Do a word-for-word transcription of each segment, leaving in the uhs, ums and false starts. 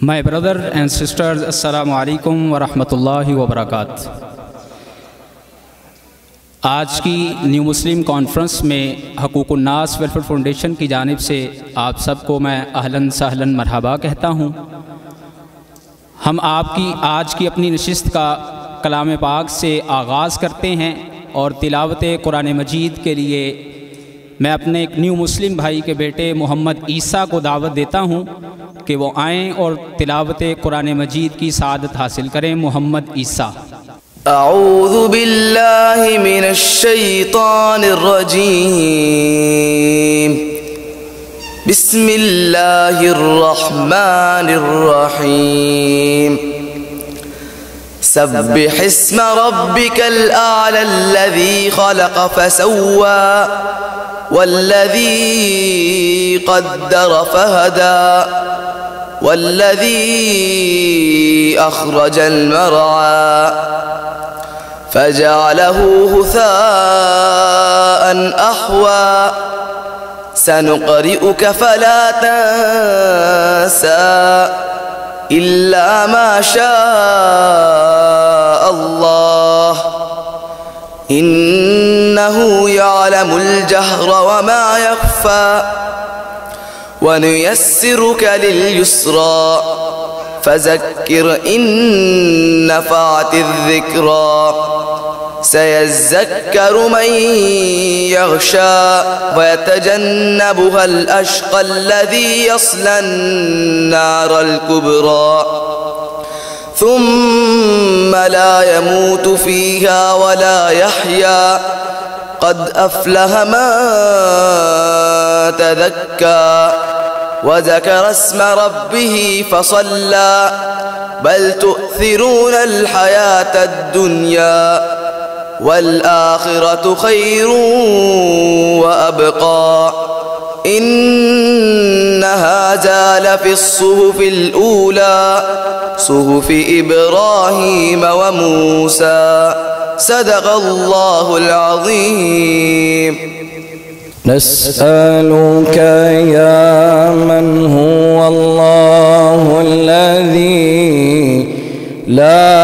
My brothers and sisters, Assalamu alaikum wa rahmatullahi wa barakatuh। आज की new मुस्लिम conference में हकूक़-उन-नास welfare foundation की जानिब से आप सबको मैं अहलन सहलन मरहबा कहता हूँ। हम आपकी आज की अपनी नशिस्त का कलाम पाक से आगाज़ करते हैं और तिलावत कुरान मजीद के लिए मैं अपने एक न्यू मुस्लिम भाई के बेटे मोहम्मद ईसा को दावत देता हूँ कि वो आएँ और तिलावत कुरान मजीद की सादत हासिल करें। मोहम्मद ईसा। अऊज़ु बिल्लाहि मिनश शैतानिर रजीम। बिस्मिल्लाहिर रहमानिर रहीम। सब्बिह इस्म रब्बिकल आला अल्लज़ी खलक फसव्वा वल्लज़ी क़द्दर फहदा वल्लज़ी अख़रज المرعى فجعله غثاء أحوى سنقرئك فلا تنسى إلا ما شاء الله إنه يعلم الجهر وما يخفى وَنُيَسِّرُكَ لِلْيُسْرَى فَذَكِّرْ إِن نَّفَعَتِ الذِّكْرَى سَيَذَّكَّرُ مَن يَخْشَىٰ وَيَتَجَنَّبُهَا الْأَشْقَى الَّذِي يَصْلَى النَّارَ الْكُبْرَىٰ ثُمَّ لَا يَمُوتُ فِيهَا وَلَا يَحْيَىٰ قد أفلح من تذكى وذكر اسم ربه فصلى بل تؤثرون الحياة الدنيا والآخرة خير وأبقى إن هذا لفي الصحف الأولى صحف إبراهيم وموسى। सदक़ल्लाहुल-अज़ीम। नस्अलुका या मन हुवा अल्लाहुल्लज़ी ला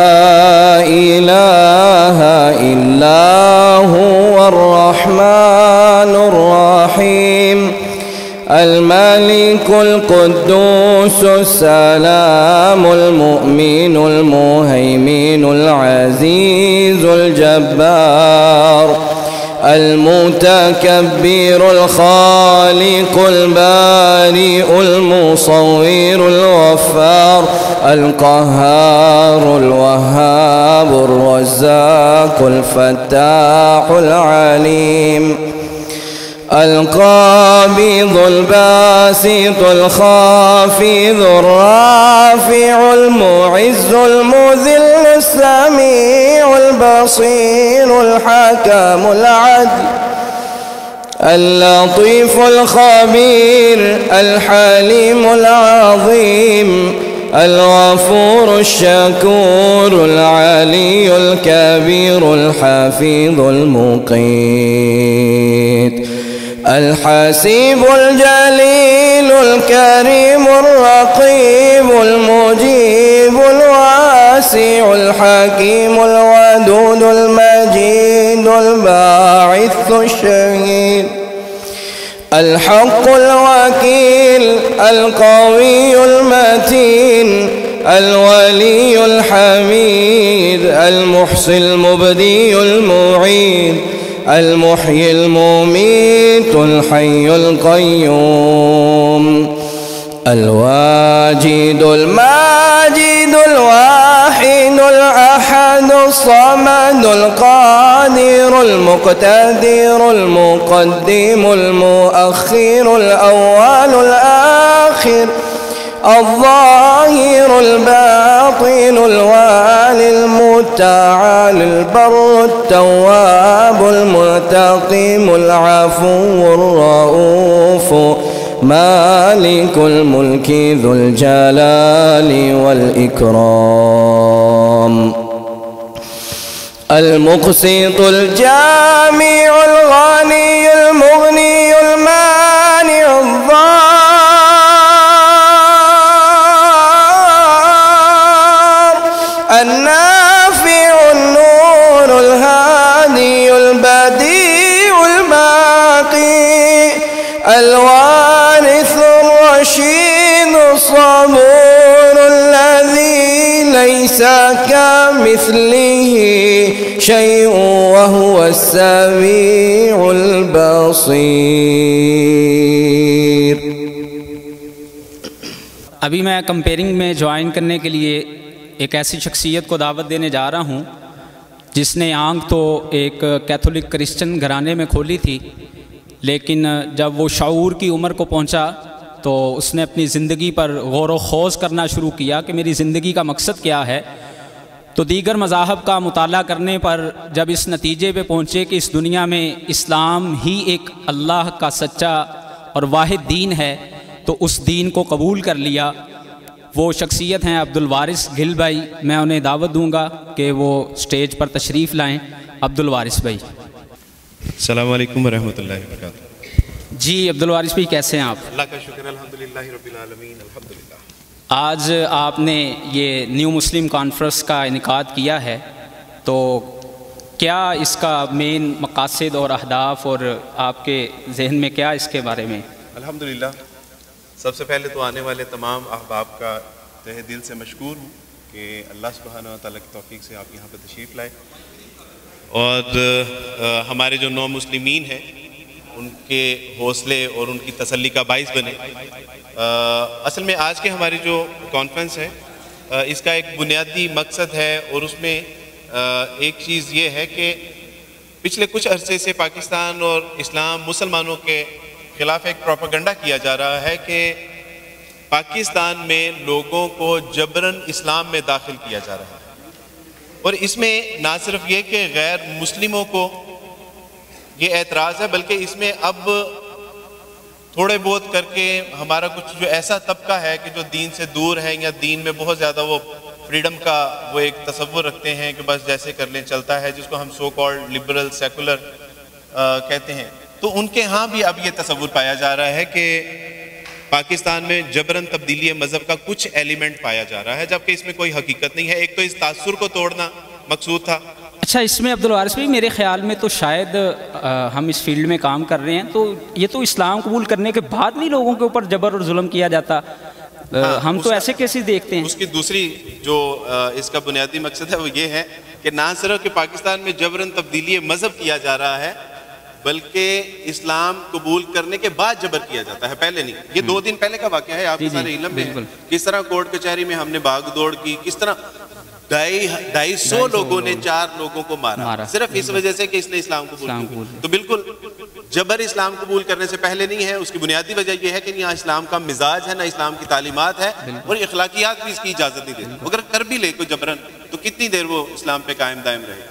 इलाहा इल्ला हुवर रहमानुर्रहीम अल-मालिकुल कुद्दूसुस सलामुल मुमिनुल मुहैमिनुल अज़ीम الجبار المتكبر الخالق البارئ المصور الغفار القهار الوهاب الرزاق الفتاح العليم القابض الباسط الخافض الرافع المعز المذل السميع البصير الحكم العدل اللطيف الخبير الحليم العظيم الغفور الشكور العلي الكبير الحفيظ المقيت الحسيب الجليل الكريم الرقيب المجيب الواسع الحكيم الودود المجيد الباعث الشهيد الحق الوكيل القوي المتين الولي الحميد المحصي المبدي المعيد المحيي المميت الحي القيوم الواجد الماجد الواحد الأحد الصمد القادر المقتدر المقدم المؤخر الأول الآخر الظاهر الباطن الوالي المتعال البر التواب المنتقم العفو الرؤوف مالك الملك ذو الجلال والإكرام المقسط الجامع الغني المغني المانع الظاهر النور الذي ليس كمثله شيء وهو السميع البصير. अभी मैं कंपेयरिंग में ज्वाइन करने के लिए एक ऐसी शख्सियत को दावत देने जा रहा हूँ जिसने आंख तो एक कैथोलिक क्रिश्चियन घराने में खोली थी, लेकिन जब वो शऊर की उम्र को पहुंचा तो उसने अपनी ज़िंदगी पर गौर व ख़ौज़ करना शुरू किया कि मेरी ज़िंदगी का मकसद क्या है। तो दीगर मज़ाहब का मुताला करने पर जब इस नतीजे पे पहुँचे कि इस दुनिया में इस्लाम ही एक अल्लाह का सच्चा और वाहिद दीन है, तो उस दीन को कबूल कर लिया। वो शख्सियत हैं अब्दुल वारिस गिल भाई। मैं उन्हें दावत दूंगा कि वो स्टेज पर तशरीफ़ लाएँ। अब्दुल वारिस भाई। अस्सलाम वालेकुम रहमतुल्लाहि व बरकातहू। जी अब्दुल वारिस भाई, कैसे हैं आप? अल्लाह का शुक्र, अल्हम्दुलिल्लाह रब्बिल आलमीन, अल्हम्दुलिल्लाह। आज आपने ये न्यू मुस्लिम कॉन्फ्रेंस का इनेकाद किया है, तो क्या इसका मेन मकासद और अहदाफ और आपके जहन में क्या इसके बारे में? अल्हम्दुलिल्लाह, सबसे पहले तो आने वाले तमाम अहबाब का तहे दिल से मशकूर हूँ कि अल्लाह सुब्हान व तआला की तौफीक से आप यहाँ पर तशरीफ़ लाए और आ, हमारे जो नौ मुस्लिमीन हैं उनके हौसले और उनकी तसल्ली का बाइस बने। आ, असल में आज के हमारी जो कॉन्फ्रेंस है आ, इसका एक बुनियादी मकसद है और उसमें आ, एक चीज़ ये है कि पिछले कुछ अरसे से पाकिस्तान और इस्लाम मुसलमानों के खिलाफ एक प्रोपेगेंडा किया जा रहा है कि पाकिस्तान में लोगों को जबरन इस्लाम में दाखिल किया जा रहा है। और इसमें ना सिर्फ ये कि गैर मुस्लिमों को ये एतराज़ है, बल्कि इसमें अब थोड़े बहुत करके हमारा कुछ जो ऐसा तबका है कि जो दीन से दूर है या दीन में बहुत ज़्यादा वो फ्रीडम का वो एक तसव्वुर रखते हैं कि बस जैसे कर लें चलता है, जिसको हम सो कॉल्ड लिबरल सेकुलर कहते हैं, तो उनके यहाँ भी अब ये तस्वुर पाया जा रहा है कि पाकिस्तान में जबरन तब्दीली मज़हब का कुछ एलिमेंट पाया जा रहा है, जबकि इसमें कोई हकीकत नहीं है। एक तो इस तासुर को तोड़ना मकसूद था। अच्छा, इसमें अब्दुल वारिस भाई मेरे ख्याल में तो शायद आ, हम इस फील्ड में काम कर रहे हैं, तो ये तो इस्लाम कबूल करने के बाद नहीं लोगों के ऊपर जबर और जुल्म किया जाता। आ, हाँ, हम तो ऐसे केसेस देखते हैं। उसकी दूसरी जो आ, इसका बुनियादी मकसद है वो ये है कि ना सिर्फ कि पाकिस्तान में जबरन तब्दीली मज़हब किया जा रहा है, बल्कि इस्लाम कबूल करने के बाद जबर किया जाता है, पहले नहीं। ये दो दिन पहले का वाक़या है, आपके सारे इलम में। किस तरह कोर्ट कचहरी में हमने भाग दौड़ की, किस तरह ढाई ढाई सौ लोगों ने चार लोगों को मारा, मारा। सिर्फ इस वजह से कि इसने इस्लाम कबूल। तो बिल्कुल जबर इस्लाम कबूल करने से पहले नहीं है। उसकी बुनियादी वजह यह है कि यहाँ इस्लाम का मिजाज है, ना इस्लाम की तालीमात है, और अखलाकियात भी इसकी इजाज़त नहीं देती। अगर कर भी ले कोई जबरन तो कितनी देर वो इस्लाम पे कायम दायम रहे,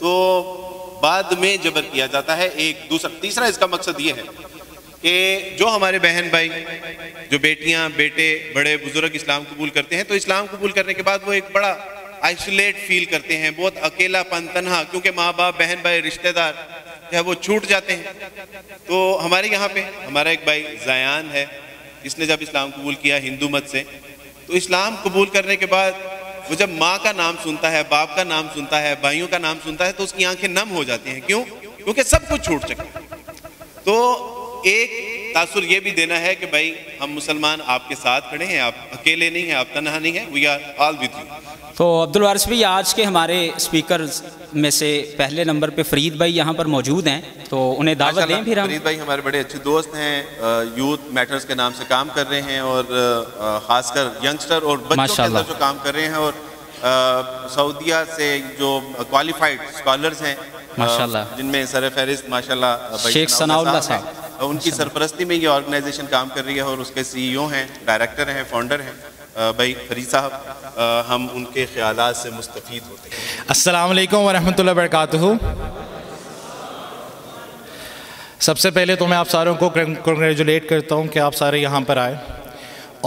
तो बाद में जबर किया जाता है। एक दूसरा तीसरा इसका मकसद ये है कि जो हमारे बहन भाई, जो बेटियां बेटे बड़े बुजुर्ग इस्लाम कबूल करते हैं, तो इस्लाम कबूल करने के बाद वो एक बड़ा आइसोलेट फील करते हैं, बहुत अकेलापन, तन्हा, क्योंकि माँ बाप, बहन भाई, रिश्तेदार जो है वो छूट जाते हैं। तो हमारे यहाँ पे हमारा एक भाई जयान है, इसने जब इस्लाम कबूल किया हिंदू मत से, तो इस्लाम कबूल करने के बाद वो जब माँ का नाम सुनता है, बाप का नाम सुनता है, भाइयों का नाम सुनता है, तो उसकी आंखें नम हो जाती हैं। क्यों? क्योंकि सब कुछ छूट चुका है। तो एक तासुर ये भी देना है कि भाई हम मुसलमान आपके साथ खड़े हैं, आप अकेले नहीं हैं, आप तन्हा नहीं हैं, we are all with you. तो अब्दुल वारिस भाई, आज के हमारे स्पीकर्स में से पहले नंबर पे फरीद भाई यहाँ पर मौजूद हैं, तो उन्हें दावत दें। फिर हम फरीद भाई हमारे बड़े अच्छे दोस्त हैं, यूथ मैटर्स के नाम से काम कर रहे हैं और ख़ासकर यंगस्टर और बच्चों के अंदर जो काम कर रहे हैं, और सऊदिया से जो क्वालिफाइड स्कॉलर्स हैं माशाल्लाह, जिनमें सर फहरिस्त माशाल्लाह शेख सनाउल्लाह साहब, उनकी सरपरस्ती में ये ऑर्गेनाइजेशन काम कर रही है और उसके सीईओ हैं, डायरेक्टर हैं, फाउंडर हैं। भाई फरीद साहब, हम उनके ख्यालात से मुस्तफ़ीद होते हैं। अस्सलाम वालेकुम वरहमतुल्लाहि वबरकातुहू। सबसे पहले तो मैं आप सारों को कंग्रेचुलेट करता हूँ कि आप सारे यहाँ पर आए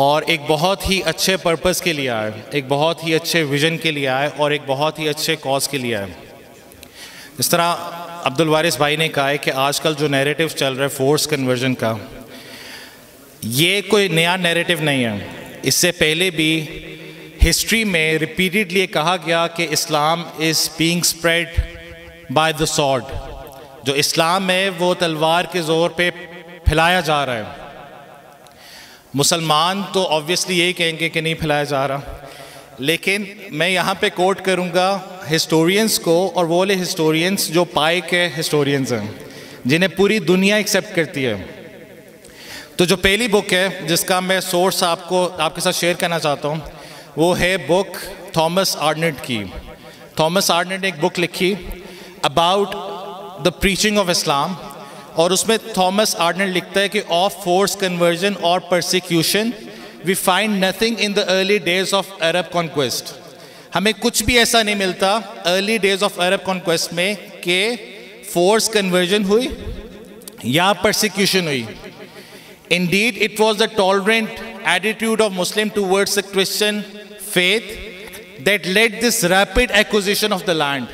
और एक बहुत ही अच्छे पर्पस के लिए आए, एक बहुत ही अच्छे विजन के लिए आए और एक बहुत ही अच्छे कॉज के लिए आए। इस तरह अब्दुल वारिस भाई ने कहा है कि आजकल जो नैरेटिव चल रहा है फोर्स कन्वर्जन का, ये कोई नया नैरेटिव नहीं है। इससे पहले भी हिस्ट्री में रिपीटेडली कहा गया कि Islam is being spread by the sword. जो इस्लाम है वो तलवार के ज़ोर पे फैलाया जा रहा है। मुसलमान तो ऑब्वियसली यही कहेंगे कि नहीं फैलाया जा रहा, लेकिन मैं यहाँ पे कोट करूँगा हिस्टोरियंस को, और वो वाले हिस्टोरियंस जो पाए के हिस्टोरियंस हैं जिन्हें पूरी दुनिया एक्सेप्ट करती है। तो जो पहली बुक है जिसका मैं सोर्स आपको आपके साथ शेयर करना चाहता हूँ वो है बुक थॉमस आर्नल्ड की। थॉमस आर्नल्ड ने एक बुक लिखी about the preaching of Islam, और उसमें थॉमस आर्नल्ड लिखता है कि ऑफ फोर्स कन्वर्जन और persecution we find nothing in the early days of Arab conquest. हमें कुछ भी ऐसा नहीं मिलता early days of Arab conquest में कि फोर्स कन्वर्जन हुई या परसिक्यूशन हुई। Indeed, it was the tolerant attitude of Muslim towards the Christian faith that led this rapid acquisition of the land.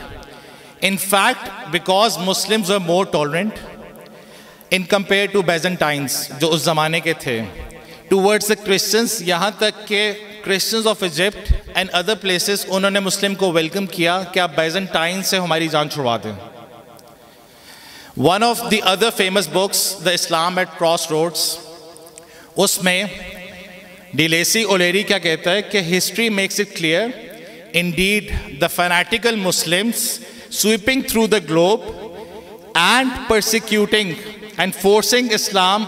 In fact, because Muslims were more tolerant in compared to Byzantines, जो उस ज़माने के थे, towards the Christians, यहाँ तक के Christians of Egypt and other places उन्होंने मुस्लिम को welcome किया कि आप Byzantine से हमारी जान छुड़वा दें। One of the other famous books, The Islam at Crossroads, उसमें डी लेसी ओलेरी क्या कहता है कि history makes it clear indeed the fanatical Muslims sweeping through the globe and persecuting and forcing Islam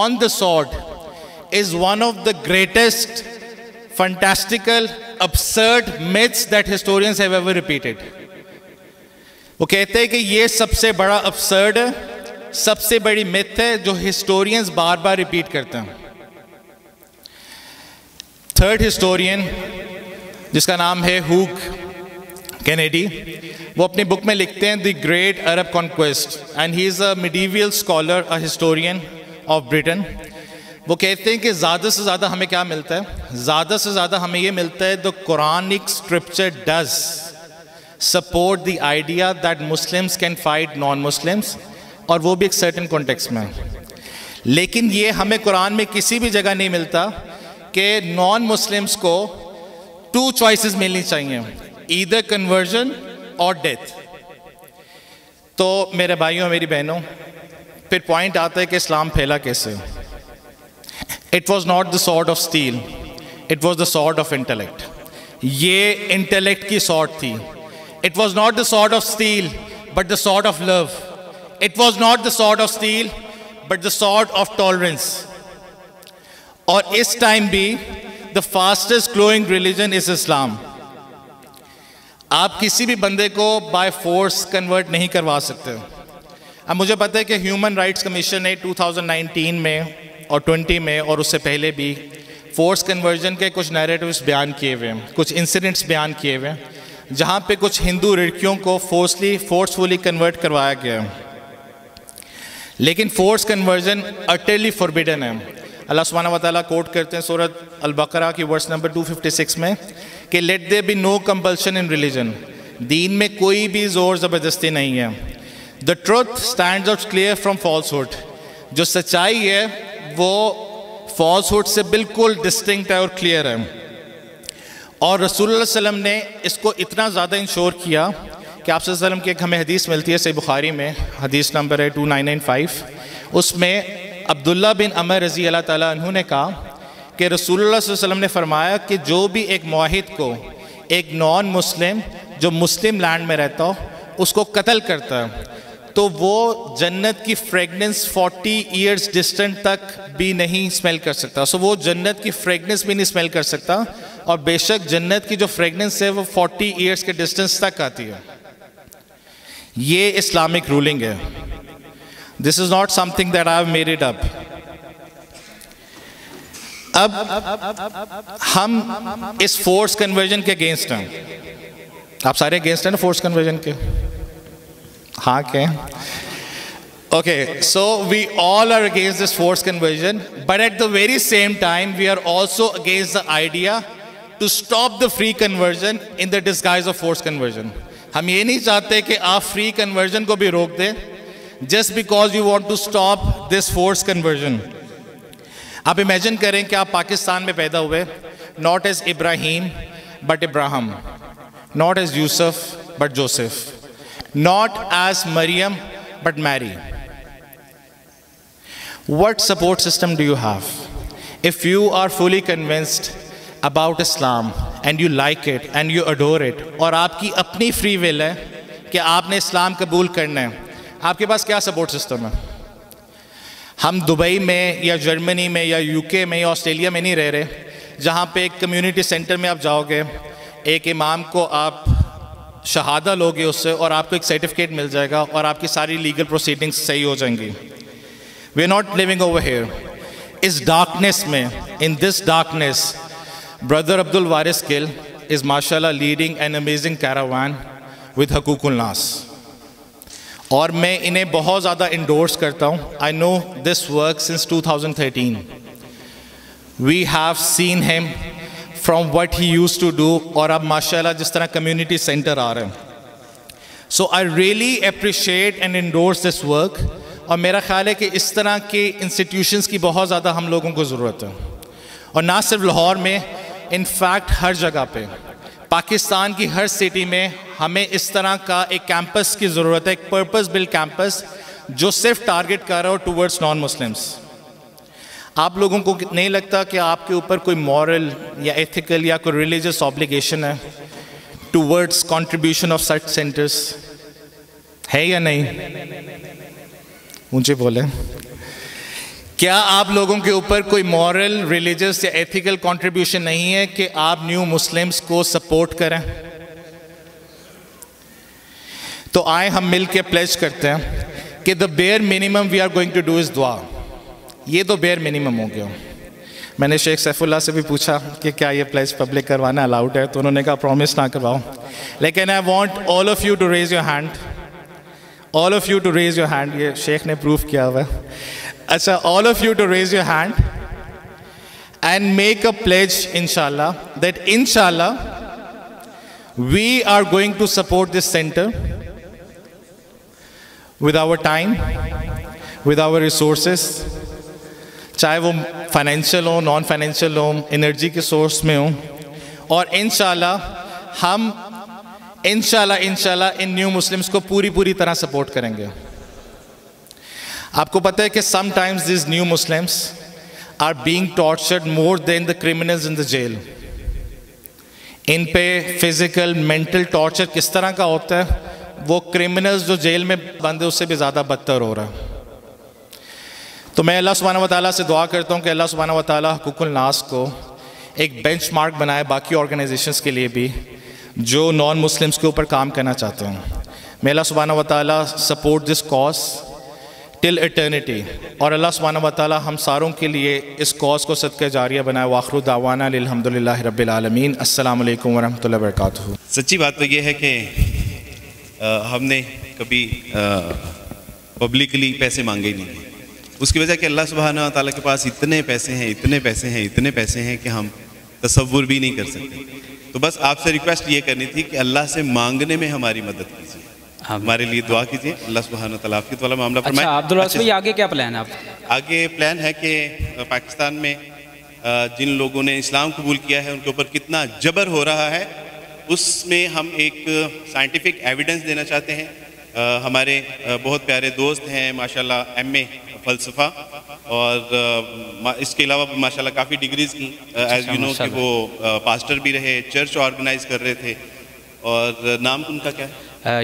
on the sword is one of the greatest fantastical absurd myths that historians have ever repeated. वो कहते हैं कि ये सबसे बड़ा absurd है, सबसे बड़ी मिथ है जो हिस्टोरियंस बार बार रिपीट करते हैं। थर्ड हिस्टोरियन जिसका नाम है हुक कैनेडी, वो अपनी बुक में लिखते हैं the great Arab conquest, and he is a medieval scholar a historian of Britain. वो कहते हैं कि ज़्यादा से ज़्यादा हमें क्या मिलता है, ज़्यादा से ज़्यादा हमें ये मिलता है the Quranic scripture does support the idea that Muslims can fight non-Muslims, और वो भी एक certain context में। लेकिन ये हमें कुरान में किसी भी जगह नहीं मिलता कि non-Muslims को two choices मिलनी चाहिए, either conversion or death। तो मेरे भाइयों मेरी बहनों, फिर point आता है कि इस्लाम फैला कैसे। It was not the sword of steel, it was the sword of intellect। ये intellect की sword थी। It was not the sword of steel, but the sword of love. It was not the sword of steel, but the sword of tolerance. और इस time भी the fastest growing religion is Islam. आप किसी भी बंदे को by force convert नहीं करवा सकते। अब मुझे पता है कि Human Rights Commission ने दो हज़ार उन्नीस में और बीस में और उससे पहले भी force conversion के कुछ narratives बयान किए हुए हैं, कुछ incidents बयान किए हुए हैं जहाँ पे कुछ हिंदू लड़कियों को फोर्सली फोर्सफुली कन्वर्ट करवाया गया। लेकिन फोर्स कन्वर्जन अटरली फॉरबिडन है। अल्लाह सुब्हानहू व तआला कोट करते हैं सूरह अल-बकरा की वर्स नंबर दो सौ छप्पन में कि let there be no compulsion in religion, दीन में कोई भी जोर ज़बरदस्ती नहीं है। The truth stands out clear from falsehood, जो सच्चाई है वो फॉल्सहुड से बिल्कुल डिस्टिंक्ट है और क्लियर है। और रसूलुल्लाह सल्लम ने इसको इतना ज़्यादा इंश्योर किया कि आपसे सल्लम की एक हमें हदीस मिलती है सही बुखारी में, हदीस नंबर है उन्तीस सौ पचानवे, उसमें अब्दुल्ला बिन अमर रजी अल्लाह ताला अन्हु ने कहा कि रसूलुल्लाह सल्लम ने फरमाया कि जो भी एक मुआहिद को, एक नॉन मुस्लिम जो मुस्लिम लैंड में रहता हो उसको कत्ल करता है तो वो जन्नत की फ्रेगनेंस चालीस ईयर्स डिस्टेंट तक भी नहीं स्मेल कर सकता। सो वो जन्नत की फ्रेगनेंस भी नहीं स्मेल कर सकता, और बेशक जन्नत की जो फ्रेगनेंस है वो चालीस ईयर्स के डिस्टेंस तक आती है। ये इस्लामिक रूलिंग है। This is not something that I have made it up. अब हम इस फोर्स कन्वर्जन के अगेंस्ट हैं। आप सारे अगेंस्ट हैं ना फोर्स कन्वर्जन के? हाँ के okay, so we all are against this force conversion, but at the very same time we are also against the idea to stop the free conversion in the disguise of force conversion. हम ये नहीं चाहते कि आप free conversion को भी रोक दें just because you want to stop this force conversion. आप इमेजिन करें कि आप पाकिस्तान में पैदा हुए, not as Ibrahim but Abraham, not as Yusuf but Joseph, not as Maryam but Mary. What support system do you have? If you are fully convinced about Islam and you like it and you adore it और आपकी अपनी free will है कि आपने इस्लाम कबूल करना है, आपके पास क्या सपोर्ट सिस्टम है? हम दुबई में या जर्मनी में या यूके में या ऑस्ट्रेलिया में नहीं रह रहे जहाँ पे एक कम्युनिटी सेंटर में आप जाओगे, एक इमाम को आप शहादा लोगे उससे और आपको एक सर्टिफिकेट मिल जाएगा और आपकी सारी लीगल प्रोसीडिंग्स सही हो जाएंगी। We are not living over here. इस डार्कनेस में, in this darkness, brother Abdul Waris Gill is माशाल्लाह leading an amazing caravan with हकूक़ुल-नास, और मैं इन्हें बहुत ज़्यादा इंडोर्स करता हूँ। I know this work since two thousand thirteen. We have seen him from what he used to do, और अब माशाल्लाह जिस तरह कम्युनिटी सेंटर आ रहे हैं। So I really appreciate and endorse this work, और मेरा ख्याल है कि इस तरह के इंस्टीट्यूशंस की बहुत ज़्यादा हम लोगों को ज़रूरत है, और ना सिर्फ लाहौर में, इनफैक्ट हर जगह पे, पाकिस्तान की हर सिटी में हमें इस तरह का एक कैंपस की ज़रूरत है, एक पर्पस बिल्ड कैंपस जो सिर्फ टारगेट कर रहा हो टूवर्ड्स नॉन मुस्लिम्स। आप लोगों को नहीं लगता कि आपके ऊपर कोई मॉरल या एथिकल या कोई रिलीजियस ऑब्लिगेशन है towards contribution of such centres, है या नहीं? ऊंचे बोले, क्या आप लोगों के ऊपर कोई मॉरल, रिलीजियस या एथिकल कंट्रीब्यूशन नहीं है कि आप न्यू मुस्लिम्स को सपोर्ट करें? तो आए हम मिल के प्लेज करते हैं कि the bare minimum we are going to do is दुआ। ये तो बेयर मिनिमम हो गया। मैंने शेख सैफुल्लाह से भी पूछा कि क्या ये प्लेज पब्लिक करवाना अलाउड है, तो उन्होंने कहा प्रॉमिस ना करवाओ, लेकिन I want all of you to raise your hand, all of you to raise your hand. ये शेख ने प्रूफ किया हुआ है। अच्छा, all of you to raise your hand and make a pledge इंशाल्लाह दैट इंशाल्लाह we are going to support this centre with our time, with our resources, चाहे वो फाइनेंशियल हो, नॉन फाइनेंशियल हो, एनर्जी के सोर्स में हो, और इंशाल्लाह हम इंशाल्लाह इंशाल्लाह इन न्यू मुस्लिम्स को पूरी पूरी तरह सपोर्ट करेंगे। आपको पता है कि sometimes this new Muslims are being tortured more than the criminals in the jail. इन पे फिजिकल मेंटल टॉर्चर किस तरह का होता है, वो क्रिमिनल्स जो जेल में बंद है उससे भी ज़्यादा बदतर हो रहा है। तो मैं अल्लाह सुब्हानहू व तआला से दुआ करता हूँ कि अल्लाह सुब्हानहू व तआला हकूक़ुल-नास को एक बेंचमार्क बनाए बाकी ऑर्गेनाइजेशंस के लिए भी जो नॉन मुस्लिम्स के ऊपर काम करना चाहते हैं। मे अल्लाह सुब्हानहू व तआला support this cause till eternity, और अल्लाह सुब्हानहू व तआला हम सारों के लिए इस कॉज को सदक़ा जारिया बनाए। वाखिरु दावाना अल्हम्दुलिल्लाहि रब्बिल आलमीन। अस्सलामु अलैकुम व रहमतुल्लाहि व बरकातुहू। सच्ची बात तो ये है कि आ, हमने कभी पब्लिकली पैसे मांगे ही नहीं, उसकी वजह कि अल्लाह सुब्हानहू व तआला के पास इतने पैसे हैं, इतने पैसे हैं, इतने पैसे हैं कि हम तसव्वुर भी नहीं कर सकते। तो बस आपसे रिक्वेस्ट ये करनी थी कि अल्लाह से मांगने में हमारी मदद कीजिए, हमारे लिए दुआ कीजिए, अल्लाह सुब्हानहू तआला आपके वाला मामला फरमाए। अच्छा, अब्दुल वारिस भाई आगे क्या प्लान है आप? आगे प्लान है कि पाकिस्तान में जिन लोगों ने इस्लाम कबूल किया है उनके ऊपर कितना जबर हो रहा है, उसमें हम एक साइंटिफिक एविडेंस देना चाहते हैं। हमारे बहुत प्यारे दोस्त हैं माशाल्लाह, एम ए फ़लसफ़ा, और इसके अलावा माशाल्लाह काफ़ी डिग्रीज़ की, एज यू नो कि वो पास्टर भी रहे, चर्च ऑर्गेनाइज कर रहे थे, और नाम उनका क्या है?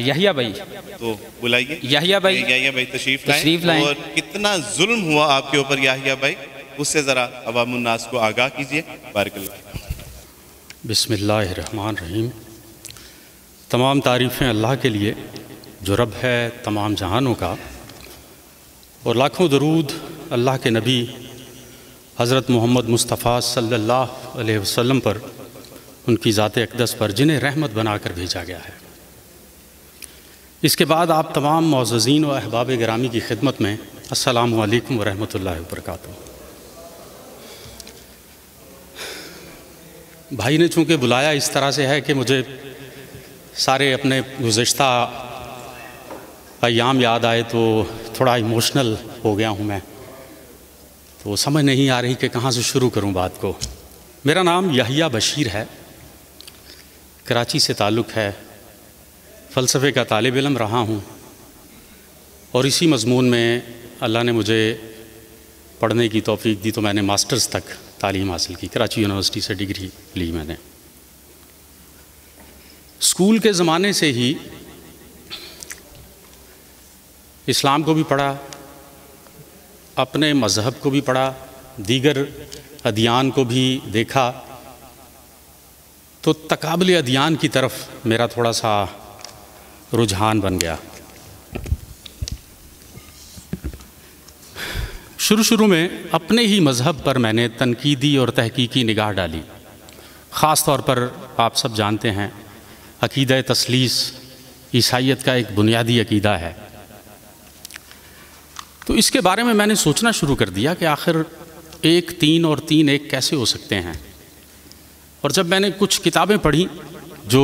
यहिया भाई। तो बुलाइए यहिया भाई, यहिया भाई तशरीफ़ लाएं। और कितना जुल्म हुआ आपके ऊपर यहिया भाई, उससे ज़रा अवामुन्नास को आगाह कीजिए। बारकल्लाह। बिस्मिल्लाहिर्रहमानिर्रहीम। तमाम तारीफ़ें अल्लाह के लिए जो रब है तमाम जहानों का, और लाखों दरूद अल्लाह के नबी हज़रत मोहम्मद मुस्तफ़ा सल्लल्लाहु अलैहि वसल्लम पर, उनकी ज़ात अक़दस पर, जिन्हें रहमत बनाकर भेजा गया है। इसके बाद आप तमाम मोअज़्ज़ज़ीन व अहबाब गिरामी की खिदमत में अस्सलामु अलैकुम वरहमतुल्लाहि वबरकातुहू। भाई ने चूँकि बुलाया इस तरह से है कि मुझे सारे अपने गुज़िश्ता अय्याम याद आए, तो थोड़ा इमोशनल हो गया हूँ मैं, तो समझ नहीं आ रही कि कहाँ से शुरू करूँ बात को। मेरा नाम यहिया बशीर है, कराची से ताल्लुक़ है, फ़लसफ़े का तालिब इल्म रहा हूँ, और इसी मज़मून में अल्लाह ने मुझे पढ़ने की तौफ़ीक दी, तो मैंने मास्टर्स तक तालीम हासिल की, कराची यूनिवर्सिटी से डिग्री ली मैंने। स्कूल के ज़माने से ही इस्लाम को भी पढ़ा, अपने मज़हब को भी पढ़ा, दीगर अदियान को भी देखा, तो तकाबले अदियान की तरफ मेरा थोड़ा सा रुझान बन गया। शुरू शुरू में अपने ही मज़हब पर मैंने तनकीदी और तहकीकी निगाह डाली, ख़ास तौर पर आप सब जानते हैं अक़ीदा तसलीस ईसाइयत का एक बुनियादी अक़ीदा है। तो इसके बारे में मैंने सोचना शुरू कर दिया कि आखिर एक तीन और तीन एक कैसे हो सकते हैं। और जब मैंने कुछ किताबें पढ़ी जो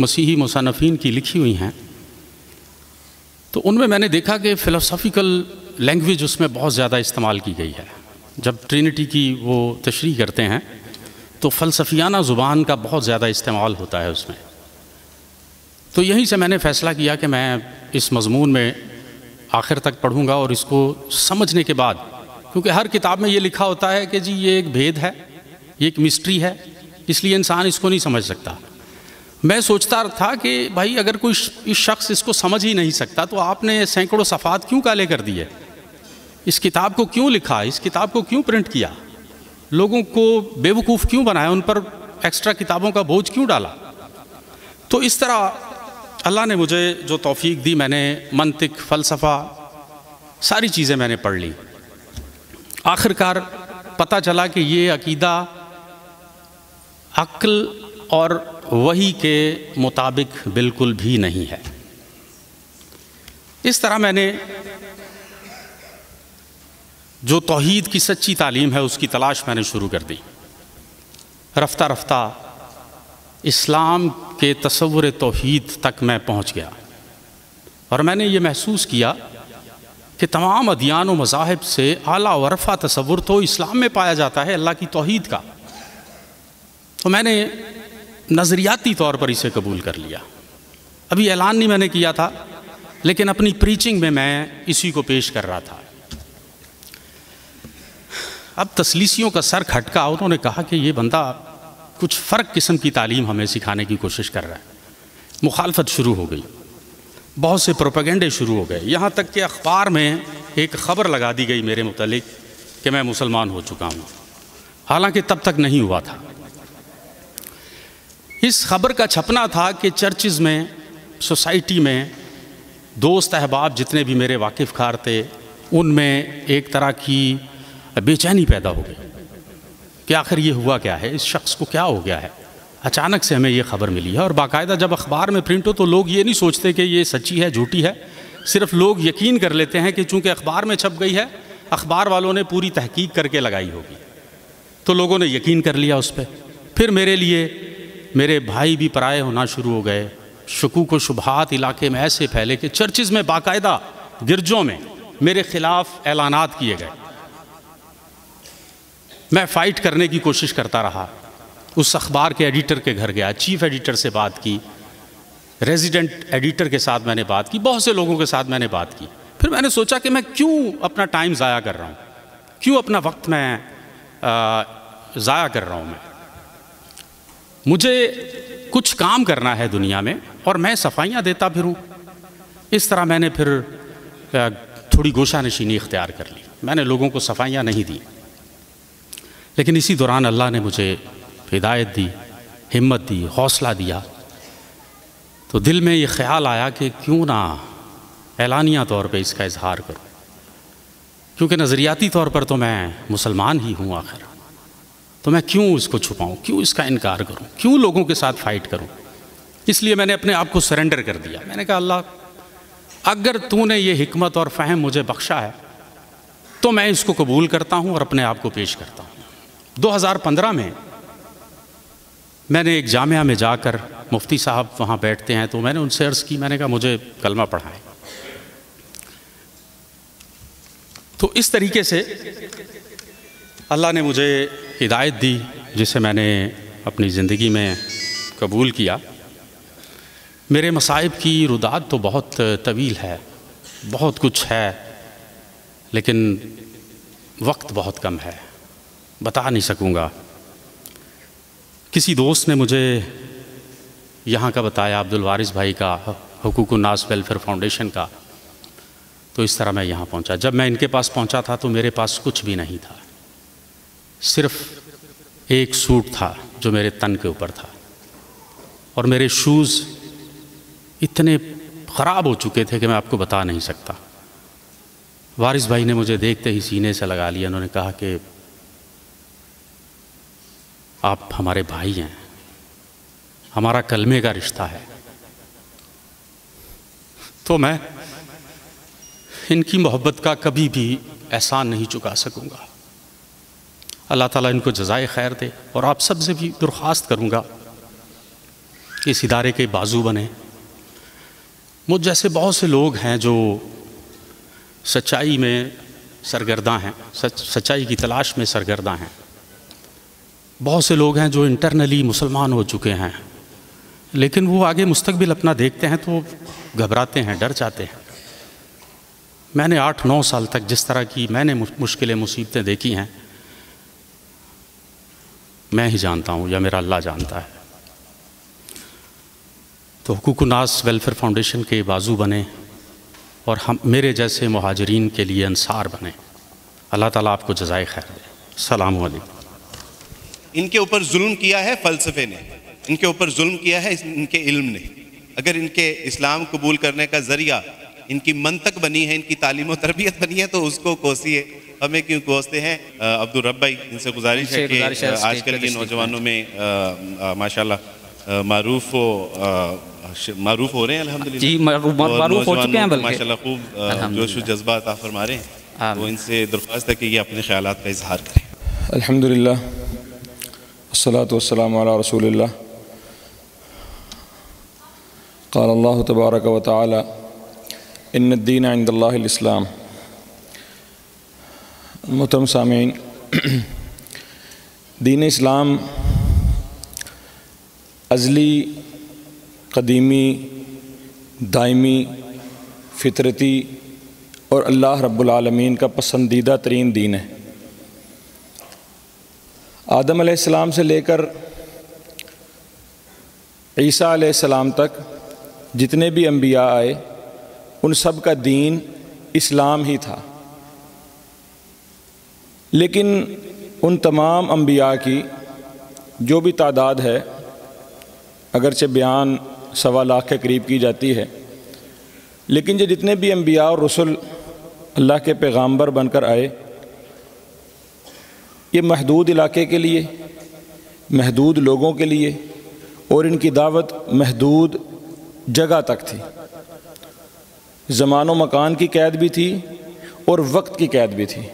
मसीही मुसन्निफ़ीन की लिखी हुई हैं, तो उनमें मैंने देखा कि फ़िलोसॉफ़िकल लैंग्वेज उसमें बहुत ज़्यादा इस्तेमाल की गई है। जब ट्रिनिटी की वो तशरीह करते हैं तो फ़लसफियाना ज़ुबान का बहुत ज़्यादा इस्तेमाल होता है उसमें। तो यहीं से मैंने फ़ैसला किया कि मैं इस मज़मून में आखिर तक पढ़ूँगा और इसको समझने के बाद, क्योंकि हर किताब में ये लिखा होता है कि जी ये एक भेद है, ये एक मिस्ट्री है, इसलिए इंसान इसको नहीं समझ सकता। मैं सोचता था कि भाई अगर कोई इस शख्स इसको समझ ही नहीं सकता तो आपने सैकड़ों सफ़ात क्यों काले कर दिए, इस किताब को क्यों लिखा, इस किताब को क्यों प्रिंट किया, लोगों को बेवकूफ़ क्यों बनाया, उन पर एक्स्ट्रा किताबों का बोझ क्यों डाला। तो इस तरह अल्लाह ने मुझे जो तौफीक दी, मैंने मंतिक, फ़लसफ़ा, सारी चीज़ें मैंने पढ़ ली। आखिरकार पता चला कि ये अक़ीदा अक्ल और वही के मुताबिक बिल्कुल भी नहीं है। इस तरह मैंने जो तौहीद की सच्ची तालीम है उसकी तलाश मैंने शुरू कर दी। रफ्ता रफ्ता इस्लाम के तस्वुर तौहीद तक मैं पहुंच गया और मैंने ये महसूस किया कि तमाम अदियान व मज़ाहिब से आला व रफ़ा तस्वुर तो इस्लाम में पाया जाता है, अल्लाह की तौहीद का। तो मैंने नज़रियाती तौर पर इसे कबूल कर लिया। अभी ऐलान नहीं मैंने किया था, लेकिन अपनी प्रीचिंग में मैं इसी को पेश कर रहा था। अब तसलीसियों का सर खटका, उन्होंने कहा कि ये बंदा कुछ फ़र्क किस्म की तालीम हमें सिखाने की कोशिश कर रहा है। मुखालफत शुरू हो गई, बहुत से प्रोपेगेंडे शुरू हो गए, यहाँ तक कि अखबार में एक ख़बर लगा दी गई मेरे मुतालिक कि मैं मुसलमान हो चुका हूँ, हालाँकि तब तक नहीं हुआ था। इस ख़बर का छपना था कि चर्चिज़ में, सोसाइटी में, दोस्त अहबाब जितने भी मेरे वाकिफ़कार थे उनमें एक तरह की बेचैनी पैदा हो गई कि आखिर ये हुआ क्या है, इस शख्स को क्या हो गया है, अचानक से हमें ये ख़बर मिली है। और बाकायदा जब अखबार में प्रिंट हो तो लोग ये नहीं सोचते कि ये सच्ची है झूठी है, सिर्फ लोग यकीन कर लेते हैं कि चूँकि अखबार में छप गई है, अखबार वालों ने पूरी तहकीक करके लगाई होगी। तो लोगों ने यकीन कर लिया उस पर। फिर मेरे लिए मेरे भाई भी पराये होना शुरू हो गए। शकूक व शुबहात इलाके में ऐसे फैले कि चर्चिज़ में बाकायदा गिरजों में मेरे ख़िलाफ़ ऐलानात किए गए। मैं फ़ाइट करने की कोशिश करता रहा। उस अखबार के एडिटर के घर गया, चीफ़ एडिटर से बात की, रेजिडेंट एडिटर के साथ मैंने बात की, बहुत से लोगों के साथ मैंने बात की। फिर मैंने सोचा कि मैं क्यों अपना टाइम ज़ाया कर रहा हूँ, क्यों अपना वक्त मैं ज़ाया कर रहा हूँ। मैं मुझे कुछ काम करना है दुनिया में और मैं सफाइयाँ देता फिरूँ। इस तरह मैंने फिर थोड़ी गोशा नशीनी इख्तियार कर ली। मैंने लोगों को सफाइयाँ नहीं दी, लेकिन इसी दौरान अल्लाह ने मुझे हिदायत दी, हिम्मत दी, हौसला दिया। तो दिल में ये ख्याल आया कि क्यों ना एलानिया तौर पे इसका इजहार करूँ, क्योंकि नज़रियाती तौर पर तो मैं मुसलमान ही हूँ आखिर, तो मैं क्यों इसको छुपाऊं, क्यों इसका इनकार करूं, क्यों लोगों के साथ फ़ाइट करूं। इसलिए मैंने अपने आप को सरेंडर कर दिया। मैंने कहा अल्लाह, अगर तूने ये हिकमत और फ़हम मुझे बख्शा है तो मैं इसको कबूल करता हूं और अपने आप को पेश करता हूं। दो हज़ार पंद्रह में मैंने एक जामिया में जाकर, मुफ्ती साहब वहाँ बैठते हैं, तो मैंने उनसे अर्ज़ की, मैंने कहा मुझे कलमा पढ़ाएं। तो इस तरीके से अल्लाह ने मुझे हिदायत दी जिसे मैंने अपनी ज़िंदगी में कबूल किया। मेरे मसाइब की रुदाद तो बहुत तवील है, बहुत कुछ है, लेकिन वक्त बहुत कम है। बता नहीं सकूँगा। किसी दोस्त ने मुझे यहाँ का बताया, अब्दुल वारिस भाई का, हकूक़-उन-नास वेलफेयर फाउंडेशन का, तो इस तरह मैं यहाँ पहुँचा। जब मैं इनके पास पहुँचा था तो मेरे पास कुछ भी नहीं था, सिर्फ एक सूट था जो मेरे तन के ऊपर था, और मेरे शूज़ इतने ख़राब हो चुके थे कि मैं आपको बता नहीं सकता। वारिस भाई ने मुझे देखते ही सीने से लगा लिया। उन्होंने कहा कि आप हमारे भाई हैं, हमारा कलमे का रिश्ता है। तो मैं इनकी मोहब्बत का कभी भी एहसान नहीं चुका सकूँगा। अल्लाह ताला इनको जज़ाए खैर दे। और आप सब से भी दुर्खास्त करूँगा कि इस इदारे के बाजू बने। मुझ जैसे बहुत से लोग हैं जो सच्चाई में सरगर्दा हैं, सच सच्चाई की तलाश में सरगर्दा हैं। बहुत से लोग हैं जो इंटरनली मुसलमान हो चुके हैं, लेकिन वो आगे मुस्तकबिल अपना देखते हैं तो घबराते हैं, डर जाते हैं। मैंने आठ नौ साल तक जिस तरह की मैंने मुश्किलें मुसीबतें देखी हैं, मैं ही जानता हूँ या मेरा अल्लाह जानता है। तो हकूक़-उन-नास वेलफेयर फाउंडेशन के बाजू बने और हम मेरे जैसे मुहाजरीन के लिए अंसार बने। अल्लाह ताला आपको जज़ाए खैर दे। सलाम अलैकुम। इनके ऊपर जुल्म किया है फ़लसफ़े ने, इनके ऊपर जुल्म किया है इनके इल्म ने। अगर इनके इस्लाम कबूल करने का ज़रिया इनकी मंतक बनी है, इनकी तालीम और तरबियत बनी है, तो उसको कोसिए, हमें क्यों कोसते हैं। अब्दुल रब भाई, इनसे गुजारिश है कि आजकल के नौजवानों में माशाल्लाह मारूफ हो मारूफ हो रहे हैं, अल्हम्दुलिल्लाह जी, मारूफ हो चुके हैं, माशाल्लाह खूब जोश व जज्बा अता फरमा रहे हैं। तो इनसे दरख्वास्त है कि ये अपने ख्यालात का इजहार करें। अल्हम्दुलिल्लाह, अस्सलातु वस्सलामु अला रसूलिल्लाह। क़ाल अल्लाहु तबारक व तआला, इन्नद्दीन इंदल्लाहिल इस्लाम। मोहतरम सामीन, दीन इस्लाम अज़ली, क़दीमी, दायमी, फ़ितरती और अल्लाह रब्बुल आलमीन का पसंदीदा तरीन दीन है। आदम अलैहिस्सलाम से लेकर ईसा अलैहिस्सलाम तक जितने भी अंबिया आए, उन सब का दीन इस्लाम ही था। लेकिन उन तमाम अंबिया की जो भी तादाद है, अगरचे बयान सवा लाख के करीब की जाती है, लेकिन जो जितने भी अंबिया और रसूल अल्लाह के पैगाम्बर बनकर आए, ये महदूद इलाके के लिए, महदूद लोगों के लिए, और इनकी दावत महदूद जगह तक थी। ज़मान व मकान की कैद भी थी और वक्त की कैद भी थी।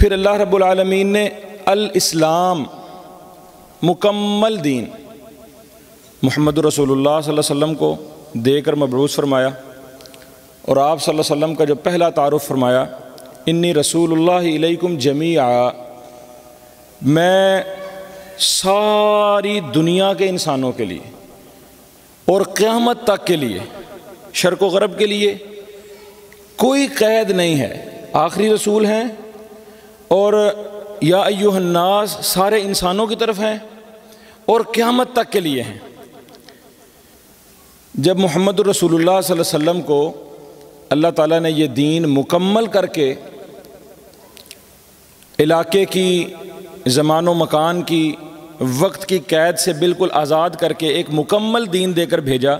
फिर अल्लाह रब्बुल आलमीन ने अल इस्लाम, मुकम्मल दीन, मुहम्मद रसूलुल्लाह सल्लल्लाहु अलैहि वसल्लम को देकर मबरूस फरमाया। और आप सल्लल्लाहु अलैहि वसल्लम का जो पहला तारुफ़ फरमाया, इन्नी रसूलुल्लाह इलैकुम जमीआ, मैं सारी दुनिया के इंसानों के लिए और क़यामत तक के लिए, शर्क़ व ग़रब के लिए कोई क़ैद नहीं है, आखिरी रसूल हैं। और या अय्युहन्नास सारे इंसानों की तरफ हैं और क़यामत तक के लिए हैं। जब मुहम्मद रसूलुल्लाह सल्लल्लाहु अलैहि वसल्लम को अल्लाह ताला ने यह दीन मुकम्मल करके इलाके की, ज़मान व मकान की, वक्त की कैद से बिल्कुल आज़ाद करके एक मुकम्मल दीन देकर भेजा,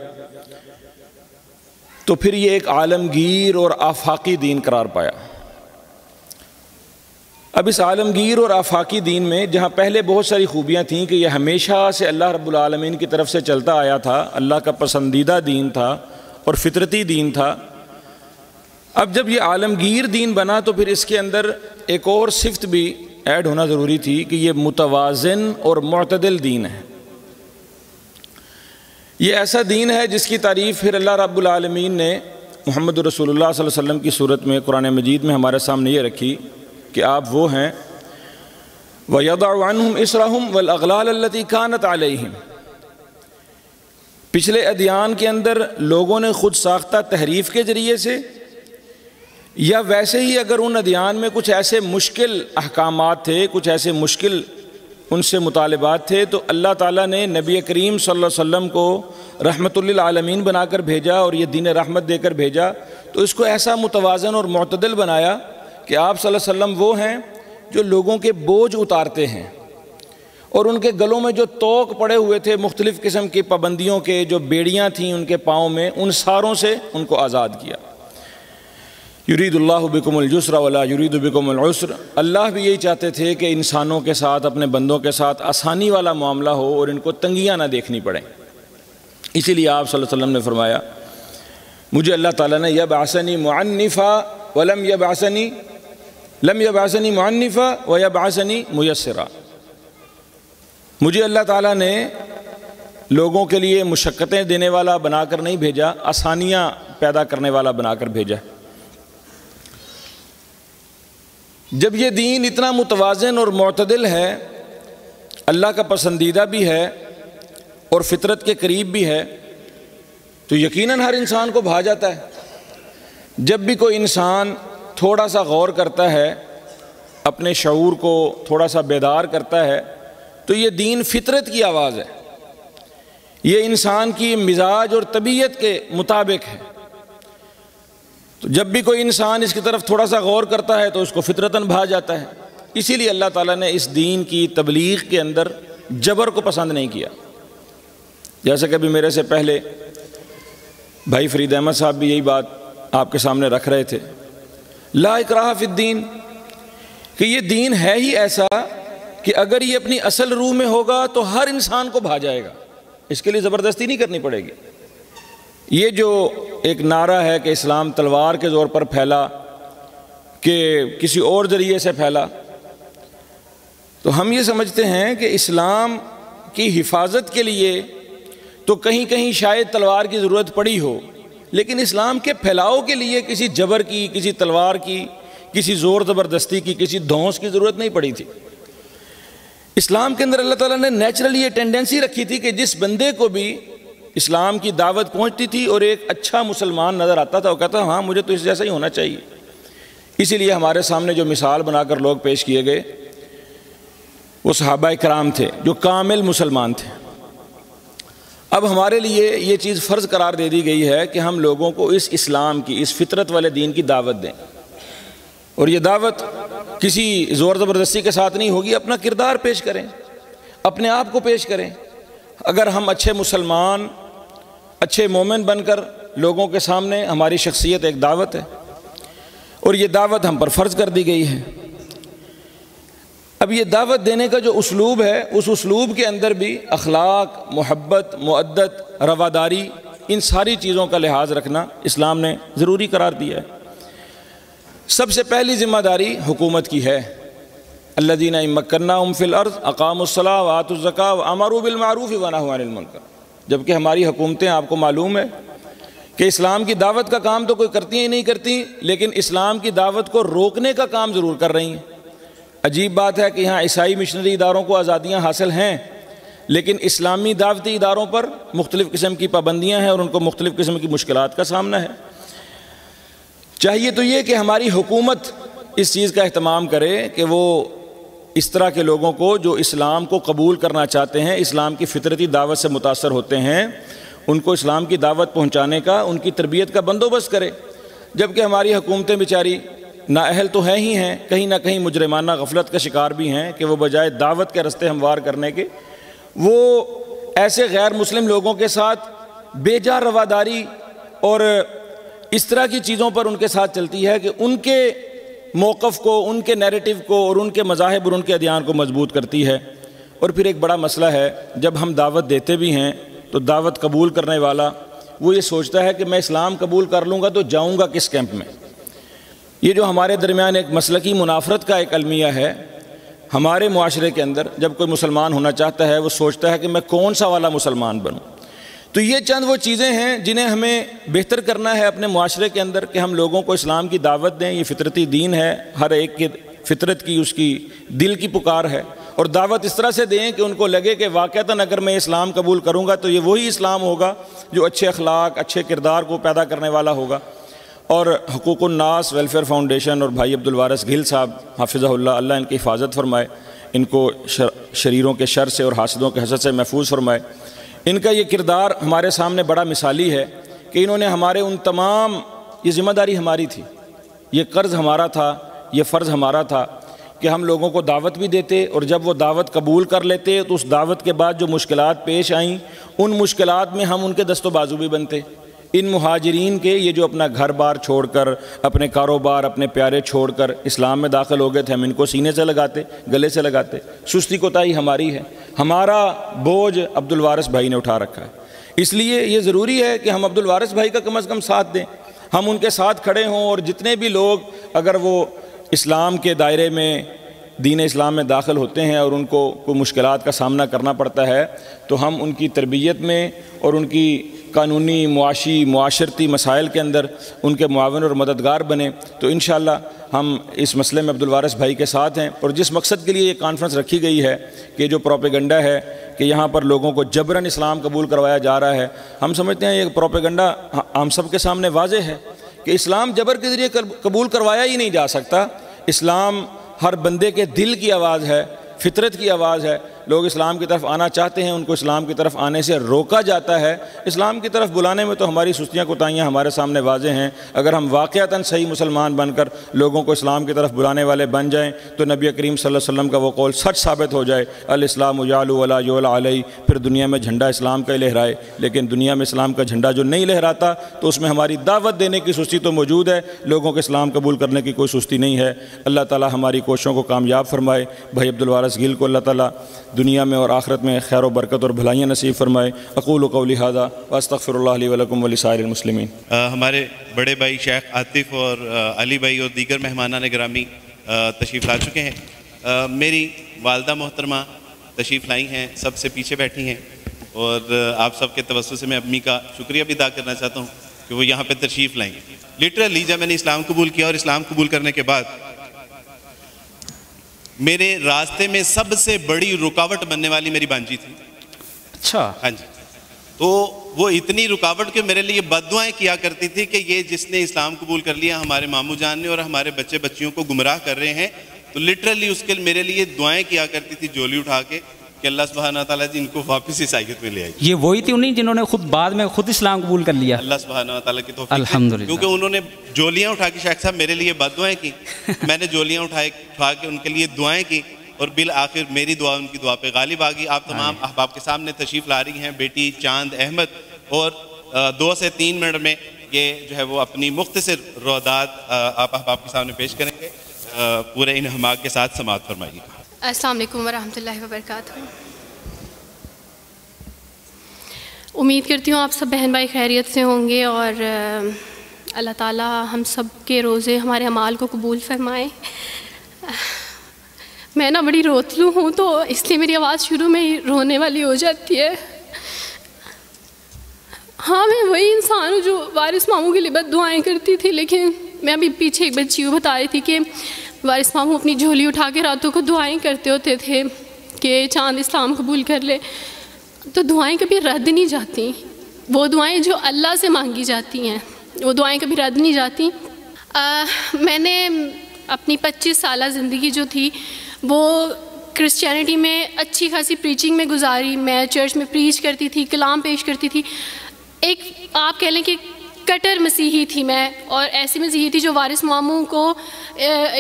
तो फिर ये एक आलमगीर और आफाकी दीन करार पाया। अब इस आलमगीर और आफाकी दीन में जहाँ पहले बहुत सारी खूबियाँ थीं कि यह हमेशा से अल्लाह रब्बुल आलमीन की तरफ से चलता आया था, अल्लाह का पसंदीदा दीन था और फितरती दीन था, अब जब यह आलमगीर दीन बना तो फिर इसके अंदर एक और सिफ्त भी ऐड होना ज़रूरी थी कि यह मुतवाज़िन और मुअतदिल दीन है। ये ऐसा दीन है जिसकी तारीफ़ फिर अल्लाह रब्बुल आलमीन ने मुहम्मद रसूलुल्लाह सल्लल्लाहु अलैहि वसल्लम की सूरत में, कुरान मजीद में हमारे सामने ये रखी कि आप वो हैं, वयदउ अन्हुम इसरहुम वल अगलाल लती कानत अलैहिम। पिछले अदियान के अंदर लोगों ने खुद साख्ता तहरीफ़ के ज़रिए से या वैसे ही अगर उन अध्ययन में कुछ ऐसे मुश्किल अहकामात थे, कुछ ऐसे मुश्किल उनसे मुतालबात थे, तो अल्लाह ताला ने नबी करीम सल्लल्लाहु अलैहि वसल्लम को रहमतुल्लिल आलमीन बनाकर भेजा और ये दीन रहमत देकर भेजा। तो इसको ऐसा मुतवाज़न और मुअतदल बनाया कि आप सल्लल्लाहु अलैहि वसल्लम वो हैं जो लोगों के बोझ उतारते हैं और उनके गलों में जो तोक पड़े हुए थे मुख्तलिफ़ किस्म की पाबंदियों के, जो बेड़ियाँ थीं उनके पाँव में, उन सारों से उनको आज़ाद किया। युरीदुल्लाहु बिकुमुल युस्रा वला युरीदु बिकुमुल उसर। अल्लाह भी यही चाहते थे कि इंसानों के साथ, अपने बंदों के साथ आसानी वाला मामला हो और इनको तंगियाँ ना देखनी पड़ें। इसीलिए आप सल्लल्लाहु अलैहि वसल्लम ने फरमाया, मुझे अल्लाह ताला ने यबअसनी मुअन्निफा वलम यबअसनी लम यबअसनी मुअन्निफा व यबअसनी मुयस्सिरा। मुझे अल्लाह ताला ने लोगों के लिए मुशक्क़तें देने वाला बनाकर नहीं भेजा, आसानियाँ पैदा करने वाला बनाकर भेजा। जब ये दीन इतना मुतवाज़न और मुअतदिल है, अल्लाह का पसंदीदा भी है और फितरत के करीब भी है, तो यकीनन हर इंसान को भा जाता है। जब भी कोई इंसान थोड़ा सा गौर करता है, अपने शऊर को थोड़ा सा बेदार करता है, तो ये दीन फितरत की आवाज़ है, ये इंसान की मिजाज और तबीयत के मुताबिक है। तो जब भी कोई इंसान इसकी तरफ थोड़ा सा गौर करता है तो उसको फितरतन भा जाता है। इसीलिए अल्लाह ताला ने इस दीन की तबलीग के अंदर जबर को पसंद नहीं किया। जैसा कि अभी मेरे से पहले भाई फरीद अहमद साहब भी यही बात आपके सामने रख रहे थे, ला इकराह फिद दीन, कि ये दीन है ही ऐसा कि अगर ये अपनी असल रूह में होगा तो हर इंसान को भा जाएगा, इसके लिए ज़बरदस्ती नहीं करनी पड़ेगी। ये जो एक नारा है कि इस्लाम तलवार के ज़ोर पर फैला कि किसी और ज़रिए से फैला, तो हम ये समझते हैं कि इस्लाम की हिफाजत के लिए तो कहीं कहीं शायद तलवार की ज़रूरत पड़ी हो, लेकिन इस्लाम के फैलाव के लिए किसी जबर की, किसी तलवार की, किसी ज़ोर ज़बरदस्ती की, किसी धौंस की ज़रूरत नहीं पड़ी थी। इस्लाम के अंदर अल्लाह ताला ने नेचुरली ये टेंडेंसी रखी थी कि जिस बंदे को भी इस्लाम की दावत पहुंचती थी और एक अच्छा मुसलमान नज़र आता था, वो कहता हाँ मुझे तो इस जैसा ही होना चाहिए। इसीलिए हमारे सामने जो मिसाल बनाकर लोग पेश किए गए वो सहाबा कराम थे जो कामिल मुसलमान थे। अब हमारे लिए ये चीज़ फ़र्ज़ करार दे दी गई है कि हम लोगों को इस इस्लाम की, इस फितरत वाले दीन की दावत दें, और ये दावत किसी ज़ोर ज़बरदस्ती के साथ नहीं होगी। अपना किरदार पेश करें, अपने आप को पेश करें। अगर हम अच्छे मुसलमान, अच्छे मोमिन बनकर लोगों के सामने, हमारी शख्सियत एक दावत है और ये दावत हम पर फ़र्ज़ कर दी गई है। अब ये दावत देने का जो उसलूब है, उस उसलूब के अंदर भी अखलाक, मोहब्बत, मुअद्दत, रवादारी, इन सारी चीज़ों का लिहाज रखना इस्लाम ने ज़रूरी करार दिया है। सबसे पहली ज़िम्मेदारी हुकूमत की है। अल्लज़ीना मक्कन्नाहुम फ़िल अर्ज़ अक़ामुस्सलाह व आतुज़्ज़काह व अमरू बिलमारूफ़ व नहू अनिल मुनकर। जबकि हमारी हुकूमतें, आपको मालूम है कि इस्लाम की दावत का काम तो कोई करती ही नहीं करती, लेकिन इस्लाम की दावत को रोकने का काम ज़रूर कर रही हैं। अजीब बात है कि यहाँ ईसाई मिशनरी इदारों को आज़ादियाँ हासिल हैं, लेकिन इस्लामी दावती इदारों पर मुख्तलिफ़ किस्म की पाबंदियाँ हैं और उनको मुख्तलिफ़ किस्म की मुश्किलात का सामना है। चाहिए तो ये कि हमारी हुकूमत इस चीज़ का अहतमाम करे कि वो इस तरह के लोगों को जो इस्लाम को कबूल करना चाहते हैं, इस्लाम की फितरती दावत से मुतासर होते हैं, उनको इस्लाम की दावत पहुंचाने का, उनकी तरबियत का बंदोबस्त करे। जबकि हमारी हुकूमतें बेचारी नाअहल तो हैं ही हैं, कहीं ना कहीं मुजरिमाना गफलत का शिकार भी हैं कि वो बजाय दावत के रास्ते हमवार करने के, वो ऐसे गैर मुस्लिम लोगों के साथ बेजा रवादारी और इस तरह की चीज़ों पर उनके साथ चलती है कि उनके मौक़फ़ को, उनके नैरेटिव को और उनके मज़ाहिब और उनके अध्यान को मजबूत करती है। और फिर एक बड़ा मसला है, जब हम दावत देते भी हैं तो दावत कबूल करने वाला वो ये सोचता है कि मैं इस्लाम कबूल कर लूँगा तो जाऊँगा किस कैंप में। ये जो हमारे दरमियान एक मसलकी मुनाफरत का एक अलमिया है हमारे मुआशरे के अंदर, जब कोई मुसलमान होना चाहता है वो सोचता है कि मैं कौन सा वाला मुसलमान बनूँ। तो ये चंद वो चीज़ें हैं जिन्हें हमें बेहतर करना है अपने मुआशरे के अंदर कि हम लोगों को इस्लाम की दावत दें। ये फितरती दीन है, हर एक के फितरत की, उसकी दिल की पुकार है, और दावत इस तरह से दें कि उनको लगे कि वाक़तन अगर मैं इस्लाम कबूल करूँगा तो ये वही इस्लाम होगा जो अच्छे अखलाक, अच्छे किरदार को पैदा करने वाला होगा। और हकूक़-उन-नास वेलफेयर फ़ाउंडेशन और भाई अब्दुल वारिस गिल साहब हाफिज़हुल्लाह, अल्लाह इनकी हिफाजत फरमाए, इनको शर, शरीरों के शर से और हासदों के हसद से महफूज फरमाए। इनका ये किरदार हमारे सामने बड़ा मिसाली है कि इन्होंने हमारे उन तमाम, ये ज़िम्मेदारी हमारी थी, ये कर्ज़ हमारा था, ये फ़र्ज़ हमारा था कि हम लोगों को दावत भी देते और जब वो दावत कबूल कर लेते तो उस दावत के बाद जो मुश्किलात पेश आईं उन मुश्किलात में हम उनके दस्तो बाजू भी बनते। इन मुहाजिरीन के ये जो अपना घर बार छोड़कर, अपने कारोबार, अपने प्यारे छोड़कर इस्लाम में दाखिल हो गए थे, हम इनको सीने से लगाते, गले से लगाते। सुस्ती कोताही हमारी है, हमारा बोझ अब्दुल वारिस भाई ने उठा रखा है। इसलिए ये ज़रूरी है कि हम अब्दुल वारिस भाई का कम से कम साथ दें, हम उनके साथ खड़े हों और जितने भी लोग अगर वो इस्लाम के दायरे में, दीन इस्लाम में दाखिल होते हैं और उनको कोई मुश्किलात का सामना करना पड़ता है तो हम उनकी तरबियत में और उनकी कानूनी, मुआशी, मुआशरती मसाइल के अंदर उनके मुआवन और मददगार बने। तो इंशाअल्लाह हम इस मसले में अब्दुल वारिस भाई के साथ हैं। और जिस मकसद के लिए ये कॉन्फ्रेंस रखी गई है कि जो प्रोपेगेंडा है कि यहाँ पर लोगों को जबरन इस्लाम कबूल करवाया जा रहा है, हम समझते हैं ये प्रोपेगेंडा हम सब के सामने वाज़ेह है कि इस्लाम जबर के ज़रिए कबूल करवाया ही नहीं जा सकता। इस्लाम हर बंदे के दिल की आवाज़ है, फितरत की आवाज़ है। लोग इस्लाम की तरफ आना चाहते हैं, उनको इस्लाम की तरफ आने से रोका जाता है। इस्लाम की तरफ बुलाने में तो हमारी सुस्तियाँ कोताहियाँ हमारे सामने वाज़ेह हैं। अगर हम वाक़अतन सही मुसलमान बनकर लोगों को इस्लाम की तरफ बुलाने वाले बन जाएँ तो नबी करीम सल्लल्लाहु अलैहि वसल्लम का वो कौल सच साबित हो जाए, अल इस्लाम उजालु वला युला अलैहि, फिर दुनिया में झंडा इस्लाम का ही लहराए। लेकिन दुनिया में इस्लाम का झंडा जो नहीं लहराता तो उसमें हमारी दावत देने की सुस्ती तो मौजूद है, लोगों के इस्लाम कबूल करने की कोई सुस्ती नहीं है। अल्लाह ताला हमारी कोशिशों को कामयाब फरमाए। भाई अब्दुल वारिस गिल को अल्लाह ताला दुनिया में और आखरत में खैर व बरकत और भलाइयाँ नसीब फरमाए। अक़ूलु क़ौली हाज़ा व अस्तग़फ़िरुल्लाह ली व लकुम व लिसाइरिल मुस्लिमीन। हमारे बड़े भाई शेख आतिफ़ और अली भाई और दीगर मेहमानान गिरामी तशरीफ़ ला चुके हैं। आ, मेरी वालदा मोहतरमा तशरीफ़ लाई हैं, सबसे पीछे बैठी हैं और आप सबके तवस्सुल से मैं अम्मी का शुक्रिया भी अदा करना चाहता हूँ कि वो यहाँ पर तशरीफ़ लाई। लिटरली जब मैंने इस्लाम कबूल किया और इस्लाम कबूल करने के बाद मेरे रास्ते में सबसे बड़ी रुकावट बनने वाली मेरी भांजी थी। अच्छा। हाँ जी, तो वो इतनी रुकावट के मेरे लिए बद्दुआएं किया करती थी कि ये जिसने इस्लाम कबूल कर लिया हमारे मामू जान ने और हमारे बच्चे बच्चियों को गुमराह कर रहे हैं। तो लिटरली उसके मेरे लिए दुआएं किया करती थी झोली उठा के कि अल्लाह सुब्हान ताला जी इनको वापस हिसायत में ले आए। ये वही थी उन्हीं जिन्होंने खुद बाद में खुद इस्लाम कबूल कर लिया, अल्लाह सुब्हान ताला की तौफीक, अल्हम्दुलिल्लाह, क्योंकि उन्होंने जोलियाँ उठा के शेख साहब मेरे लिए बद्दुआएं की। मैंने जोलियाँ उठाए उठा के उनके लिए दुआएं की और बिल आखिर मेरी दुआ उनकी दुआ पे गालिब आ गई। आप तमाम अहबाब के सामने तशरीफ़ ला रही हैं बेटी चांद अहमद और दो से तीन मिनट में ये जो है वो अपनी मुख्तसर रोदात आप अहबाब के सामने पेश करेंगे। पूरे इन हमाक के साथ समाअत फरमाइए। अस्सलामु अलैकुम वरहमतुल्लाहि वबरकातुहू। उम्मीद करती हूँ आप सब बहन भाई खैरियत से होंगे और अल्लाह ताला हम सब के रोज़े हमारे अमाल को कबूल फरमाए। मैं ना बड़ी रोतलू हूँ तो इसलिए मेरी आवाज़ शुरू में ही रोने वाली हो जाती है। हाँ, मैं वही इंसान हूँ जो वारिस मामू के लिए बद दुआएँ करती थी, लेकिन मैं अभी पीछे एक बच्ची को बता रही थी कि वारिस मामू अपनी झोली उठा के रातों को दुआएं करते होते थे कि चांद इस्लाम कबूल कर ले। तो दुआएं कभी रद्द नहीं जाती, वो दुआएं जो अल्लाह से मांगी जाती हैं वो दुआएं कभी रद्द नहीं जाती। आ, मैंने अपनी पच्चीस साल ज़िंदगी जो थी वो क्रिश्चियनिटी में अच्छी खासी प्रीचिंग में गुजारी। मैं चर्च में प्रीच करती थी, कलाम पेश करती थी। एक आप कह लें कि कटर मसीही थी मैं, और ऐसी मसीही थी जो वारिस मामू को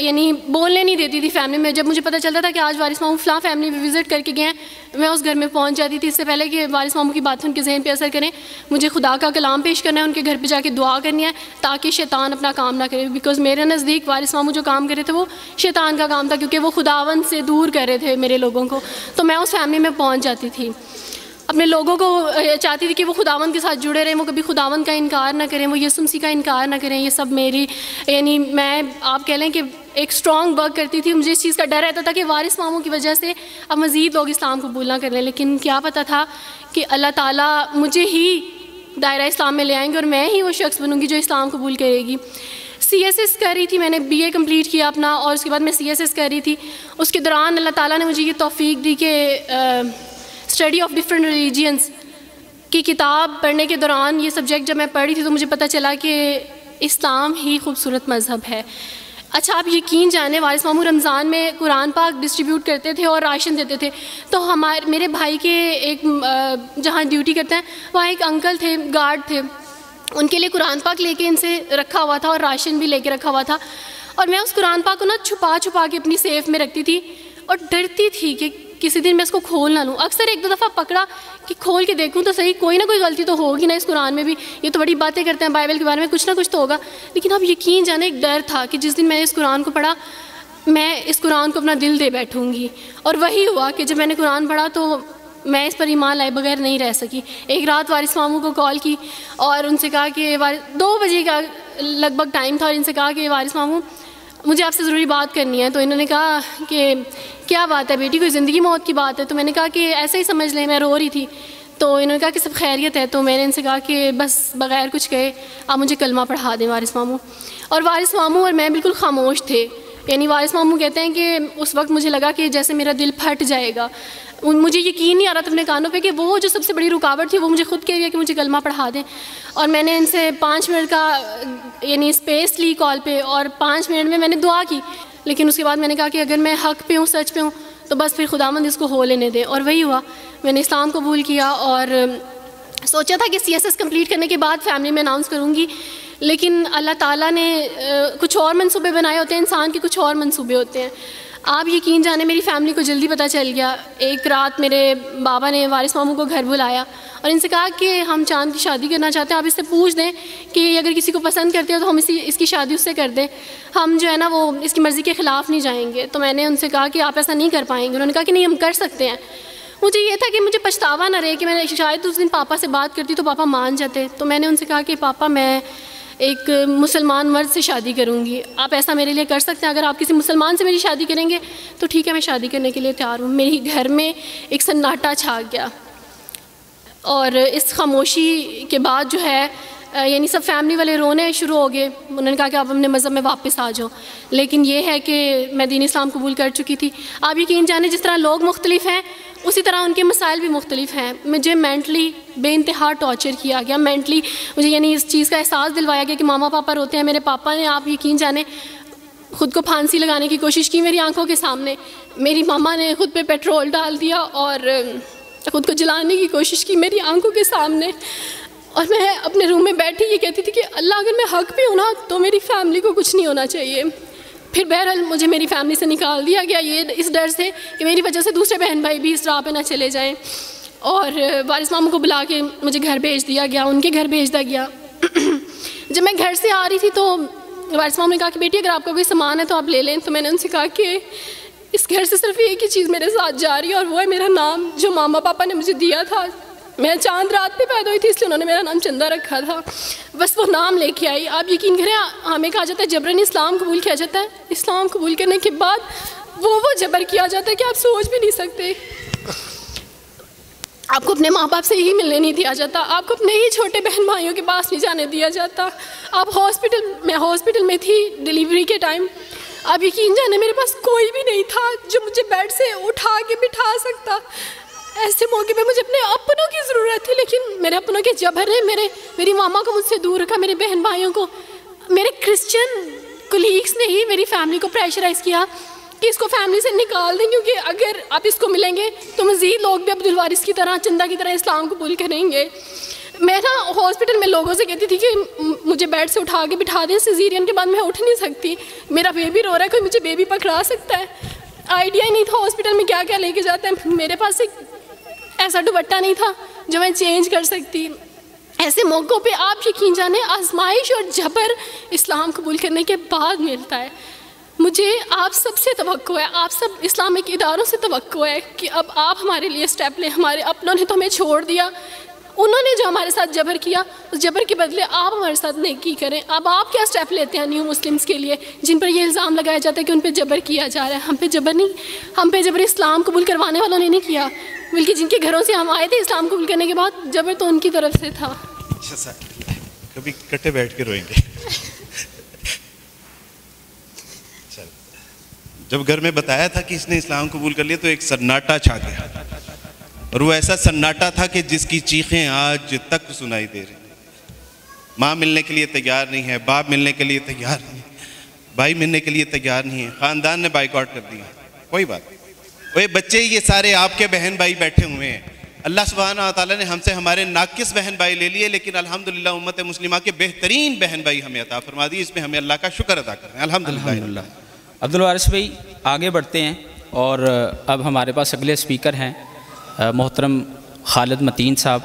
यानी बोलने नहीं देती थी फैमिली में। जब मुझे पता चलता था कि आज वारिस मामू फलां फैमिली में विज़िट करके गए हैं, मैं उस घर में पहुंच जाती थी। इससे पहले कि वारिस मामू की बात उनके जहन पे असर करें, मुझे खुदा का कलाम पेश करना है, उनके घर पे जाके दुआ करनी है ताकि शैतान अपना काम ना करे। बिकॉज़ मेरे नज़दीक वारिस मामू जो काम कर रहे थे वो शैतान का काम था, क्योंकि वो खुदावंद से दूर कर रहे थे मेरे लोगों को। तो मैं उस फैमिली में पहुँच जाती थी, अपने लोगों को चाहती थी कि वो खुदावंद के साथ जुड़े रहें, वो कभी खुदावंद का इनकार ना करें, वो यसु मसीह का इनकार ना करें। ये सब मेरी यानी मैं आप कह लें कि एक स्ट्रॉन्ग वर्क करती थी। मुझे इस चीज़ का डर रहता था कि वारिस मामू की वजह से अब मज़ीद लोग इस्लाम कबूल ना कर लें, लेकिन क्या पता था कि अल्लाह ताला मुझे ही दायरा इस्लाम में ले आएंगे और मैं ही वो शख्स बनूँगी जो इस्लाम कबूल करेगी। सी एस एस कर रही थी, मैंने बी ए कम्प्लीट किया अपना और उसके बाद मैं सी एस एस कर रही थी। उसके दौरान अल्लाह ताला ने मुझे ये तौफीक दी कि स्टडी ऑफ डिफरेंट रिलीजियंस की किताब पढ़ने के दौरान ये सब्जेक्ट जब मैं पढ़ी थी तो मुझे पता चला कि इस्लाम ही खूबसूरत मज़हब है। अच्छा आप यकीन जाने, वारिस मामू रमज़ान में कुरान पाक डिस्ट्रीब्यूट करते थे और राशन देते थे, तो हमारे मेरे भाई के एक जहाँ ड्यूटी करते हैं वहाँ एक अंकल थे, गार्ड थे, उनके लिए कुरान पाक लेके इनसे रखा हुआ था और राशन भी लेके रखा हुआ था। और मैं उस कुरान पाक को ना छुपा छुपा के अपनी सेफ में रखती थी और डरती थी कि किसी दिन मैं इसको खोल ना लूँ। अक्सर एक दो दफ़ा पकड़ा कि खोल के देखूँ तो सही, कोई ना कोई गलती तो होगी ना इस कुरान में भी, ये तो बड़ी बातें करते हैं बाइबल के बारे में, कुछ ना कुछ तो होगा। लेकिन अब यकीन जाने एक डर था कि जिस दिन मैंने इस कुरान को पढ़ा मैं इस कुरान को अपना दिल दे बैठूँगी। और वही हुआ कि जब मैंने कुरान पढ़ा तो मैं इस पर ईमान लाए बगैर नहीं रह सकी। एक रात वारिस मामू को कॉल की और उनसे कहा कि दो बजे का लगभग टाइम था और इनसे कहा कि वारिस मामू मुझे आपसे ज़रूरी बात करनी है। तो इन्होंने कहा कि क्या बात है बेटी, कोई ज़िंदगी मौत की बात है? तो मैंने कहा कि ऐसे ही समझ लें, मैं रो रही थी। तो इन्होंने कहा कि सब खैरियत है। तो मैंने इनसे कहा कि बस बग़ैर कुछ कहे आप मुझे कलमा पढ़ा दें वारिस मामू। और वारिस मामू और मैं बिल्कुल खामोश थे, यानी वारिस मामू कहते हैं कि उस वक्त मुझे लगा कि जैसे मेरा दिल फट जाएगा। मुझे यकीन नहीं आ रहा था अपने कानों पे कि वो जो सबसे बड़ी रुकावट थी वो मुझे खुद कह रही है कि मुझे कलमा पढ़ा दें। और मैंने इनसे पाँच मिनट का यानी स्पेस ली कॉल पे और पाँच मिनट में मैंने दुआ की। लेकिन उसके बाद मैंने कहा कि अगर मैं हक़ पे हूँ, सच पे हूँ, तो बस फिर खुदावंद इसको हो लेने दें। और वही हुआ, मैंने इस्लाम कबूल किया और सोचा था कि सी एस एस कम्प्लीट करने के बाद फैमिली में अनाउंस करूँगी, लेकिन अल्लाह ताला ने कुछ और मनसूबे बनाए होते हैं, इंसान के कुछ और मनसूबे होते हैं। आप यकीन जाने मेरी फ़ैमिली को जल्दी पता चल गया। एक रात मेरे बाबा ने वारिस मामू को घर बुलाया और इनसे कहा कि हम चांद की शादी करना चाहते हैं, आप इससे पूछ दें कि अगर किसी को पसंद करते हो तो हम इसी इसकी शादी उससे कर दें, हम जो है ना वो इसकी मर्ज़ी के ख़िलाफ़ नहीं जाएंगे। तो मैंने उनसे कहा कि आप ऐसा नहीं कर पाएंगे। उन्होंने कहा कि नहीं हम कर सकते हैं। मुझे ये था कि मुझे पछतावा ना रहे कि मैंने शायद उस दिन पापा से बात करती तो पापा मान जाते। तो मैंने उनसे कहा कि पापा मैं एक मुसलमान मर्द से शादी करूंगी, आप ऐसा मेरे लिए कर सकते हैं? अगर आप किसी मुसलमान से मेरी शादी करेंगे तो ठीक है, मैं शादी करने के लिए तैयार हूँ। मेरे घर में एक सन्नाटा छा गया और इस खामोशी के बाद जो है यानी सब फैमिली वाले रोने शुरू हो गए। उन्होंने कहा कि आप अपने मज़हब में वापस आ जाओ। लेकिन ये है कि मैं दीन इस्लाम कबूल कर चुकी थी। आप यकीन जाने जिस तरह लोग मुख्तलिफ हैं उसी तरह उनके मसाइल भी मुख्तलिफ हैं। मुझे मैंटली बेइंतहा टॉर्चर किया गया, मैंटली मुझे यानी इस चीज़ का एहसास दिलवाया गया कि मामा पापा रोते हैं। मेरे पापा ने आप यकीन जाने ख़ुद को फांसी लगाने की कोशिश की मेरी आंखों के सामने, मेरी मामा ने ख़ुद पे पेट्रोल डाल दिया और ख़ुद को जलाने की कोशिश की मेरी आंखों के सामने। और मैं अपने रूम में बैठी ये कहती थी कि अल्लाह अगर मैं हक़ पे हूँ ना तो मेरी फैमिली को कुछ नहीं होना चाहिए। फिर बहरहाल मुझे मेरी फैमिली से निकाल दिया गया, ये इस डर से कि मेरी वजह से दूसरे बहन भाई भी इस राह पे ना चले जाएं। और वारिस मामू को बुला के मुझे घर भेज दिया गया, उनके घर भेज दिया गया। जब मैं घर से आ रही थी तो वारिस मामू ने कहा कि बेटी अगर आपका कोई सामान है तो आप ले लें। तो मैंने उनसे कहा कि इस घर से सिर्फ एक ही चीज़ मेरे साथ जा रही है और वो है मेरा नाम जो मामा पापा ने मुझे दिया था। मैं चांद रात पे पैदा हुई थी इसलिए उन्होंने मेरा नाम चंदा रखा था, बस वो नाम लेके आई। आप यकीन करें हमें कहा जाता है जबरन इस्लाम कबूल किया जाता है, इस्लाम कबूल करने के बाद वो वो जबर किया जाता है कि आप सोच भी नहीं सकते। आपको अपने माँ बाप से ही मिलने नहीं दिया जाता, आपको अपने ही छोटे बहन भाइयों के पास नहीं जाने दिया जाता। आप हॉस्पिटल मैं हॉस्पिटल में थी डिलीवरी के टाइम, आप यकीन जाने मेरे पास कोई भी नहीं था जो मुझे बेड से उठा के बिठा सकता। ऐसे मौके पे मुझे अपने अपनों की ज़रूरत थी, लेकिन मेरे अपनों के जबर ने मेरे मेरी मामा को मुझसे दूर रखा, मेरे बहन भाइयों को, मेरे क्रिश्चियन कोलीग्स ने ही मेरी फैमिली को प्रेशराइज़ किया कि इसको फैमिली से निकाल दें, क्योंकि अगर आप इसको मिलेंगे तो मज़ीद लोग भी अब्दुल वारिस की तरह चंदा की तरह इस्लाम कबूल करेंगे। मैं ना हॉस्पिटल में लोगों से कहती थी कि मुझे बेड से उठा के बिठा दें, सीज़ेरियन के बाद मैं उठ नहीं सकती, मेरा बेबी रो रहा है, कोई मुझे बेबी पकड़ा सकता है। आइडिया ही नहीं था हॉस्पिटल में क्या क्या लेके जाते हैं। मेरे पास एक ऐसा दुपट्टा नहीं था जो मैं चेंज कर सकती। ऐसे मौक़ों पे आप यकीन जाने आजमाइश और जबर इस्लाम कबूल करने के बाद मिलता है। मुझे आप सब से तवक्को है, आप सब इस्लामिक इदारों से तवक्को है कि अब आप हमारे लिए स्टेप लें। हमारे अपनों ने तो हमें छोड़ दिया, उन्होंने जो हमारे साथ जबर किया उस जबर के बदले आप हमारे साथ नेकी करें। अब आप क्या स्टेप लेते हैं न्यू मुस्लिम्स के लिए जिन पर यह इल्ज़ाम लगाया जाता है कि उन पर जबर किया जा रहा है? हम पे जबर नहीं, हम पे जबर इस्लाम कबूल करवाने वालों ने नहीं किया, बल्कि जिनके घरों से हम आए थे इस्लाम कबूल करने के बाद जबर तो उनकी तरफ से था। कभी इकट्ठे बैठ के रोएंगे। जब घर में बताया था कि इसने इस्लाम कबूल कर लिया तो एक सन्नाटा छा गया और वो ऐसा सन्नाटा था कि जिसकी चीखें आज तक सुनाई दे रही। माँ मिलने के लिए तैयार नहीं है, बाप मिलने के लिए तैयार नहीं है, भाई मिलने के लिए तैयार नहीं है, ख़ानदान ने बाइकआउट कर दिया। कोई बात नहीं, बच्चे ये सारे आपके बहन भाई बैठे हुए हैं। अल्लाह सुब्हाना व तआला ने हमसे हमारे नाकिस बहन भाई ले लिए, लेकिन अल्हम्दुलिल्लाह उम्मत मुस्लिमा के बेहतरीन बहन भाई हमें अता फरमा दी। इसमें हमें अल्लाह का शुक्र अदा करना है, अल्हम्दुलिल्लाह। अब्दुल वारिस भाई आगे बढ़ते हैं और अब हमारे पास अगले स्पीकर हैं मोहतरम खालिद मतीन साहब,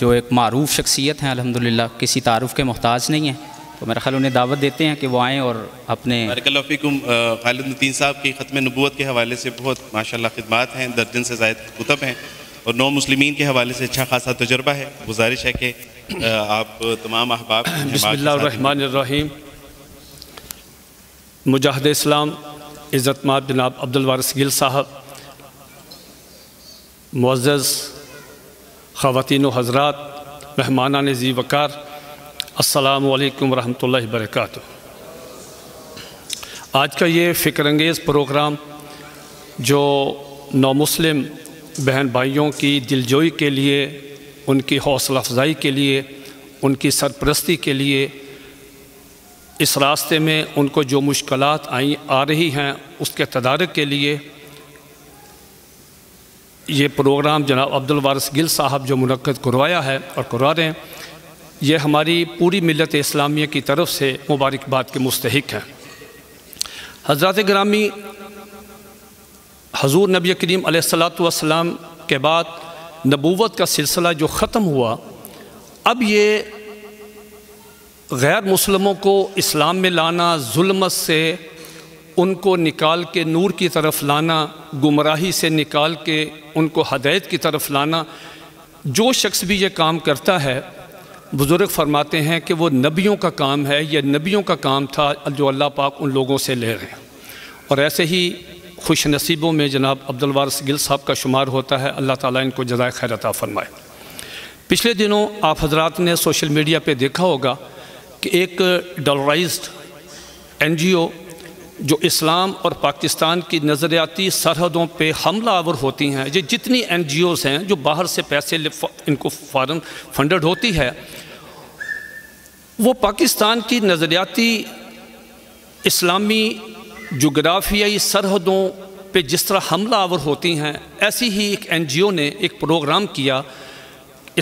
जो एक मारूफ शख्सियत हैं, अल्हम्दुलिल्लाह किसी तारुफ के मोहताज नहीं हैं। तो मेरा ख्याल उन्हें दावत देते हैं कि वो आएँ और अपने बरकल्लाहु फ़ीकुम। खालिद मतीन साहब की ख़त्म नबूवत के हवाले से बहुत माशाल्लाह खिदमात हैं, दर्जन से ज़ायद कुतब हैं और नौ मुस्लिमीन के हवाले से अच्छा खासा तजुर्बा है। गुजारिश है कि आप तमाम अहबाब बिस्मिल्लाहिर रहमानिर रहीम। मुजाहिद इस्लाम इज़्ज़तमआब जनाब अब्दुल वारिस गिल साहब, मुअज़्ज़ज़ ख़वातीन व हज़रात, मेहमानान ज़ी वक़ार, अस्सलामु अलैकुम रहमतुल्लाहि व बरकातहू। आज का ये फ़िक्रंगेज़ प्रोग्राम जो नौमुस्लिम बहन भाइयों की दिलजोई के लिए, उनकी हौसला अफजाई के लिए, उनकी सरपरस्ती के लिए, इस रास्ते में उनको जो मुश्किलात आई आ रही हैं उसके तदारक के लिए ये प्रोग्राम जनाब अब्दुल वारिस गिल साहब जो मुनक़्क़द करवाया है और करवा रहे हैं, ये हमारी पूरी मिलत इस्लामिया की तरफ से मुबारकबाद के मुस्तहिक हैं। हज़रात ग्रामी, हजूर नबी करीम अलैहिस्सलातु वस्सलाम के बाद नबूवत का सिलसिला जो ख़त्म हुआ, अब ये गैर मुसलमों को इस्लाम में लाना, जुल्मत से उनको निकाल के नूर की तरफ लाना, गुमराही से निकाल के उनको हदायत की तरफ लाना, जो शख्स भी ये काम करता है, बुज़ुर्ग फरमाते हैं कि वो नबियों का काम है, यह नबियों का काम था जो अल्लाह पाक उन लोगों से ले रहे हैं। और ऐसे ही खुश नसीबों में जनाब अब्दुल वारिस गिल साहब का शुमार होता है। अल्लाह ताला इनको जज़ाए खैर अता फरमाए। पिछले दिनों आप हजरात ने सोशल मीडिया पे देखा होगा कि एक डॉलराइज्ड एन जी ओ जो इस्लाम और पाकिस्तान की नज़रियाती सरहदों पे हमला आवर होती हैं, ये जितनी एन जी ओज़ हैं जो बाहर से पैसे इनको फ़ॉरन फंडेड होती है, वो पाकिस्तान की नज़रियाती इस्लामी जुग्राफियाई सरहदों पे जिस तरह हमला आवर होती हैं, ऐसी ही एक एन जी ओ ने एक प्रोग्राम किया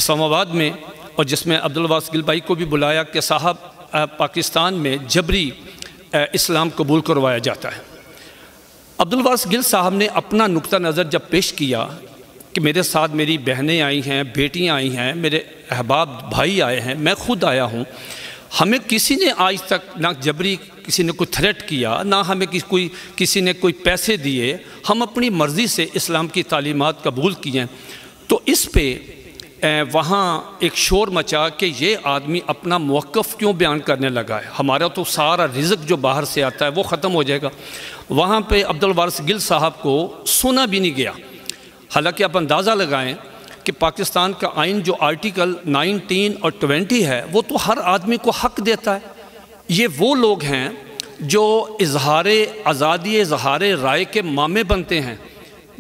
इस्लामाबाद में, और जिसमें अब्दुल वारिस गिल भाई को भी बुलाया कि साहब पाकिस्तान में जबरी इस्लाम कबूल करवाया जाता है। अब्दुल वारिस गिल साहब ने अपना नुक्ता नज़र जब पेश किया कि मेरे साथ मेरी बहनें आई हैं, बेटियां आई हैं, मेरे अहबाब भाई आए हैं, मैं खुद आया हूं, हमें किसी ने आज तक ना जबरी किसी ने कोई थ्रेट किया, ना हमें किस कोई किसी ने कोई पैसे दिए, हम अपनी मर्ज़ी से इस्लाम की तालीमात कबूल किए। तो इस पर वहाँ एक शोर मचा कि ये आदमी अपना मौक़िफ़ क्यों बयान करने लगा है, हमारा तो सारा रिज़्क़ जो बाहर से आता है वो ख़त्म हो जाएगा। वहाँ पे अब्दुल वारिस गिल साहब को सुना भी नहीं गया। हालांकि आप अंदाज़ा लगाएं कि पाकिस्तान का आइन जो आर्टिकल नाइनटीन और बीस है वो तो हर आदमी को हक देता है। ये वो लोग हैं जो इजहार आज़ादी इजहार राय के मामे बनते हैं,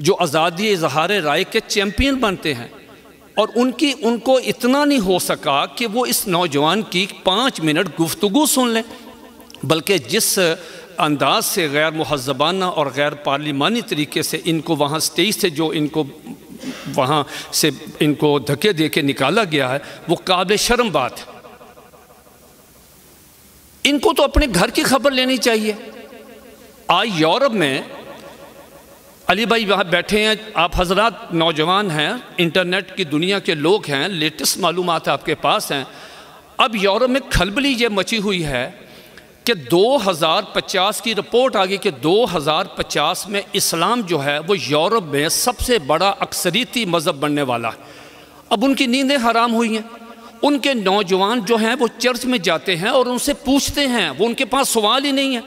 जो आज़ादी इजहार राय के चैम्पियन बनते हैं, और उनकी उनको इतना नहीं हो सका कि वो इस नौजवान की पाँच मिनट गुफ्तगू सुन लें, बल्कि जिस अंदाज से गैर मुहज़बाना और गैर पार्लिमानी तरीके से इनको वहाँ स्टेज से जो इनको वहाँ से इनको धक्के दे के निकाला गया है वो काबिल शर्म बात है। इनको तो अपने घर की खबर लेनी चाहिए। आज यूरोप में अली भाई वहाँ बैठे हैं, आप हजरात नौजवान हैं, इंटरनेट की दुनिया के लोग हैं, लेटेस्ट मालूमात आपके पास हैं। अब यूरोप में खलबली ये मची हुई है कि दो हज़ार पचास की रिपोर्ट आ गई कि दो हज़ार पचास में इस्लाम जो है वो यूरोप में सबसे बड़ा अक्सरीती मज़हब बनने वाला है। अब उनकी नींदें हराम हुई हैं, उनके नौजवान जो हैं वो चर्च में जाते हैं और उनसे पूछते हैं, वो उनके पास सवाल ही नहीं है।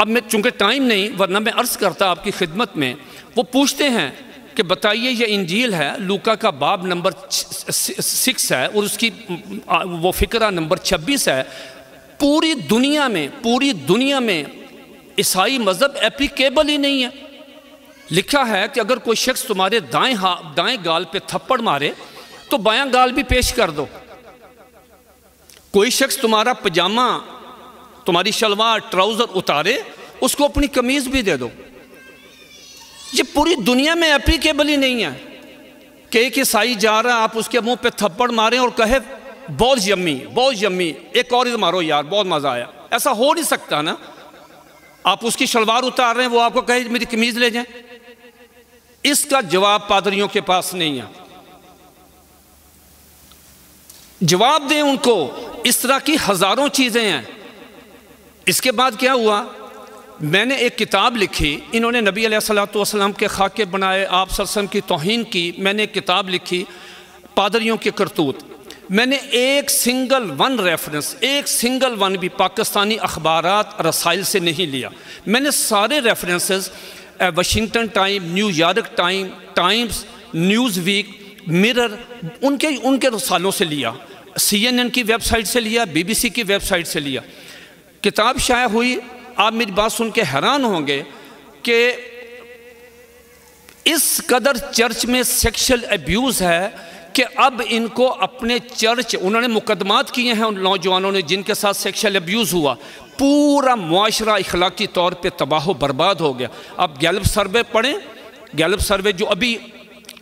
अब मैं चूँकि टाइम नहीं, वरना मैं अर्ज़ करता आपकी खिदमत में, वो पूछते हैं कि बताइए ये इंजील है, लूका का बाब नंबर सिक्स है और उसकी वो फ़िक्रा नंबर छब्बीस है। पूरी दुनिया में पूरी दुनिया में ईसाई मज़हब एप्लीकेबल ही नहीं है। लिखा है कि अगर कोई शख्स तुम्हारे दाएँ हाथ दाएँ गाल पे थप्पड़ मारे तो बायां गाल भी पेश कर दो। कोई शख्स तुम्हारा पजामा, तुम्हारी शलवार, ट्राउज़र उतारे, उसको अपनी कमीज़ भी दे दो। ये पूरी दुनिया में एप्लीकेबल ही नहीं है कि एक ईसाई जा रहा है, आप उसके मुंह पे थप्पड़ मारें और कहे बहुत यम्मी, बहुत यम्मी, एक और इस मारो यार, बहुत मज़ा आया। ऐसा हो नहीं सकता ना। आप उसकी शलवार उतार रहे हैं, वो आपको कहे मेरी कमीज़ ले जाए। इसका जवाब पादरियों के पास नहीं है। जवाब दें उनको। इस तरह की हज़ारों चीज़ें हैं। इसके बाद क्या हुआ, मैंने एक किताब लिखी। इन्होंने नबी अलैहिस्सलातु वस्सलाम के खाके बनाए, आप सरसम की तौहीन की। मैंने एक किताब लिखी, पादरियों के करतूत। मैंने एक सिंगल वन रेफरेंस, एक सिंगल वन भी पाकिस्तानी अखबारात रसाइल से नहीं लिया। मैंने सारे references Washington time, New York time, times, Newsweek, mirror, उनके उनके रसालों से लिया, सी एन एन की वेबसाइट से लिया, बी बी सी की वेबसाइट से लिया। किताब शाया हुई। आप मेरी बात सुन के हैरान होंगे कि इस कदर चर्च में सेक्शुअल अब्यूज़ है कि अब इनको अपने चर्च, उन्होंने मुकदमात किए हैं उन नौजवानों ने जिनके साथ सेक्शुअल अब्यूज़ हुआ। पूरा मुआशरा इखलाकी तौर पे तबाह बर्बाद हो गया। आप गैलप सर्वे पढ़ें, गैलप सर्वे जो अभी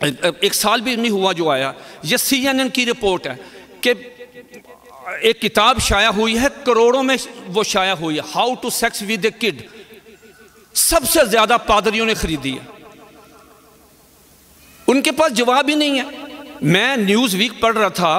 एक साल भी नहीं हुआ जो आया, ये सी एन एन की रिपोर्ट है कि एक किताब शाया हुई है, करोड़ों में वो शाया हुई है, how to sex with a kid. सबसे ज़्यादा पादरियों ने ख़रीदी है। उनके पास जवाब ही नहीं है। मैं न्यूज़ वीक पढ़ रहा था,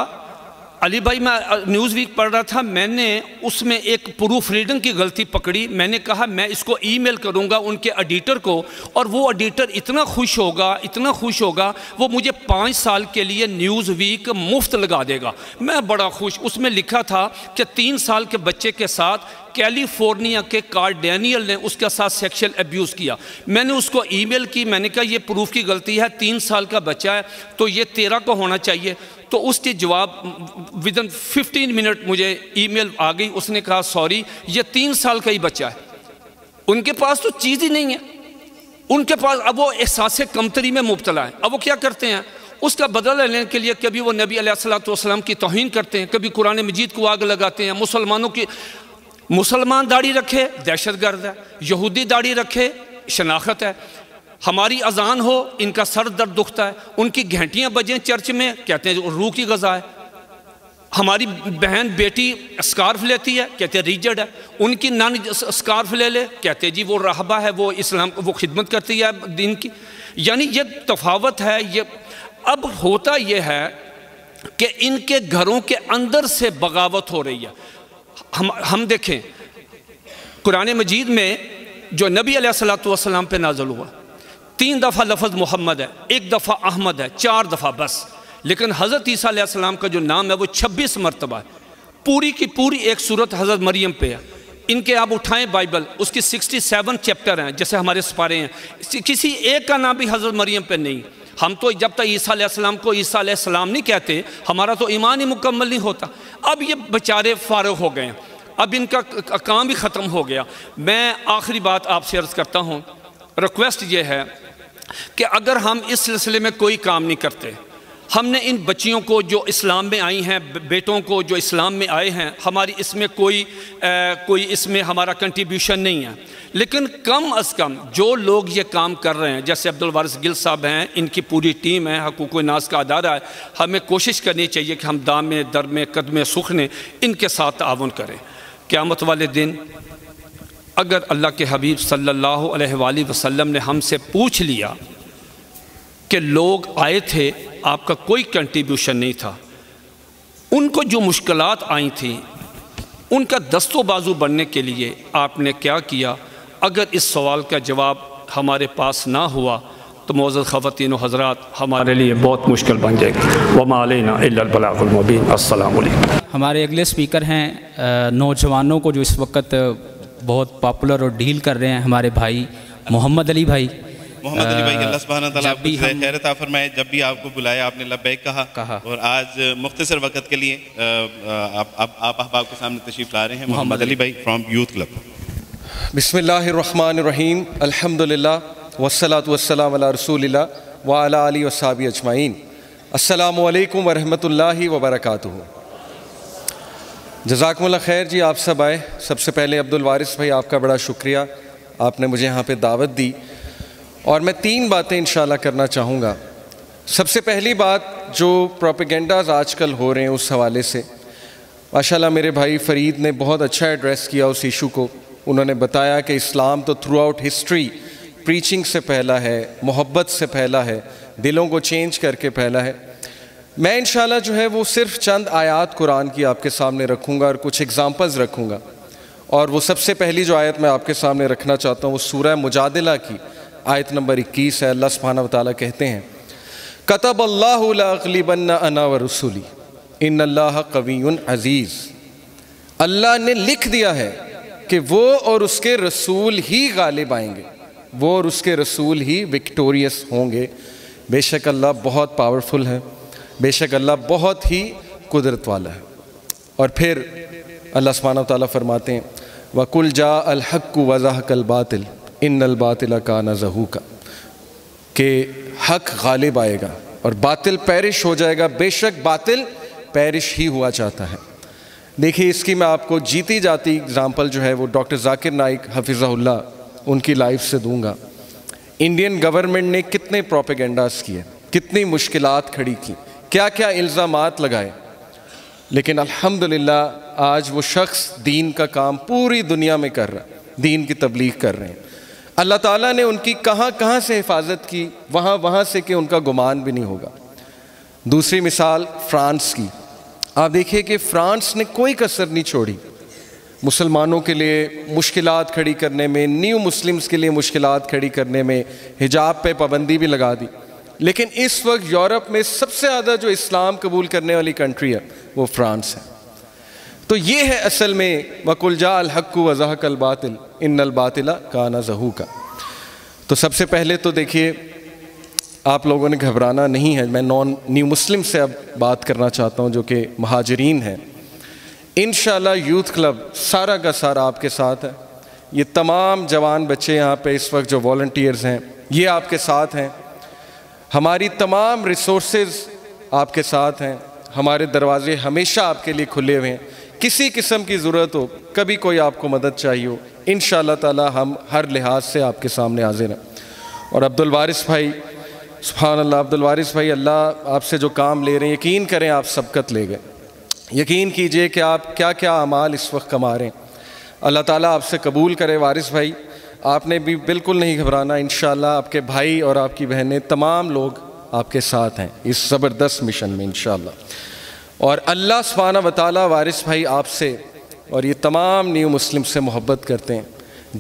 अली भाई, मैं न्यूज़ वीक पढ़ रहा था। मैंने उसमें एक प्रूफ रीडिंग की गलती पकड़ी। मैंने कहा मैं इसको ईमेल करूंगा उनके एडिटर को, और वो एडिटर इतना खुश होगा, इतना खुश होगा, वो मुझे पाँच साल के लिए न्यूज़ वीक मुफ्त लगा देगा। मैं बड़ा खुश। उसमें लिखा था कि तीन साल के बच्चे के साथ कैलिफोर्निया के कार्डेनियल ने उसके साथ सेक्सुअल अब्यूज़ किया। मैंने उसको ईमेल की, मैंने कहा ये प्रूफ की गलती है, तीन साल का बच्चा है तो ये तेरह को होना चाहिए। तो उसके जवाब विदिन फिफ्टीन मिनट मुझे ईमेल आ गई। उसने कहा सॉरी, ये तीन साल का ही बच्चा है। उनके पास तो चीज़ ही नहीं है। उनके पास अब वो एहसास कमतरी में मुबतला है। अब वो क्या करते हैं, उसका बदला लेने के लिए कभी वो नबी अलैहिस्सलातु वस्सलाम की तौहीन करते हैं, कभी कुरान मजीद को आग लगाते हैं। मुसलमानों की, मुसलमान दाढ़ी रखे दहशतगर्द है, यहूदी दाढ़ी रखे शनाख्त है, हमारी अजान हो इनका सर दर्द दुखता है, उनकी घंटियाँ बजें चर्च में कहते हैं रूह की गज़ा है, हमारी बहन बेटी स्कार्फ लेती है कहते हैं रिजड है, उनकी नानी स्कार्फ ले ले कहते जी वो राहबा है, वो इस्लाम, वो खिदमत करती है दीन की। यानी ये तफावत है। ये अब होता ये है कि इनके घरों के अंदर से बगावत हो रही है। हम हम देखें कुरान मजीद में जो नबी अलैहिस्सलातु वस्सलाम पे नाजल हुआ, तीन दफ़ा लफ्ज़ मोहम्मद है, एक दफ़ा अहमद है, चार दफ़ा बस। लेकिन हज़रत ईसा अलैहिस्सलाम का जो नाम है वो छब्बीस मरतबा है। पूरी की पूरी एक सूरत हज़रत मरियम पे है। इनके आप उठाएं बाइबल, उसकी सिक्सटी सेवन चैप्टर हैं जैसे हमारे सिपारे हैं, किसी एक का नाम भी हज़रत मरियम पे नहीं। हम तो जब तक ईसा अलैहिस्सलाम को ईसा अलैहिस्सलाम नहीं कहते, हमारा तो ईमान ही मुकम्मल नहीं होता। अब ये बेचारे फारग हो गए, अब इनका काम भी ख़त्म हो गया। मैं आखिरी बात आपसे अर्ज़ करता हूँ। रिक्वेस्ट ये है कि अगर हम इस सिलसिले में कोई काम नहीं करते, हमने इन बच्चियों को जो इस्लाम में आई हैं, बेटों को जो इस्लाम में आए हैं, हमारी इसमें कोई आ, कोई इसमें हमारा कंट्रीब्यूशन नहीं है। लेकिन कम अज़ कम जो लोग ये काम कर रहे हैं, जैसे अब्दुल वारिस गिल साहब हैं, इनकी पूरी टीम है, हकूक़ नास का अदारा है, हमें कोशिश करनी चाहिए कि हम दामे दरमे कदमे सुखने इनके साथ ताउन करें। क़यामत वाले दिन अगर अल्लाह के हबीब सल्लल्लाहु अलैहि वसल्लम ने हमसे पूछ लिया कि लोग आए थे, आपका कोई कंट्रीब्यूशन नहीं था, उनको जो मुश्किलात आई थी उनका दस्तो बाजू बनने के लिए आपने क्या किया, अगर इस सवाल का जवाब हमारे पास ना हुआ तो मोअज़्ज़ज़ ख़वातीन व हज़रात हमारे लिए बहुत मुश्किल बन जाएगी। वमा अलैना इल्लल बलागुल मुबीन। अस्सलामु अलैकुम। हमारे अगले स्पीकर हैं नौजवानों को जो इस वक्त बहुत पॉपुलर और डील कर रहे हैं, हमारे भाई मोहम्मद अली भाई। मोहम्मद अली भाई, अल्लाह सुब्हान तआला आपको खैर अता फरमाए। जब भी आपको बुलाया आपने लब्बैक कहा, कहा और आज मुख्तसर वक्त के लिए आप आप आप आपके सामने तशरीफ ला रहे हैं मोहम्मद अली भाई फ्रॉम यूथ क्लब। बिस्मिल्लाहिर्रहमानिर्रहीम, अल्हम्दुलिल्लाह वस्सलातु वस्सलाम अला रसूलिल्लाह व अला आलिहि वसहबी अजमाइन। अस्सलामु अलैकुम व रहमतुल्लाहि व बरकातुहू। जज़ाकुमुल्लाह खैर जी, आप सब आए। सबसे पहले अब्दुल वारिस भाई, आपका बड़ा शुक्रिया, आपने मुझे यहाँ पे दावत दी और मैं तीन बातें इंशाल्लाह करना चाहूँगा। सबसे पहली बात, जो प्रोपेगेंडाज आजकल हो रहे हैं उस हवाले से, माशाल्लाह मेरे भाई फ़रीद ने बहुत अच्छा एड्रेस किया उस इशू को। उन्होंने बताया कि इस्लाम तो थ्रू आउट हिस्ट्री प्रीचिंग से फैला है, मोहब्बत से फैला है, दिलों को चेंज करके फैला है। मैं इंशाल्लाह जो है वो सिर्फ चंद आयत कुरान की आपके सामने रखूँगा और कुछ एग्ज़ाम्पल्स रखूँगा। और वो सबसे पहली जो आयत मैं आपके सामने रखना चाहता हूँ वो सूरह मुजादिला की आयत नंबर इक्कीस है। अल्लाह सुब्हानहू व तआला कहते हैं, कतबल्लाहु ला अग़लिबन्ना अना व रसूली इन्नल्लाह क़विय्युन अज़ीज़। अल्लाह ने लिख दिया है कि वो और उसके रसूल ही गालिब आएंगे, वो और उसके रसूल ही विक्टोरियस होंगे। बेशक अल्लाह बहुत पावरफुल है, बेशक अल्लाह बहुत ही कुदरत वाला है। और फिर अल्लाह सुब्हानहू व तआला फरमाते हैं, वकुल जा अल हक़्क़ु व ज़हक़ल बातिल इन्नल बातिल काना ज़हूक़ा, के हक़ गालिब आएगा और बातिल पैरिश हो जाएगा, बेशक बातिल पैरिश ही हुआ चाहता है। देखिए, इसकी मैं आपको जीती जाती एग्ज़ाम्पल जो है वो डॉक्टर ज़ाकिर नाइक हफ़िज़हुल्लाह उनकी लाइफ से दूंगा। इंडियन गवर्नमेंट ने कितने प्रोपेगेंडास किए, कितनी मुश्किलात खड़ी की, क्या क्या इल्ज़ामात लगाए, लेकिन अल्हम्दुलिल्लाह आज वो शख्स दीन का काम पूरी दुनिया में कर रहा है, दीन की तबलीग कर रहे हैं। अल्लाह ताला ने उनकी कहाँ कहाँ से हिफाजत की, वहाँ वहाँ से कि उनका गुमान भी नहीं होगा। दूसरी मिसाल फ़्रांस की, आप देखिए कि फ़्रांस ने कोई कसर नहीं छोड़ी मुसलमानों के लिए मुश्किलात खड़ी करने में, न्यू मुस्लिम्स के लिए मुश्किलात खड़ी करने में, हिजाब पे पाबंदी भी लगा दी। लेकिन इस वक्त यूरोप में सबसे ज़्यादा जो इस्लाम कबूल करने वाली कंट्री है वो फ़्रांस है। तो ये है असल में वकुल जा अल हक़्क़ु व ज़हक़ल बातिल इन्नल बातिला काना ज़हूक़ा। तो सबसे पहले तो देखिए, आप लोगों ने घबराना नहीं है, मैं नॉन न्यू मुस्लिम से अब बात करना चाहता हूँ जो कि महाजरीन हैं। इंशाल्लाह यूथ क्लब सारा का सारा आपके साथ है। ये तमाम जवान बच्चे यहाँ पे इस वक्त जो वॉल्टियर्स हैं ये आपके साथ हैं, हमारी तमाम रिसोर्सेज आपके साथ हैं, हमारे दरवाजे हमेशा आपके लिए खुले हुए हैं। किसी किस्म की ज़रूरत हो, कभी कोई आपको मदद चाहिए हो, इंशाल्लाह ताला हम हर लिहाज से आपके सामने हाजिर हैं। और अब्दुल वारिस भाई, सुभान अल्लाह, अब्दुल वारिस भाई अल्लाह आपसे जो काम ले रहे हैं, यकीन करें आप सबकत ले गए। यकीन कीजिए कि आप क्या क्या अमाल इस वक्त कमा रहे हैं। अल्लाह ताला आपसे कबूल करे। वारिस भाई, आपने भी बिल्कुल नहीं घबराना, इंशाल्लाह आपके भाई और आपकी बहनें तमाम लोग आपके साथ हैं इस ज़बरदस्त मिशन में इंशाल्लाह। और अल्लाह सुब्हानहू व तआला वारिस भाई आपसे और ये तमाम न्यू मुस्लिम से मोहब्बत करते हैं।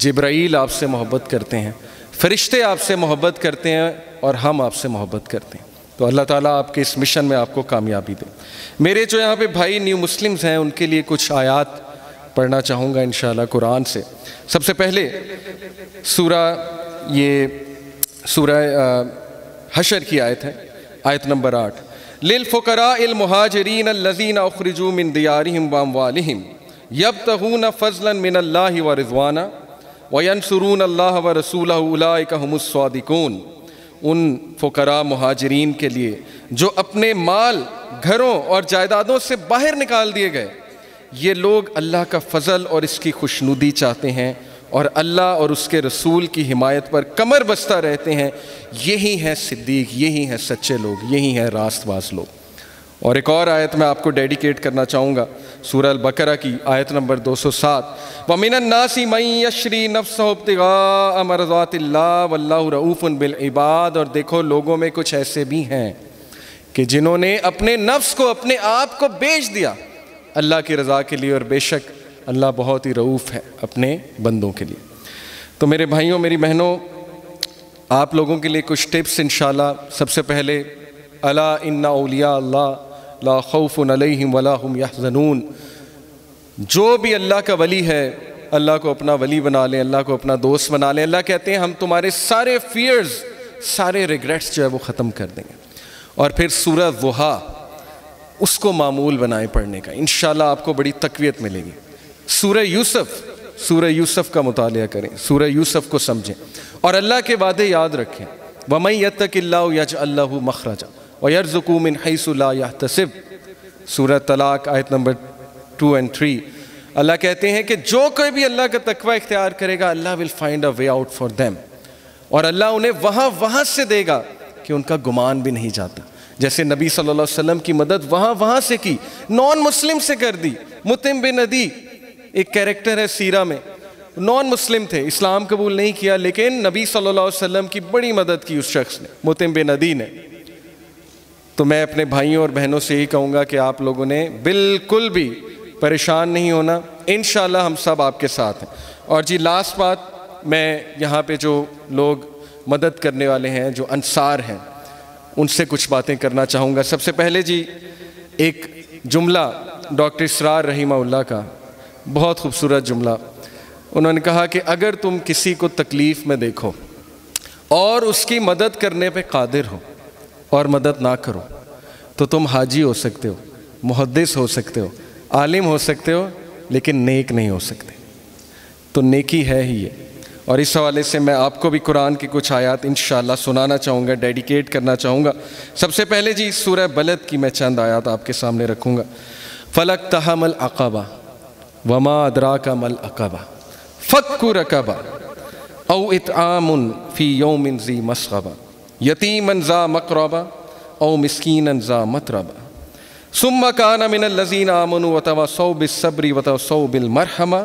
जिब्राइल आपसे मोहब्बत करते हैं, फ़रिश्ते आपसे मोहब्बत करते हैं और हम आपसे मोहब्बत करते हैं। तो अल्लाह ताला आपके इस मिशन में आपको कामयाबी दे। मेरे जो यहाँ पे भाई न्यू मुस्लिम्स हैं उनके लिए कुछ आयात पढ़ना चाहूँगा इंशाल्लाह कुरान से। सबसे पहले सूरह ये सूरह हशर की आयत है, आयत नंबर आठ, लिल फुकरा इल मुहाजरीन अल्लज़ीना उखरिजू मिन दियारिहिम व अमवालिहिम यब्तगूना फज़लन मिनल्लाहि व रिज़वाना व यंसुरून अल्लाह व रसूलहु उलाइका हुमुस सादिकून। उन फुकरा मुहाजरीन के लिए जो अपने माल, घरों और जायदादों से बाहर निकाल दिए गए, ये लोग अल्लाह का फजल और इसकी खुशनुदी चाहते हैं और अल्लाह और उसके रसूल की हिमायत पर कमर बस्ता रहते हैं। यही हैं सिद्दीक, यही हैं सच्चे लोग, यही हैं रास्तबाज लोग। और एक और आयत मैं आपको डेडिकेट करना चाहूँगा, सूरह अल-बकरा की आयत नंबर दो सौ सात, व मिनन नासि मन यश्री नफ्सहु इब्तिगाअ मर्ज़ातिल्लाह वल्लाहु रऊफ़ुन बिल इबाद। और देखो, लोगों में कुछ ऐसे भी हैं कि जिन्होंने अपने नफ्स को, अपने आप को बेच दिया अल्लाह की रज़ा के लिए, और बेशक अल्लाह बहुत ही रऊफ़ है अपने बंदों के लिए। तो मेरे भाइयों, मेरी बहनों, आप लोगों के लिए कुछ टिप्स इंशाल्लाह। सबसे पहले, अला इन्ना औलिया अल्लाह ला खौफुन अलैहिम वला हुम यहज़नून। जो भी अल्लाह का वली है, अल्लाह को अपना वली बना लें, अल्लाह को अपना दोस्त बना लें। अल्लाह कहते हैं, हम तुम्हारे सारे फ़ियर्स, सारे रिग्रेट्स जो है वो ख़त्म कर देंगे। और फिर सूरह दुहा, उसको मामूल बनाए पढ़ने का, इंशाल्लाह आपको बड़ी तक़वियत मिलेगी। सूरह यूसुफ, सूरह यूसुफ का मुतालिया करें, सूरह यूसुफ को समझें और अल्लाह के वादे याद रखें। वमन यत्तकिल्लाहु यजअल्लहु मखरजा व यरज़ुकु मिन हैसु ला यहतसिब। सूरह तलाक आयत नंबर टू एंड थ्री। अल्लाह कहते हैं कि जो कोई भी अल्लाह का तकवा इख्तियार करेगा अल्लाह will find a way out for them, और अल्लाह उन्हें वहाँ वहाँ से देगा कि उनका गुमान भी नहीं जाता। जैसे नबी सल्लल्लाहु अलैहि वसल्लम की मदद वहाँ वहाँ से की, नॉन मुस्लिम से कर दी। मुतिम बिन अदी एक कैरेक्टर है सीरा में, नॉन मुस्लिम थे, इस्लाम कबूल नहीं किया, लेकिन नबी सल्लल्लाहु अलैहि वसल्लम की बड़ी मदद की उस शख्स ने, मुतिम बिन अदी ने। तो मैं अपने भाइयों और बहनों से ही कहूँगा कि आप लोगों ने बिल्कुल भी परेशान नहीं होना, इंशाल्लाह हम सब आपके साथ हैं। और जी लास्ट बात, मैं यहाँ पे जो लोग मदद करने वाले हैं, जो अंसार हैं, उनसे कुछ बातें करना चाहूँगा। सबसे पहले जी एक जुमला डॉक्टर इसरार रहीमाउल्लाह का, बहुत खूबसूरत जुमला। उन्होंने कहा कि अगर तुम किसी को तकलीफ़ में देखो और उसकी मदद करने पे कादिर हो और मदद ना करो, तो तुम हाजी हो सकते हो, मुहद्दिस हो सकते हो, आलिम हो सकते हो, लेकिन नेक नहीं हो सकते। तो नेकी है ही ये। और इस हवाले से मैं आपको भी कुरान की कुछ आयत इंशाल्लाह सुनाना चाहूँगा, डेडिकेट करना चाहूँगा। सबसे पहले जी सूरह बलद की मैं चंद आयत आपके सामने रखूँगा। फलक तहमल अक़बा वमा अदरा का मल अक़बा फ़क्कु रक़बा औ इतआमुन फ़ी यौमिन ज़ी मसग़बा यतीमन ज़ा मक़रबा औ मिस्कीनन ज़ा मतरबा सुम्मा काना मिनल लज़ीना आमनू वतवासौ बिस्सब्री वतवासौ बिलमरहमा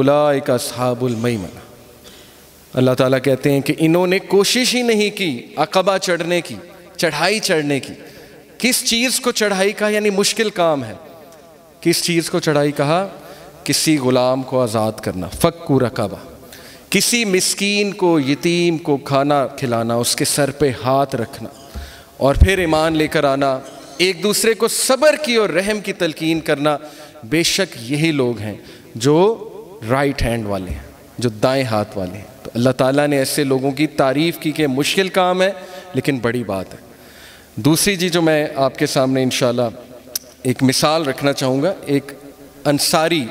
उलाइका असहाबुल मैमना। अल्लाह ताला कहते हैं कि इन्होंने कोशिश ही नहीं की अक़बा चढ़ने की, चढ़ाई चढ़ने की। किस चीज़ को चढ़ाई कहा, यानी मुश्किल काम है। किस चीज़ को चढ़ाई कहा? किसी ग़ुलाम को आज़ाद करना, फ़क्कु रक़बा, किसी मिस्कीन को, यतीम को खाना खिलाना, उसके सर पे हाथ रखना, और फिर ईमान लेकर आना, एक दूसरे को सब्र की और रहम की तलकीन करना। बेशक यही लोग हैं जो राइट हैंड वाले हैं, जो दाएं हाथ वाले हैं। तो अल्लाह ताला ने ऐसे लोगों की तारीफ़ की कि मुश्किल काम है लेकिन बड़ी बात है। दूसरी जी जो मैं आपके सामने इंशाल्लाह एक मिसाल रखना चाहूँगा, एक अंसारी,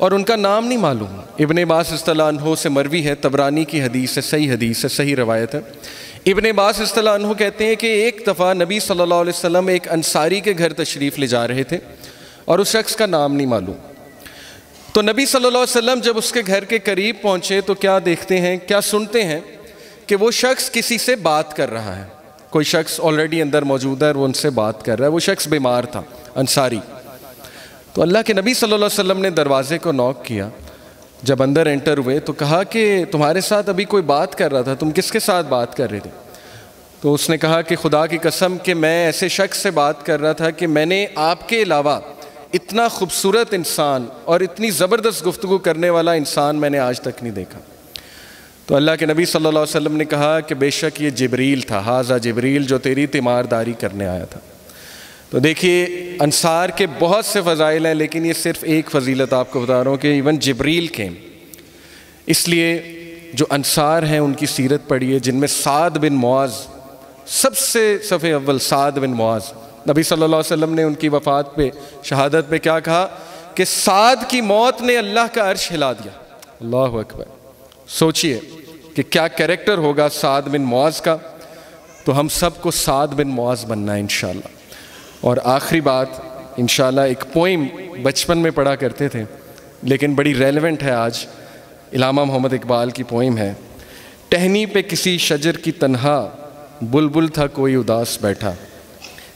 और उनका नाम नहीं मालूम, इब्ने अब्बास रज़ियल्लाहु अन्हु से मरवी है, तबरानी की हदीस है, सही हदीस है, सही रवायत है। इब्ने अब्बास रज़ियल्लाहु अन्हु कहते हैं कि एक दफ़ा नबी सल्लल्लाहु अलैहि वसल्लम एक अंसारी के घर तशरीफ़ ले जा रहे थे, और उस शख्स का नाम नहीं मालूम। तो नबी सल्लल्लाहु अलैहि वसल्लम जब उसके घर के करीब पहुँचे तो क्या देखते हैं, क्या सुनते हैं कि वो शख्स किसी से बात कर रहा है। कोई शख्स ऑलरेडी अंदर मौजूद है, वो उनसे बात कर रहा है। वो शख्स बीमार था, अंसारी। तो अल्लाह के नबी सल्लल्लाहु अलैहि वसल्लम ने दरवाज़े को नॉक किया। जब अंदर एंटर हुए तो कहा कि तुम्हारे साथ अभी कोई बात कर रहा था, तुम किसके साथ बात कर रहे थे? तो उसने कहा कि खुदा की कसम कि मैं ऐसे शख्स से बात कर रहा था कि मैंने आपके अलावा इतना खूबसूरत इंसान और इतनी ज़बरदस्त गुफ्तगू करने वाला इंसान मैंने आज तक नहीं देखा। तो अल्लाह के नबी सल्लल्लाहु अलैहि वसल्लम ने कहा कि बेशक ये जिब्रील था, हाज़ा जिब्रील, जो तेरी तीमारदारी करने आया था। तो देखिए अंसार के बहुत से फ़ज़ाइल हैं, लेकिन ये सिर्फ़ एक फ़जीलत आपको बता रहा हूँ कि इवन जिब्रील के। इसलिए जो अंसार हैं उनकी सीरत पढ़िए, जिनमें साद बिन मुआज़, सबसे सफ़े अव्वल साद बिन मुआज़। नबी सल्लल्लाहु अलैहि वसल्लम ने उनकी वफ़ात पे, शहादत पे क्या कहा कि साद की मौत ने अल्लाह का अर्श हिला दिया। अल्लाहु अकबर। सोचिए कि क्या कैरेक्टर होगा साद बिन मुआज़ का। तो हम सब को साद बिन मुआज़ बनना है इंशाल्लाह। और आखिरी बात इंशाल्लाह, एक पोइम बचपन में पढ़ा करते थे लेकिन बड़ी रेलेवेंट है आज, इलामा मोहम्मद इकबाल की पोइम है। टहनी पे किसी शजर की तन्हा बुलबुल था कोई उदास बैठा,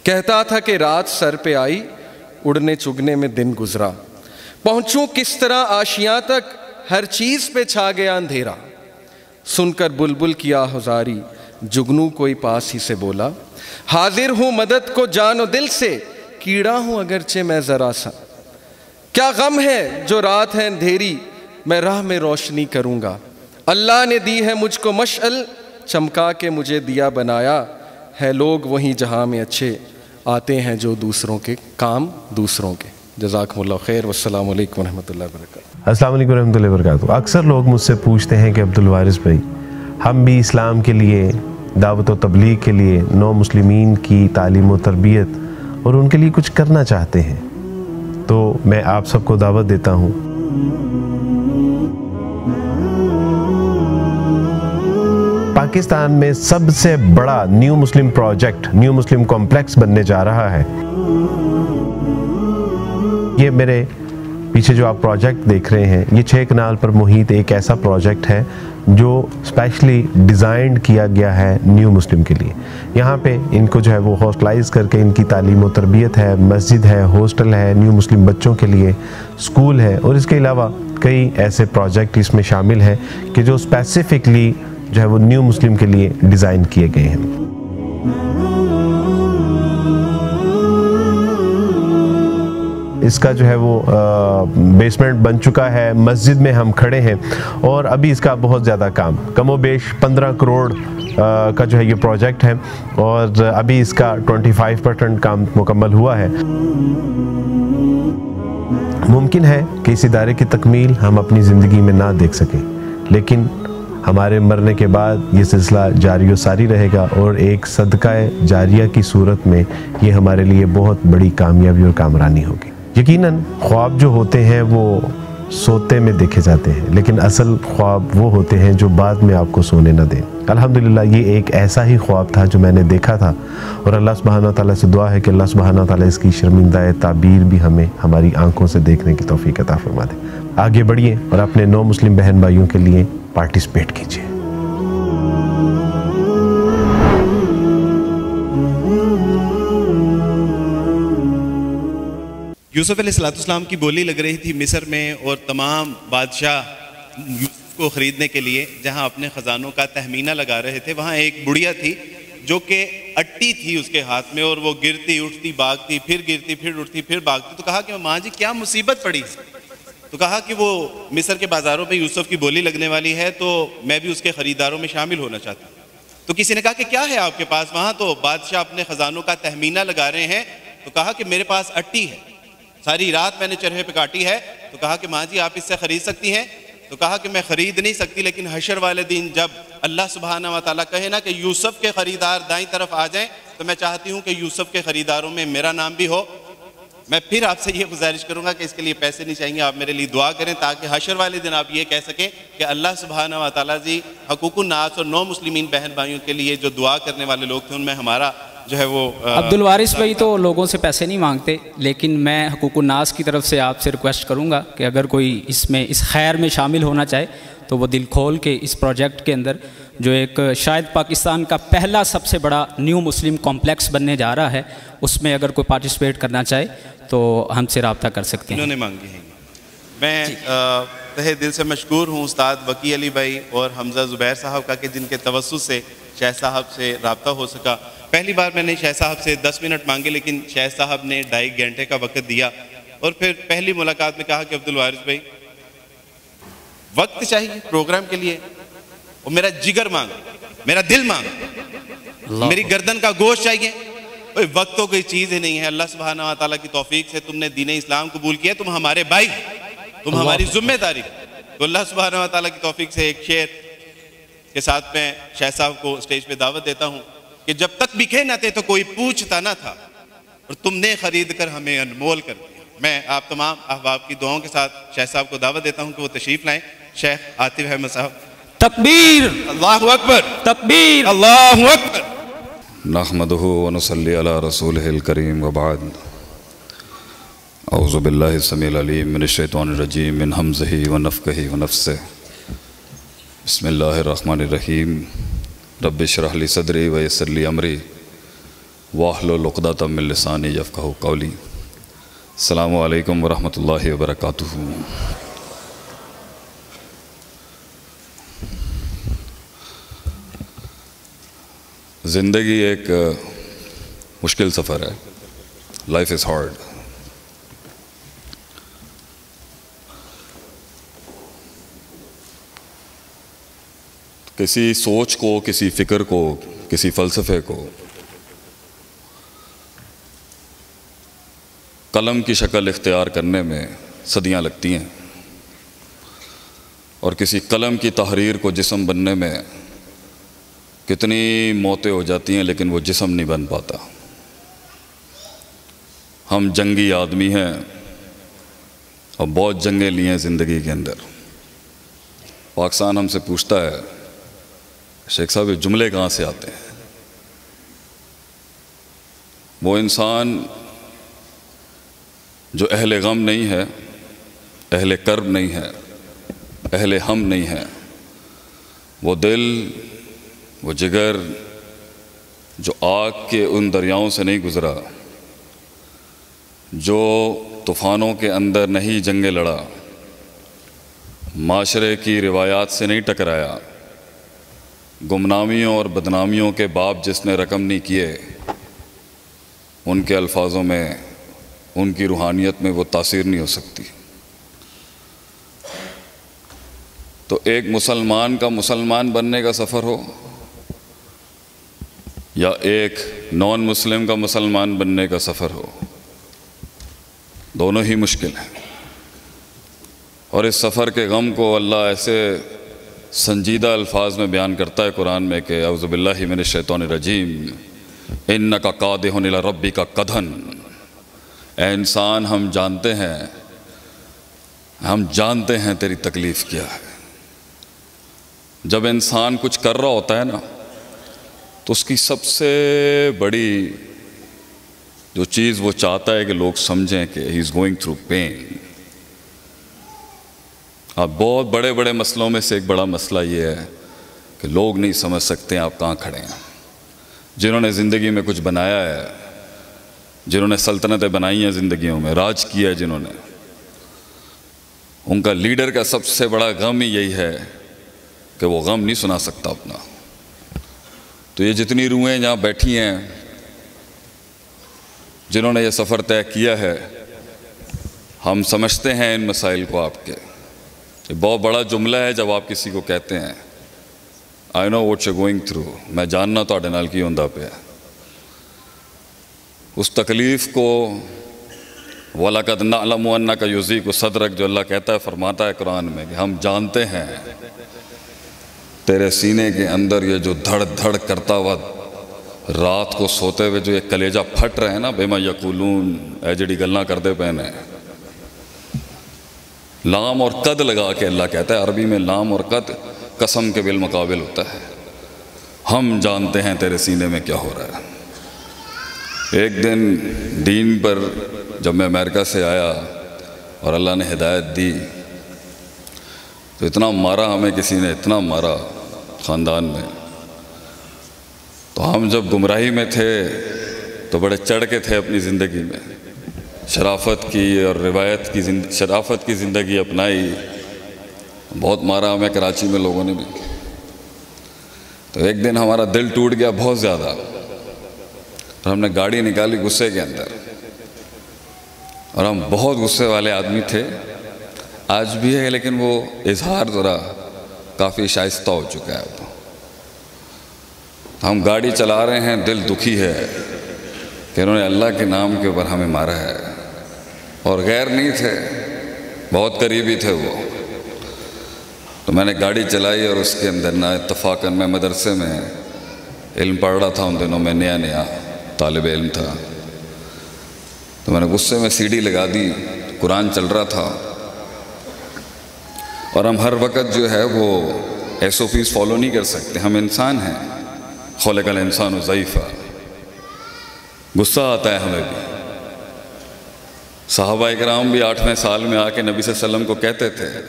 कहता था कि रात सर पे आई उड़ने चुगने में दिन गुजरा, पहुँचूँ किस तरह आशियाँ तक हर चीज़ पे छा गया अंधेरा, सुनकर बुलबुल की आहुजारी जुगनू कोई पास ही से बोला, हाजिर हूँ मदद को जानो दिल से कीड़ा हूँ अगरचे मैं ज़रा सा, क्या गम है जो रात है अंधेरी मैं राह में रोशनी करूँगा, अल्लाह ने दी है मुझको मशअल चमका के मुझे दिया बनाया, है लोग वहीं जहाँ में अच्छे आते हैं जो दूसरों के काम दूसरों के। जज़ाकल्लाह खैर। वस्सलाम अलैकुम रहमतुल्लाहि वबरकातुहू। अस्सलाम अलैकुम रहमतुल्लाहि वबरकातुहू। अक्सर लोग मुझसे पूछते हैं कि अब्दुल वारिस भाई, हम भी इस्लाम के लिए, दावत और तबलीग के लिए, नौ मुस्लिमीन की तालीम और तरबियत और उनके लिए कुछ करना चाहते हैं, तो मैं आप सबको दावत देता हूँ। पाकिस्तान में सबसे बड़ा new Muslim project, new Muslim complex बनने जा रहा है। ये मेरे पीछे जो आप प्रोजेक्ट देख रहे हैं, ये छः कनाल पर मुहित एक ऐसा प्रोजेक्ट है जो स्पेशली डिज़ाइंड किया गया है न्यू मुस्लिम के लिए। यहाँ पे इनको जो है वो हॉस्टलाइज करके इनकी तालीम व तरबियत है, मस्जिद है, हॉस्टल है, न्यू मुस्लिम बच्चों के लिए स्कूल है, और इसके अलावा कई ऐसे प्रोजेक्ट इसमें शामिल हैं कि जो स्पेसिफिकली जो है वो न्यू मुस्लिम के लिए डिज़ाइन किए गए हैं। इसका जो है वो बेसमेंट बन चुका है, मस्जिद में हम खड़े हैं, और अभी इसका बहुत ज़्यादा काम, कमोबेश पंद्रह करोड़ का जो है ये प्रोजेक्ट है, और अभी इसका पच्चीस परसेंट काम मुकम्मल हुआ है। मुमकिन है कि इस इदारे की तकमील हम अपनी ज़िंदगी में ना देख सकें, लेकिन हमारे मरने के बाद ये सिलसिला जारी और सारी रहेगा, और एक सदकाए जारिया की सूरत में ये हमारे लिए बहुत बड़ी कामयाबी और कामरानी होगी। यकीनन ख्वाब जो होते हैं वो सोते में देखे जाते हैं, लेकिन असल ख्वाब वो होते हैं जो बाद में आपको सोने न दें। अल्हम्दुलिल्लाह ये एक ऐसा ही ख्वाब था जो मैंने देखा था, और अल्लाह सुब्हानहू तआला से दुआ है कि अल्लाह सुब्हानहू तआला इसकी शर्मिंदाए ताबीर भी हमें हमारी आंखों से देखने की तौफीक अता फरमा दे। आगे बढ़िए और अपने नौ मुस्लिम बहन भाइयों के लिए पार्टिसिपेट कीजिए। यूसुफ अलैहिस्सलाम की बोली लग रही थी मिस्र में, और तमाम बादशाह यूसुफ को ख़रीदने के लिए जहां अपने ख़जानों का तहमीना लगा रहे थे, वहां एक बुढ़िया थी जो कि अट्टी थी उसके हाथ में, और वो गिरती उठती भागती फिर गिरती फिर उठती फिर भागती। तो कहा कि माँ जी क्या मुसीबत पड़ी। तो कहा कि वो मिस्र के बाज़ारों में यूसुफ की बोली लगने वाली है, तो मैं भी उसके ख़रीदारों में शामिल होना चाहता हूँ। तो किसी ने कहा कि क्या है आपके पास वहाँ? तो बादशाह अपने ख़जानों का तहमीना लगा रहे हैं। तो कहा कि मेरे पास अट्टी है, सारी रात मैंने चरहे पे काटी है। तो कहा कि माँ जी आप इससे ख़रीद सकती हैं? तो कहा कि मैं ख़रीद नहीं सकती, लेकिन हशर वाले दिन जब अल्लाह सुब्हाना व तआला कहे ना कि यूसुफ के ख़रीदार दाईं तरफ आ जाएं, तो मैं चाहती हूँ कि यूसुफ के ख़रीदारों में मेरा नाम भी हो। मैं फिर आपसे ये गुजारिश करूँगा कि इसके लिए पैसे नहीं चाहिए, आप मेरे लिए दुआ करें ताकि हशर वाले दिन आप ये कह सकें कि अल्लाह सुब्हाना व तआला जी हकूक़ुन्नास और नौ मुस्लिमीन बहन भाइयों के लिए जो दुआ करने वाले लोग थे उनमें हमारा जो है वो। अब्दुल वारिस भाई तो लोगों से पैसे नहीं मांगते, लेकिन मैं हकूक़ुन्नास की तरफ से आपसे रिक्वेस्ट करूंगा कि अगर कोई इसमें इस खैर में शामिल होना चाहे तो वो दिल खोल के इस प्रोजेक्ट के अंदर, जो एक शायद पाकिस्तान का पहला सबसे बड़ा न्यू मुस्लिम कॉम्प्लेक्स बनने जा रहा है, उसमें अगर कोई पार्टिसिपेट करना चाहे तो हमसे रब्ता कर सकते हैं। इन्होंने मांगी है। मैं तहे दिल से मशकूर हूँ उस्ताद वकी अली भाई और हमजा ज़ुबैर साहब का कि जिनके तवस्सुत से शाह साहब से रब्ता हो सका। पहली बार मैंने शाह साहब से दस मिनट मांगे, लेकिन शाह साहब ने ढाई घंटे का वक्त दिया, और फिर पहली मुलाकात में कहा कि अब्दुल वारिस भाई वक्त चाहिए प्रोग्राम के लिए, और मेरा जिगर मांग, मेरा दिल मांग, मेरी गर्दन का गोश्त चाहिए। भाई वक्त तो कोई चीज़ ही नहीं है, अल्लाह सुब्हाना व तआला की तौफीक से तुमने दीन इस्लाम कबूल किया, तुम हमारे भाई, तुम हमारी जिम्मेदारी। तो अल्लाह सुब्हाना व तआला की तौफीक से एक शेर के साथ मैं शाह साहब को स्टेज पर दावत देता हूँ कि जब तक बिके न थे तो कोई पूछता ना था, और तुमने खरीद कर हमें अनमोल कर दिया। मैं आप तमाम अहबाब की दुआओं के साथ शेख साहब को दावत देता हूं कि वो तशरीफ लाएं। शेख आतिफ अहमद साहब। तकबीर, अल्लाहू अकबर, तकबीर, अल्लाहू अकबर। नहमदुहु व नसल्ली अला रसूलिल करीम व बाद। औज़ु बिल्लाहि समील अलीम मिनश शैतानिर रजीम मिन हमज़िही व नफ़्ख़िही व नफ़्सिही। बिस्मिल्लाहिर रहमानिर रहीम। रब्बि इश्रह ली सदरी व यस्सिर ली अमरी वाहलुल उक़दतम मिन लिसानी यफ़क़हू क़ौली। अस्सलामु अलैकुम व रहमतुल्लाहि व बरकातुहू। ज़िंदगी एक मुश्किल सफ़र है, लाइफ इज़ हार्ड। किसी सोच को, किसी फ़िक्र को, किसी फ़लसफ़े को कलम की शक्ल इख्तियार करने में सदियां लगती हैं, और किसी कलम की तहरीर को जिस्म बनने में कितनी मौतें हो जाती हैं, लेकिन वो जिस्म नहीं बन पाता। हम जंगी आदमी हैं और बहुत जंगें ली हैं ज़िंदगी के अंदर। पाकिस्तान हमसे पूछता है, शेख साहब ये जुमले कहाँ से आते हैं? वो इंसान जो अहले गम नहीं है, अहले कर्ब नहीं है, अहले हम नहीं है, वो दिल, वो जिगर जो आग के उन दरियाओं से नहीं गुज़रा, जो तूफ़ानों के अंदर नहीं जंगे लड़ा, माशरे की रिवायात से नहीं टकराया, गुमनामियों और बदनामियों के बाप जिसने रकम नहीं किए, उनके अल्फाजों में, उनकी रूहानियत में वो तासीर नहीं हो सकती। तो एक मुसलमान का मुसलमान बनने का सफ़र हो या एक नॉन मुस्लिम का मुसलमान बनने का सफ़र हो, दोनों ही मुश्किल हैं। और इस सफ़र के गम को अल्लाह ऐसे संजीदा अल्फाज में बयान करता है कुरान में कि औज़ुबिल्लाहि मिनश शैतानिर रजीम इन्नका कादिहुन इला रब्बिका कदहन। ए इंसान, हम जानते हैं, हम जानते हैं तेरी तकलीफ़ क्या है। जब इंसान कुछ कर रहा होता है ना, तो उसकी सबसे बड़ी जो चीज़ वो चाहता है कि लोग समझें कि he is going through pain. आप बहुत बड़े बड़े मसलों में से एक बड़ा मसला ये है कि लोग नहीं समझ सकते आप कहाँ खड़े हैं। जिन्होंने ज़िंदगी में कुछ बनाया है, जिन्होंने सल्तनतें बनाई हैं, ज़िंदगियों में राज किया है, जिन्होंने, उनका लीडर का सबसे बड़ा गम ही यही है कि वो गम नहीं सुना सकता अपना। तो ये जितनी रूहें यहाँ बैठी हैं जिन्होंने ये सफ़र तय किया है, हम समझते हैं इन मसाइल को आपके। ये बहुत बड़ा जुमला है जब आप किसी को कहते हैं I know what you going through, मैं जानना तुहाडे नाल की हुंदा पिया। उस तकलीफ़ को वलकद नअलमु अन्नका युज़ीकु सदरक जो अल्लाह कहता है, फरमाता है कुरान में कि हम जानते हैं तेरे सीने के अंदर ये जो धड़ धड़ करता हुआ, रात को सोते हुए जो ये कलेजा फट रहे हैं ना, बेमा यकूलून ए जड़ी गल्ला करते पहने। लाम और कद लगा के अल्लाह कहता है, अरबी में लाम और कद कसम के बिल मुकाबिल होता है। हम जानते हैं तेरे सीने में क्या हो रहा है। एक दिन दीन पर जब मैं अमेरिका से आया और अल्लाह ने हिदायत दी, तो इतना मारा हमें किसी ने, इतना मारा ख़ानदान में। तो हम जब गुमराही में थे तो बड़े चढ़ के थे अपनी ज़िंदगी में, शराफत की और रिवायत की शराफत की ज़िंदगी अपनाई। बहुत मारा हमें कराची में लोगों ने भी। तो एक दिन हमारा दिल टूट गया बहुत ज़्यादा, और हमने गाड़ी निकाली गुस्से के अंदर, और हम बहुत गुस्से वाले आदमी थे, आज भी है, लेकिन वो इजहार ज़रा काफ़ी शाइस्ता हो चुका है। हम गाड़ी चला रहे हैं, दिल दुखी है कि उन्होंने अल्लाह के नाम के ऊपर हमें मारा है, और गैर नहीं थे, बहुत करीबी थे वो। तो मैंने गाड़ी चलाई और उसके अंदर ना इत्तफाकन मैं मदरसे में इल्म पढ़ रहा था, उन दिनों में नया नया तालिब इल्म था। तो मैंने गुस्से में सीडी लगा दी, कुरान चल रहा था, और हम हर वक्त जो है वो एस ओ पीज़ फॉलो नहीं कर सकते, हम इंसान हैं। खुलिकल इंसानु ज़ईफ़ा, गुस्सा आता है हमें भी। सहाबा इकराम भी आठवें साल में आके नबी सल्लल्लाहु अलैहि वसल्लम को कहते थे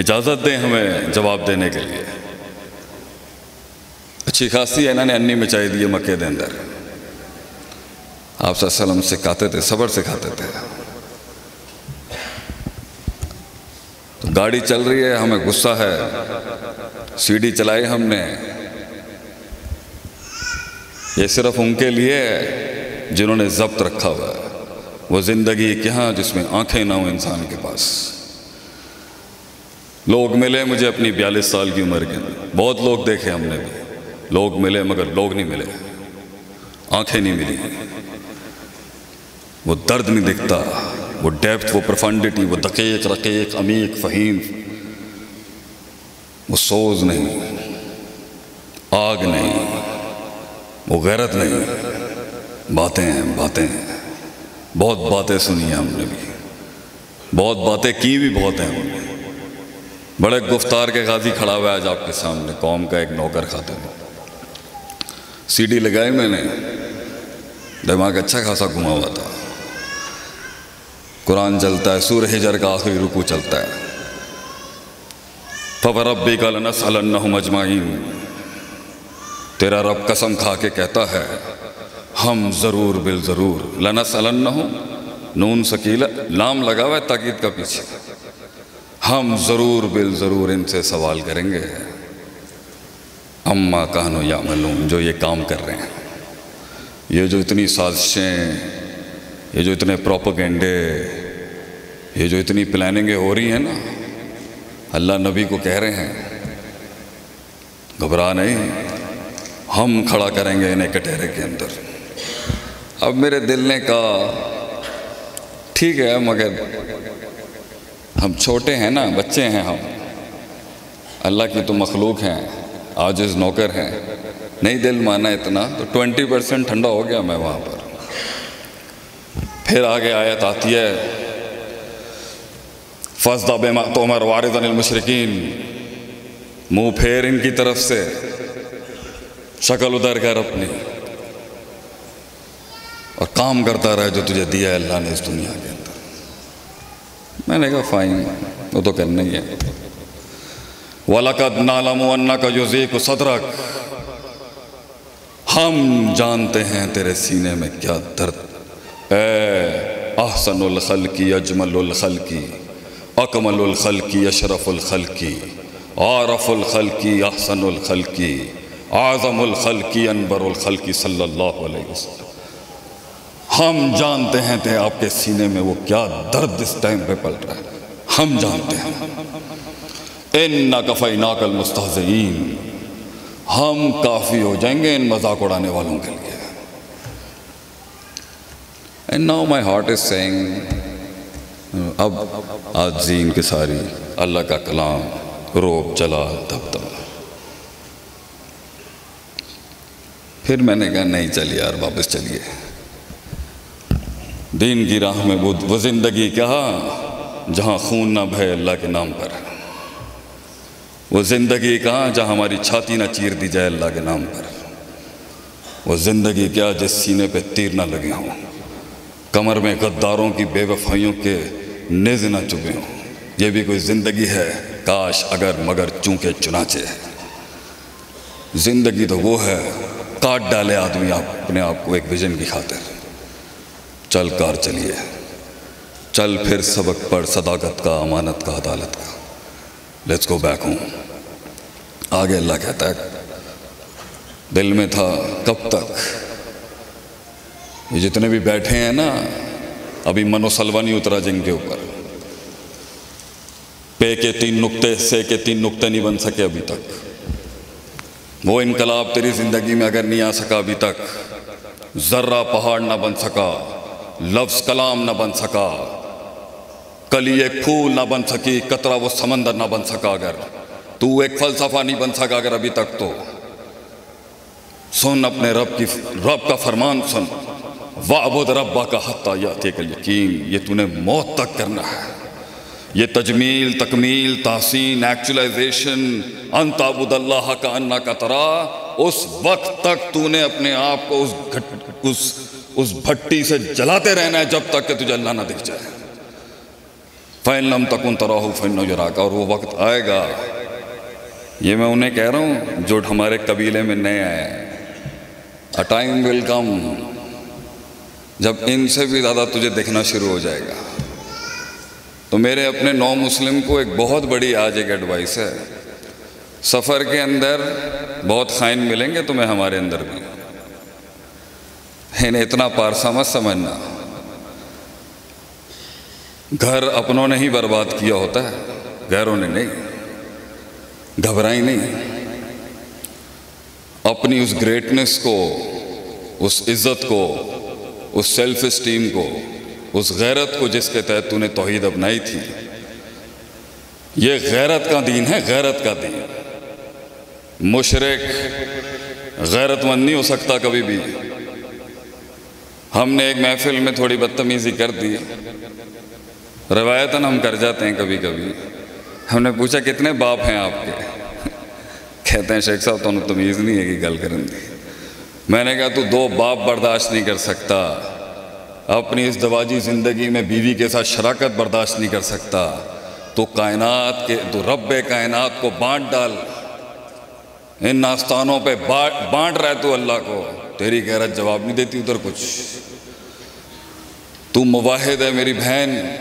इजाज़त दें हमें जवाब देने के लिए। अच्छी खासी इन्होंने अन्नी मचाई दी है मक्के के अंदर। आप सल्लम सिखाते थे, सब्र सिखाते थे। तो गाड़ी चल रही है, हमें गुस्सा है, सीडी चलाई हमने। ये सिर्फ उनके लिए है जिन्होंने जब्त रखा हुआ है वो ज़िंदगी क्या जिसमें आंखें ना हो इंसान के पास। लोग मिले मुझे अपनी बयालीस साल की उम्र के अंदर, बहुत लोग देखे हमने भी, लोग मिले मगर लोग नहीं मिले, आंखें नहीं मिली, वो दर्द नहीं दिखता, वो डेप्थ, वो प्रोफंडिटी, वो दकीक रकीक अमीक फ़हीम, वो सोज नहीं, आग नहीं, वो गैरत नहीं। बातें हैं, बातें हैं, बहुत बातें सुनी हैं हमने भी, बहुत बातें की भी बहुत हैं हमने। बड़े गुफ्तार के गाजी खड़ा हुआ आज आपके सामने, कौम का एक नौकर खाते हैं। सीडी लगाई मैंने, दिमाग अच्छा खासा घुमा हुआ था, कुरान चलता है, सूरह हिजर का आखिरी रुकू चलता है। फवरब्बिका लनसअलन्नहुम अजमाइन, तेरा रब कसम खा के कहता है हम ज़रूर बिल ज़रूर, लनसअलन्नहुम नून सकीला लाम लगा हुआ है ताकीद का पीछे, हम ज़रूर बिल ज़रूर इनसे सवाल करेंगे अम्मा कानो यामलून, जो ये काम कर रहे हैं, ये जो इतनी साजिशें, ये जो इतने प्रोपेगेंडे, ये जो इतनी प्लानिंगें हो रही हैं ना। अल्लाह नबी को कह रहे हैं घबरा नहीं, हम खड़ा करेंगे इन्हें कटहरे के अंदर। अब मेरे दिल ने कहा ठीक है, मगर हम छोटे हैं ना, बच्चे हैं हम, अल्लाह की तो मखलूक हैं, आजिज़ नौकर हैं, नहीं दिल माना इतना तो ट्वेंटी परसेंट ठंडा हो गया मैं वहाँ पर। फिर आगे आयत आती है फसदा बेमा तोमर वारिदनिल मुशरिकीन, मुँह फेर इनकी तरफ से, शक्ल उधर कर अपनी, और काम करता रहे जो तुझे दिया है अल्लाह ने इस दुनिया के अंदर। मैंने कहा फाइन, वो तो करना ही है। वलकद नालमु अन्नका युज़ीकु सदरक, हम जानते हैं तेरे सीने में क्या दर्द है। अहसनुल खल्की अजमलुल खल्की अकमलुल खल्की अशरफुल खल्की आरफुल खल्की अहसनुल खल्की आज़मुल खल्की अनबरुल खल्की सल्लल्लाहु अलैहि वसल्लम। हम जानते हैं थे आपके सीने में वो क्या दर्द इस टाइम पे पल रहा है, हम जानते हैं। इन्ना कफ़ैनाकल मुस्तहज़ईन, हम काफ़ी हो जाएंगे इन मजाक उड़ाने वालों के लिए। And now my heart is saying, अब आज इनके सारी अल्लाह का कलाम रोब चला धपता। फिर मैंने कहा नहीं चल यार, वापस चलिए दीन की राह में, वो वो ज़िंदगी क्या जहाँ खून ना बहे अल्लाह के नाम पर, वो ज़िंदगी कहाँ जहाँ हमारी छाती ना चीर दी जाए अल्लाह के नाम पर, वो ज़िंदगी क्या जिस सीने पे तीर ना लगे हों, कमर में गद्दारों की बेवफाइयों के निज ना चुभे हों, ये भी कोई ज़िंदगी है। काश अगर मगर चूंके चुनाचे, ज़िंदगी तो वो है काट डाले आदमी आप अपने आप को एक विजन की खातिर। चल कार चलिए, चल फिर सबक पर सदाकत का, अमानत का, अदालत का। Let's go back home. आगे अल्लाह कहता है, दिल में था कब तक, ये जितने भी बैठे हैं ना अभी मनोसलवा नहीं उतरा जिनके ऊपर, पे के तीन नुक्ते से के तीन नुक्ते नहीं बन सके अभी तक, वो इनकलाब तेरी ज़िंदगी में अगर नहीं आ सका अभी तक, ज़र्रा पहाड़ ना बन सका, लफ्ज़ कलाम ना बन सका, कली एक फूल ना बन सकी, कतरा वो समंदर ना बन सका, अगर तू एक फ़लसफ़ा नहीं बन सका अगर अभी तक, तो सुन अपने रब की रब का फरमान सुन, वाबुद रब्बा का हत्ता यातिकल यकीन, ये तूने मौत तक करना है। ये तजमील, तकमील, तहसीन, एक्चुअलाइजेशन, अंताबुदल्लाह का अन्ना का तरा, उस वक्त तक तूने अपने आप को उस घट उस उस भट्टी से जलाते रहना है जब तक कि तुझे अल्लाह ना दिख जाए। फ़ैलम तकुन तराहु फ़ैन युराक, और वो वक्त आएगा। ये मैं उन्हें कह रहा हूँ जो हमारे कबीले में नए आए, अ टाइम विल कम जब इनसे भी ज़्यादा तुझे देखना शुरू हो जाएगा। तो मेरे अपने नौ मुस्लिम को एक बहुत बड़ी आज एक एडवाइस है, सफ़र के अंदर बहुत ख़ाइन मिलेंगे तुम्हें, हमारे अंदर भी, इन्हें इतना पारसा मत समझना, घर अपनों ने ही बर्बाद किया होता है, गैरों ने नहीं। घबराई नहीं, अपनी उस ग्रेटनेस को, उस इज़्ज़त को, उस सेल्फ इस्टीम को, उस गैरत को जिसके तहत तूने तौहीद अपनाई थी, ये गैरत का दीन है, गैरत का दीन। मुशरिक गैरतमंद नहीं हो सकता कभी भी। हमने एक महफिल में थोड़ी बदतमीजी कर दी, रवायतन हम कर जाते हैं कभी कभी। हमने पूछा कितने बाप हैं आपके, कहते हैं शेख साहब तुम तमीज़ नहीं है कि गल करन दी। मैंने कहा तू दो बाप बर्दाश्त नहीं कर सकता, अपनी इस दवाजी ज़िंदगी में बीवी के साथ शराकत बर्दाश्त नहीं कर सकता तो कायनात के तो रब कायनात को बांट डाल, इन नास्तानों पे बांट रहा है तू अल्लाह को, तेरी गैरत जवाब नहीं देती उधर कुछ। तू मुवाहिद है मेरी बहन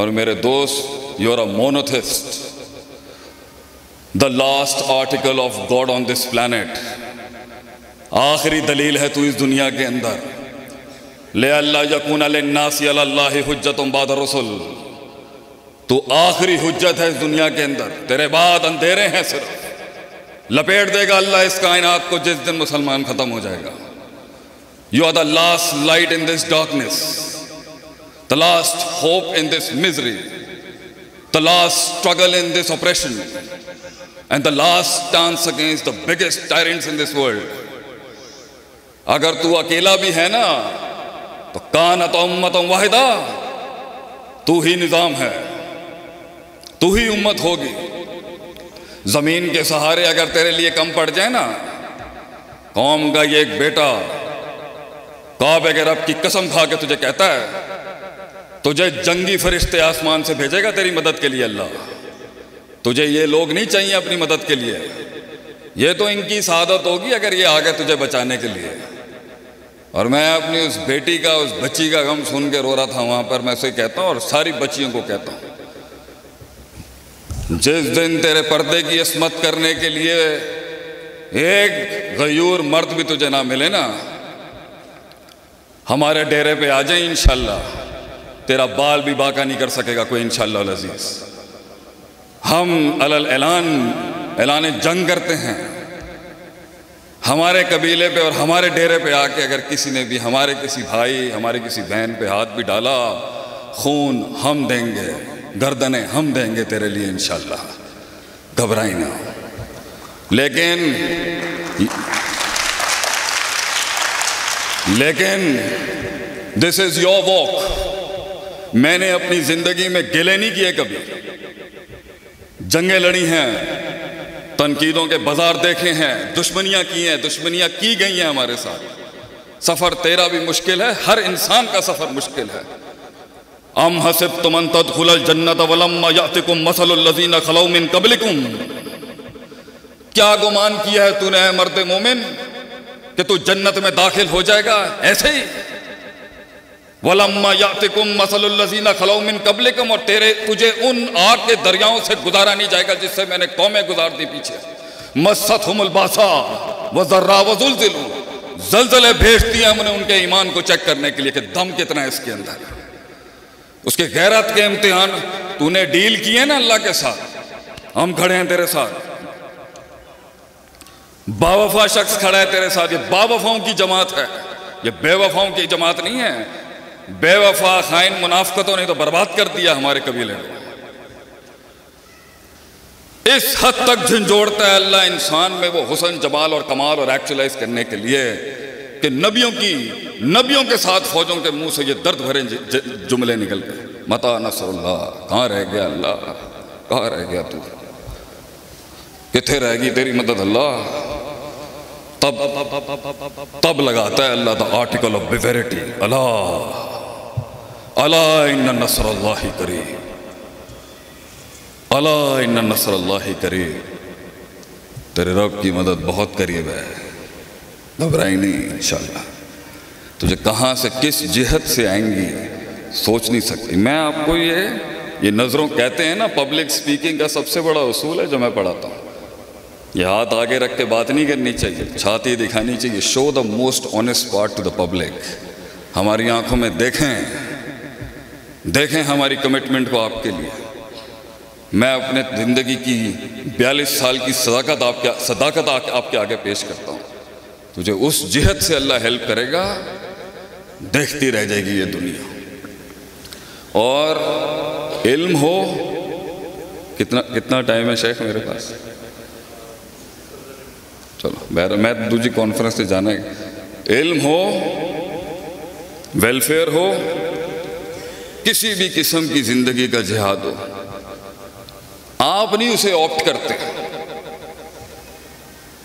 और मेरे दोस्त, you are a monotheist, the last article of God on this planet, आखिरी दलील है तू इस दुनिया के अंदर। ले अल्लाह यकून लिन्नासी अल्लाह हुज्जतुम बाद रसूल, तू आखिरी हुज्जत है इस दुनिया के अंदर, तेरे बाद अंधेरे हैं सिर्फ। लपेट देगा अल्लाह इस कायनात को जिस दिन मुसलमान खत्म हो जाएगा। You are the last light in this darkness, the last hope in this misery, the last struggle in this operation and the last dance against the biggest tyrants in this world. अगर तू अकेला भी है ना तो कानत उम्मत वाहिदा, तू ही निज़ाम है, तू ही उम्मत होगी। ज़मीन के सहारे अगर तेरे लिए कम पड़ जाए ना, कौम का ये एक बेटा काबे के रब की कसम खा के तुझे कहता है तुझे जंगी फरिश्ते आसमान से भेजेगा तेरी मदद के लिए अल्लाह। तुझे ये लोग नहीं चाहिए अपनी मदद के लिए, ये तो इनकी सआदत होगी अगर ये आ गए तुझे बचाने के लिए। और मैं अपनी उस बेटी का उस बच्ची का गम सुन के रो रहा था वहाँ पर। मैं उसे कहता हूँ और सारी बच्चियों को कहता हूँ, जिस दिन तेरे पर्दे की इस्मत करने के लिए एक गयूर मर्द भी तुझे ना मिले ना, हमारे डेरे पे आ जाए, इंशाल्लाह तेरा बाल भी बाका नहीं कर सकेगा कोई, इंशाल्लाह अज़ीज़। हम अलल ऐलान ऐलान जंग करते हैं हमारे कबीले पे और हमारे डेरे पे आके अगर किसी ने भी हमारे किसी भाई हमारे किसी बहन पे हाथ भी डाला, खून हम देंगे, गर्दने हम देंगे तेरे लिए इंशाल्लाह, घबराई ना। लेकिन लेकिन दिस इज योर वॉक। मैंने अपनी जिंदगी में गिले नहीं किए कभी, जंगे लड़ी हैं, तनकीदों के बाजार देखे हैं, दुश्मनियाँ की हैं, दुश्मनियाँ की गई हैं हमारे साथ। सफ़र तेरा भी मुश्किल है, हर इंसान का सफ़र मुश्किल है। अम हसिब तुमन तदखुलुल जन्नत वलम्मा यातिकुम मसलुल लज़ीना खलौ मिन कबलिकुम, क्या गुमान किया है तूने मर्द मोमिन कि तू जन्नत में दाखिल हो जाएगा ऐसे ही? वलम्मा यातिकुम मसलुल लज़ीना खलौ मिन क़ब्लिकुम, और तेरे तुझे उन आग के दरियाओं से गुजारा नहीं जाएगा जिससे मैंने कौमें गुजार दी पीछे। मस्सतहुमुल बासा व ज़र्रा व ज़ुलज़िलू, ज़लज़ले भेज दिए हमने उनके ईमान को चेक करने के लिए कि दम कितना है इसके अंदर, उसके गैरत के इम्तिहान। तूने डील किए ना अल्लाह के साथ, हम खड़े हैं तेरे साथ। बावफा शख्स खड़ा है तेरे साथ, ये बावफाओं की जमात है, ये बेवफाओं की जमात नहीं है। बेवफा खाइन मुनाफकतों ने तो बर्बाद कर दिया हमारे कबीले को। इस हद तक झंझोड़ता है अल्लाह इंसान में वो हुसन जमाल और कमाल और एक्चुअलाइज करने के लिए कि नबियों की नबियों के साथ फौजों के मुंह से ये दर्द भरे जुमले निकल गए, मता नसरुल्लाह, कहाँ रह गया अल्लाह, कहाँ रह गया तू, किथे रह गई तेरी मदद अल्लाह। तब तब लगाता है अल्लाह द आर्टिकल ऑफ वेरिटी, अला अला इन्ना नसरुल्लाहि करीब, अला इन्ना नसरुल्लाहि करीब, तेरे रब की मदद बहुत करीब है, घबराई नहीं इंशाल्लाह। तुझे कहाँ से किस जिहत से आएंगी सोच नहीं सकती। मैं आपको ये ये नज़रों कहते हैं ना, पब्लिक स्पीकिंग का सबसे बड़ा उसूल है जो मैं पढ़ाता हूँ, ये हाथ आगे रख के बात नहीं करनी चाहिए, छाती दिखानी चाहिए। Show the most honest part to the public, हमारी आंखों में देखें देखें हमारी कमिटमेंट को आपके लिए। मैं अपने ज़िंदगी की बयालीस साल की सदाकत आपके सदाकत आपके आगे पेश करता हूँ। तुझे उस जिहत से अल्लाह हेल्प करेगा, देखती रह जाएगी ये दुनिया। और इल्म हो, कितना कितना टाइम है शेख मेरे पास? चलो मैं दूसरी कॉन्फ्रेंस से जाना है। इल्म हो, वेलफेयर हो, किसी भी किस्म की जिंदगी का जिहाद हो, आप नहीं उसे ऑप्ट करते,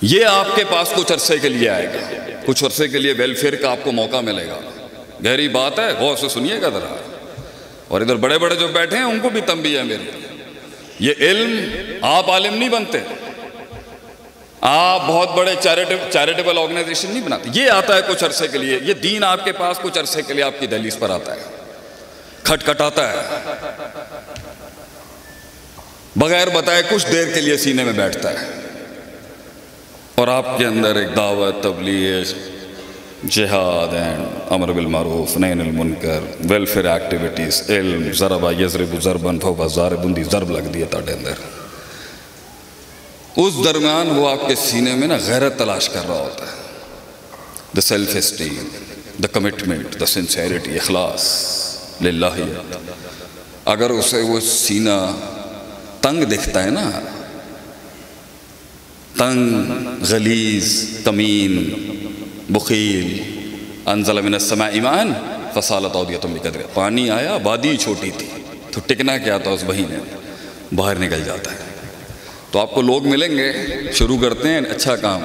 ये आपके पास कुछ अरसे के लिए आएगा, कुछ अरसे के लिए वेलफेयर का आपको मौका मिलेगा, गहरी बात है, गौर से सुनिएगा ज़रा। और इधर बड़े बड़े जो बैठे हैं उनको भी तंबी है मेरी, ये इल्म आप आलिम नहीं बनते, आप बहुत बड़े चैरिटेबल चैरिटेबल ऑर्गेनाइजेशन नहीं बनाते, ये आता है कुछ अरसे के लिए, ये दीन आपके पास कुछ अरसे के लिए आपकी दहलीज पर आता है, खटखटाता है, बगैर बताए कुछ देर के लिए सीने में बैठता है, और आपके अंदर एक दावत, तबलीग, जिहाद एंड अमर बिल मारूफ नही अनिल मुनकर, वेलफेयर एक्टिविटीज, इल्म, ज़रबा यज़रिबु ज़रबन फ़हुवा ज़ारिबुन, ज़रब लग दिया ताटे अंदर। उस दरम्यान वो आपके सीने में ना गैरत तलाश कर रहा होता है, the self esteem, the commitment, the sincerity, इखलास लिल्लाही। अगर उसे वो सीना तंग दिखता है ना, तंग, गलीज, तमीन, बखील, अनज़ल मिन अस्समाई माअन फसालत अवदियतुम बिक़द्रिहा, पानी आया, आबादी छोटी थी, तो टिकना क्या था उस बहीने, बाहर निकल जाता है। तो आपको लोग मिलेंगे, शुरू करते हैं अच्छा काम,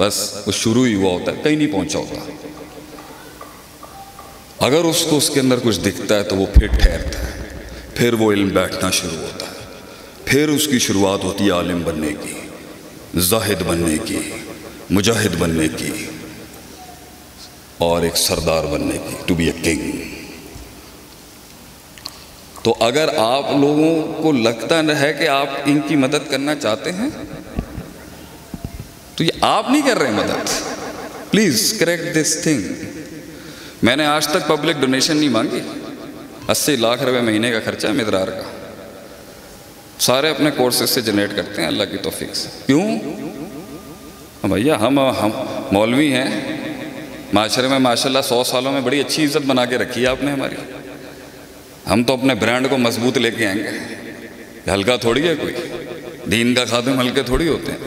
बस वो शुरू ही हुआ होता है, कहीं नहीं पहुंचा होता। अगर उसको उसके अंदर कुछ दिखता है तो वो फिर ठहरता है, फिर वो इल्म बैठना शुरू होता है, फिर उसकी शुरुआत होती है आलिम बनने की, जाहिद बनने की, मुजाहिद बनने की, और एक सरदार बनने की, टू बी ए किंग। तो अगर आप लोगों को लगता है कि आप इनकी मदद करना चाहते हैं, तो ये आप नहीं कर रहे हैं मदद, प्लीज़ करेक्ट दिस थिंग। मैंने आज तक पब्लिक डोनेशन नहीं मांगी, अस्सी लाख रुपए महीने का खर्चा है मिदरार का, सारे अपने कोर्सेज से जनरेट करते हैं अल्लाह की तौफीक से। क्यों भैया, हम हम मौलवी हैं, माशरे में माशाल्लाह सौ सालों में बड़ी अच्छी इज्जत बना के रखी है आपने हमारी, हम तो अपने ब्रांड को मजबूत लेके आएंगे, हल्का थोड़ी है कोई, दीन का खादिम हल्के थोड़ी होते हैं,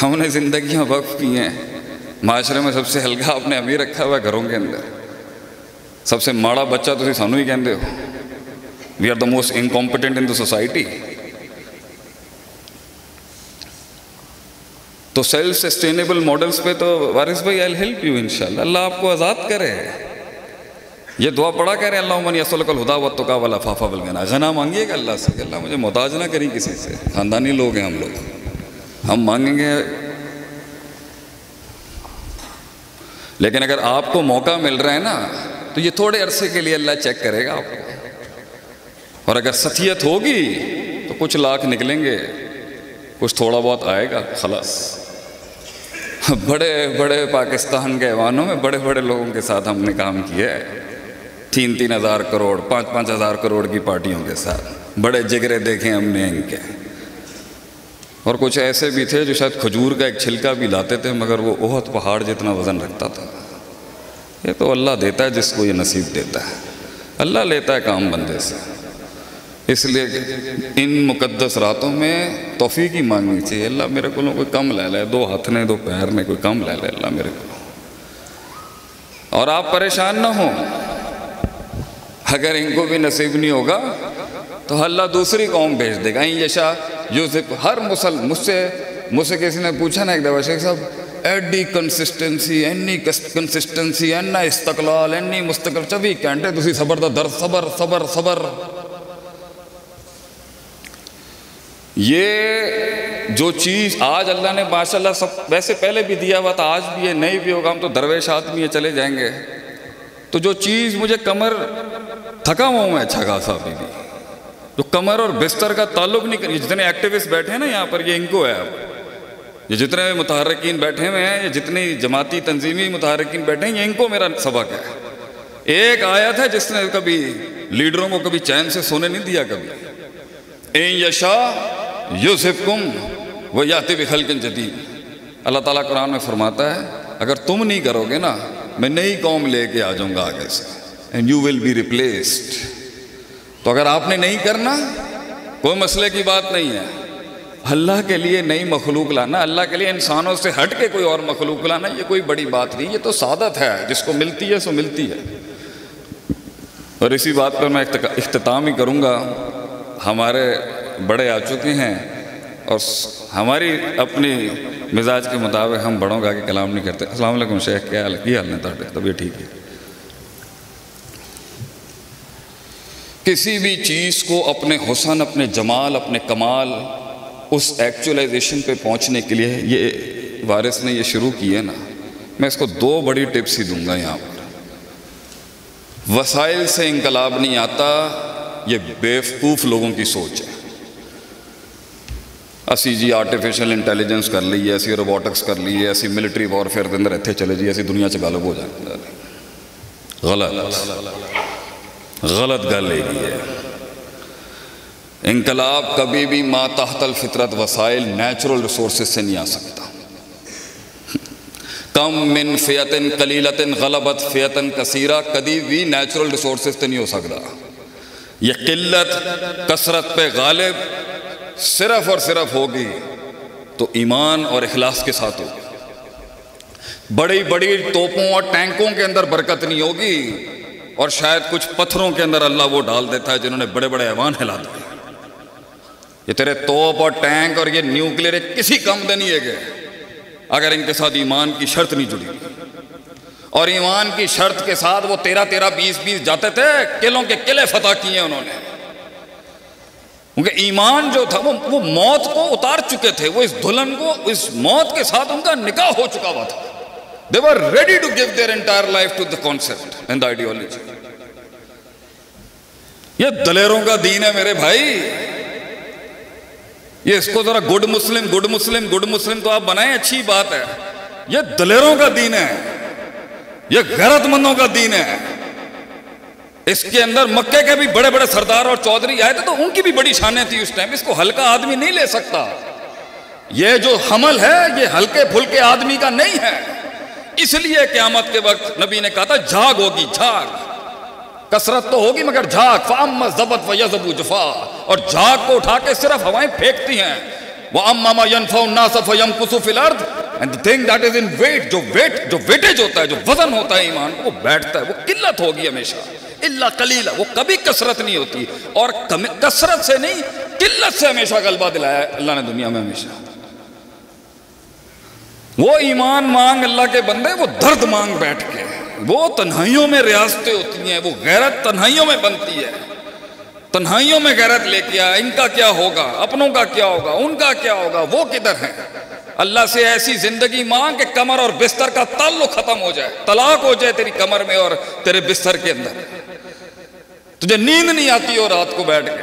हमने जिंदगी वक्फ की हैं, माशरे में सबसे हल्का आपने अमीर रखा हुआ है, घरों के अंदर सबसे माड़ा बच्चा तुम सानू ही कहते हो, we are the most incompetent in the society. तो सेल्फ सस्टेनेबल मॉडल्स पे तो वारिस भाई आई विल हेल्प यू इंशाल्लाह, अल्लाह आपको आज़ाद करे, ये दुआ पढ़ा कह रहे हैं, अल्लाहुम्मा असलकल हुदा व तुका वल अफाफा वल गना, गना मांगिएगा अल्लाह से, अल्लाह मुझे मोहताज ना करी किसी से, खानदानी लोग हैं हम लोग, हम मांगेंगे। लेकिन अगर आपको मौका मिल रहा है ना, तो ये थोड़े अरसे के लिए अल्लाह चेक करेगा आपको, और अगर सतियत होगी तो कुछ लाख निकलेंगे, कुछ थोड़ा बहुत आएगा, खलास। बड़े बड़े पाकिस्तान के ऐवानों में बड़े बड़े लोगों के साथ हमने काम किया है, तीन तीन हज़ार करोड़, पाँच पाँच हज़ार करोड़ की पार्टियों के साथ, बड़े जिगरे देखे हमने इनके। और कुछ ऐसे भी थे जो शायद खजूर का एक छिलका भी लाते थे, मगर वो ओहद पहाड़ जितना वज़न रखता था। ये तो अल्लाह देता है जिसको ये नसीब देता है, अल्लाह लेता है काम बंदे से। इसलिए इन मुकद्दस रातों में तौफीक ही मांगनी चाहिए, अल्लाह मेरे को कोई कम ले ले, दो हाथ ने दो पैर ने कोई कम ले ले अल्लाह मेरे को। और आप परेशान ना हो, अगर इनको भी नसीब नहीं होगा तो अल्लाह दूसरी कौम भेज देगा। आयशा यूसुफ, हर मुसल मुझसे मुझसे किसी ने पूछा ना एक दफ़ा, शेख साहब एडी कंसिस्टेंसी, एनी कंसिस्टेंसी, एना इस्तकलाल, एनी मुस्तकल, चौबी घंटे तुसी सबर दा दर, सबर सबर सबर। ये जो चीज़ आज अल्लाह ने माशाल्लाह सब, वैसे पहले भी दिया हुआ था, आज भी ये नहीं भी होगा, हम तो दरवेश आदमी है, चले जाएंगे। तो जो चीज़ मुझे कमर, थका हुआ हूँ मैं अच्छा खासा अभी भी, जो कमर और बिस्तर का ताल्लुक नहीं कर, जितने एक्टिविस्ट बैठे हैं ना यहाँ पर, ये इनको है, ये जितने मुतहर्रिकीन बैठे हुए हैं, ये जितनी जमाती तंजीमी मुतहर्रिकीन बैठे हैं, ये इनको मेरा सबक है। एक आयत है जिसने कभी लीडरों को कभी चैन से सोने नहीं दिया कभी, ए यशा यूसुफकुम व याति बि खल्किन जदीद। अल्लाह ताला कुरान में फरमाता है, अगर तुम नहीं करोगे ना, मैं नई कौम लेके आ जाऊँगा आगे से, and you will be replaced. तो अगर आपने नहीं करना, कोई मसले की बात नहीं है, अल्लाह के लिए नई मखलूक लाना, अल्लाह के लिए इंसानों से हट के कोई और मखलूक लाना, ये कोई बड़ी बात नहीं, ये तो सादत है, जिसको मिलती है सो मिलती है। और इसी बात पर मैं इख्तिताम ही करूँगा। हमारे बड़े आ चुके हैं और हमारी अपनी मिजाज के मुताबिक हम बड़ों का के कलाम नहीं करते। अस्सलाम वालेकुम शेख, क्या हाल है? तबीयत ठीक है? किसी भी चीज़ को अपने हुस्न, अपने जमाल, अपने कमाल, उस एक्चुअलाइजेशन पे पहुंचने के लिए ये वारिस ने ये शुरू किया ना। मैं इसको दो बड़ी टिप्स ही दूंगा यहाँ पर। वसाइल से इंकलाब नहीं आता, ये बेवकूफ़ लोगों की सोच है। असी जी आर्टिफिशियल इंटेलिजेंस कर ली है, ऐसी रोबोटिक्स कर ली है, ऐसी मिलिट्री वॉरफेयर के अंदर रहते चले जी, ऐसी दुनिया से गालब हो जाए। गलत गलत गल है। इंकलाब कभी भी मा तहतल फितरत वसाइल नेचुरल रिसोर्सेज से नहीं आ सकता। कम मिन फ़ियतन कलीलतन गलबत फ़ियतन कसीरा कभी भी नेचुरल रिसोर्सेज से नहीं हो सकता। ये किल्लत कसरत पे गालिब सिर्फ और सिर्फ होगी तो ईमान और इखलास के साथ होगी। बड़ी बड़ी तोपों और टैंकों के अंदर बरकत नहीं होगी, और शायद कुछ पत्थरों के अंदर अल्लाह वो डाल देता है जिन्होंने बड़े बड़े ऐवान हिला दिए। ये तेरे तोप और टैंक और ये न्यूक्लियर किसी काम दे नहीं है गए अगर इनके साथ ईमान की शर्त नहीं जुड़ी। और ईमान की शर्त के साथ वो तेरह तेरह बीस बीस जाते थे, किलों के किले फतह किए उन्होंने। उनका ईमान जो था वो वो मौत को उतार चुके थे, वो इस दुल्हन को इस मौत के साथ उनका निकाह हो चुका हुआ था। They were ready to give their entire life to the concept and the ideology. ये दलेरों का दीन है मेरे भाई। ये इसको जरा good Muslim good Muslim good Muslim तो आप बनाए, अच्छी बात है। ये दलेरों का दीन है, ये गैरतमंदों का दीन है। इसके अंदर मक्के के भी बड़े बड़े सरदार और चौधरी आए थे, तो उनकी भी बड़ी शान थी उस टाइम। इसको हल्का आदमी नहीं ले सकता। यह जो हमल है ये हल्के फुल्के आदमी का नहीं है। इसलिए क़यामत के वक्त नबी ने कहा था झाग होगी, झाग। कसरत तो होगी मगर झाग। फाम जबत व यजबू जफा, और झाग को उठा के सिर्फ हवाएं फेंकती हैं। वह अम्मा यनफाउन्नास फयमकुसु फिल अर्द and the thing that is in weight, जो वेट जो वेटेज होता है, जो वजन होता है ईमान, वो बैठता है, वो किल्लत होगी हमेशा। इल्ला कलीला, वो कभी कसरत नहीं होती। और कसरत से नहीं, किल्लत से हमेशा गलबा दिलाया है अल्लाह ने दुनिया में हमेशा। वो ईमान मांग अल्लाह के बंदे, वो दर्द मांग बैठ के। वो तन्हाइयों में रियासतें होती हैं, वो गैरत तन्हाइयों में बनती है। तन्हाइयों में गैरत लेके आया, इनका क्या होगा, अपनों का क्या होगा, उनका क्या होगा, वो किधर है। अल्लाह से ऐसी जिंदगी मांग के कमर और बिस्तर का ताल्लुक खत्म हो जाए, तलाक हो जाए तेरी कमर में और तेरे बिस्तर के अंदर। तुझे नींद नहीं आती हो, रात को बैठ के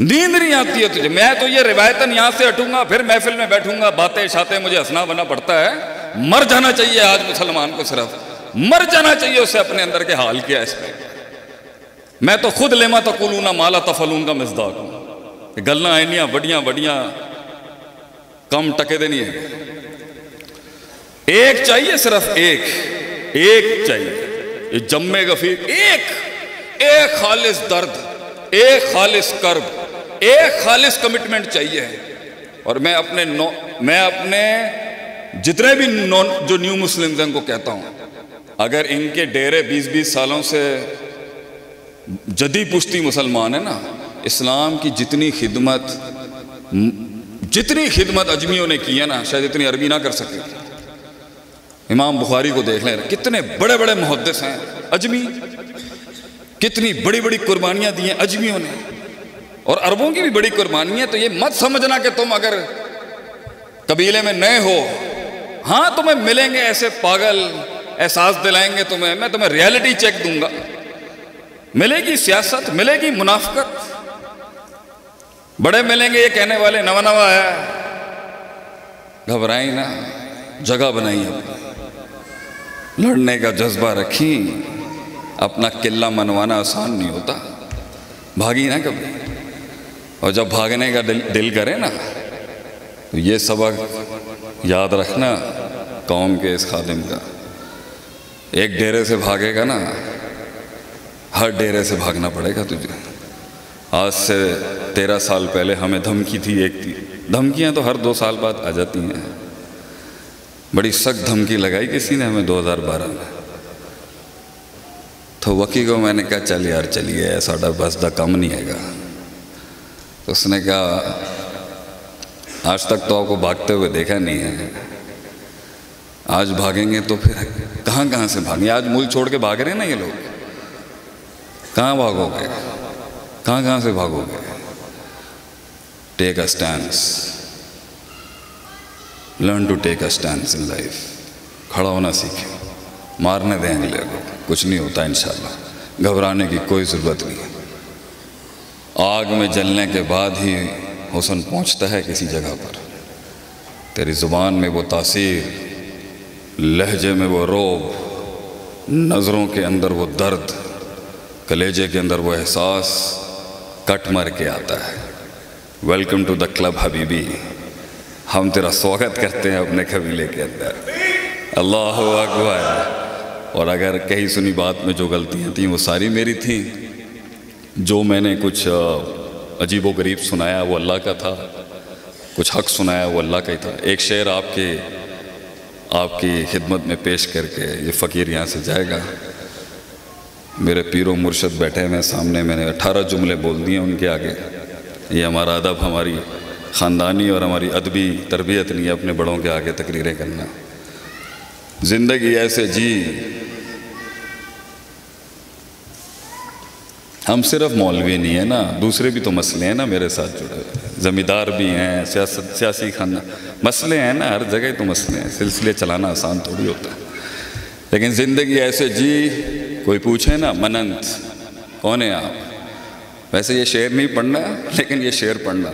नींद नहीं आती है तुझे। मैं तो ये रिवायतन यहाँ से हटूंगा, फिर महफिल में बैठूंगा, बातें शातें, मुझे हंसना बना पड़ता है। मर जाना चाहिए आज मुसलमान को, सिर्फ मर जाना चाहिए उसे अपने अंदर के हाल क्या है इसमें। मैं तो खुद लेमा तकुलूना माला तफलून का मज़दाक हूँ। गल्ला आइनिया बड़िया बड़िया कम टके देनी है। एक चाहिए, सिर्फ एक एक चाहिए। जम्मे गफीर एक एक खालिस दर्द, एक खालिस कर्ब, एक खालिस कमिटमेंट चाहिए। और मैं अपने नौ, मैं अपने जितने भी नॉन जो न्यू मुस्लिम हैं को कहता हूं, अगर इनके डेरे बीस बीस सालों से जदी पुश्ती मुसलमान है ना, इस्लाम की जितनी खिदमत जितनी खिदमत अजमियों ने की है ना, शायद इतनी अरबी ना कर सके। इमाम बुखारी को देख लें, कितने बड़े बड़े मुहद्दिस हैं अजमी, कितनी बड़ी बड़ी कुर्बानियां दी हैं अजमियों ने, और अरबों की भी बड़ी कुर्बानियां। तो ये मत समझना कि तुम अगर कबीले में नए हो, हाँ तुम्हें मिलेंगे ऐसे पागल, एहसास दिलाएंगे तुम्हें। मैं तुम्हें रियलिटी चेक दूंगा, मिलेगी सियासत, मिलेगी मुनाफकत। बड़े मिलेंगे ये कहने वाले नवा नवा है, घबराई ना, जगह बनाई अपनी, लड़ने का जज्बा रखी। अपना किला मनवाना आसान नहीं होता, भागी ना कभी। और जब भागने का दिल, दिल करे ना, तो ये सबक याद रखना कौम के इस खादिम का। एक डेरे से भागेगा ना, हर डेरे से भागना पड़ेगा तुझे। आज से तेरह साल पहले हमें धमकी थी, एक थी। धमकियाँ तो हर दो साल बाद आ जाती हैं। बड़ी सख्त धमकी लगाई किसी ने हमें दो हज़ार बारह में। तो वकी को मैंने कहा चल यार चलिए, साढ़ा बस का कम नहीं हैगा। तो उसने कहा आज तक तो आपको भागते हुए देखा नहीं है, आज भागेंगे तो फिर कहाँ कहाँ से भागेंगे। आज मूल छोड़ के भाग रहे हैं ना ये लोग, कहाँ भागोगे, कहाँ कहाँ से भागोगे? Take a stance, learn to take a stance in life. खड़ा होना सीखें, मारने दें अगले को, कुछ नहीं होता इंशाल्लाह, घबराने की कोई ज़रूरत नहीं है। आग में जलने के बाद ही हुस्न पहुंचता है किसी जगह पर। तेरी ज़ुबान में वो तासीर, लहजे में वो रोब, नज़रों के अंदर वो दर्द, कलेजे के अंदर वो एहसास कट मर के आता है। वेलकम टू द क्लब हबीबी, हम तेरा स्वागत करते हैं अपने कबीले के अंदर। अल्लाह हू अकबर। और अगर कहीं सुनी बात में जो गलतियाँ थीं वो सारी मेरी थीं। जो मैंने कुछ अजीबो गरीब सुनाया वो अल्लाह का था, कुछ हक सुनाया वो अल्लाह का ही था। एक शेर आपके आपकी खिदमत में पेश करके ये फ़कीर यहाँ से जाएगा। मेरे पीरो मुर्शद बैठे हैं सामने, मैंने अठारह जुमले बोल दिए उनके आगे। ये हमारा अदब, हमारी ख़ानदानी और हमारी अदबी तरबियत नहीं है अपने बड़ों के आगे तकरीरें करना। ज़िंदगी ऐसे जी, हम सिर्फ मौलवी नहीं है ना, दूसरे भी तो मसले हैं ना मेरे साथ जुड़े, ज़मींदार भी हैं, सियासत, सियासी खाना, मसले हैं ना, हर जगह तो मसले हैं। सिलसिले चलाना आसान थोड़ी होता है। लेकिन ज़िंदगी ऐसे जी, कोई पूछे ना मनंत कौन है आप। वैसे ये शेर नहीं पढ़ना, लेकिन ये शेर पढ़ना,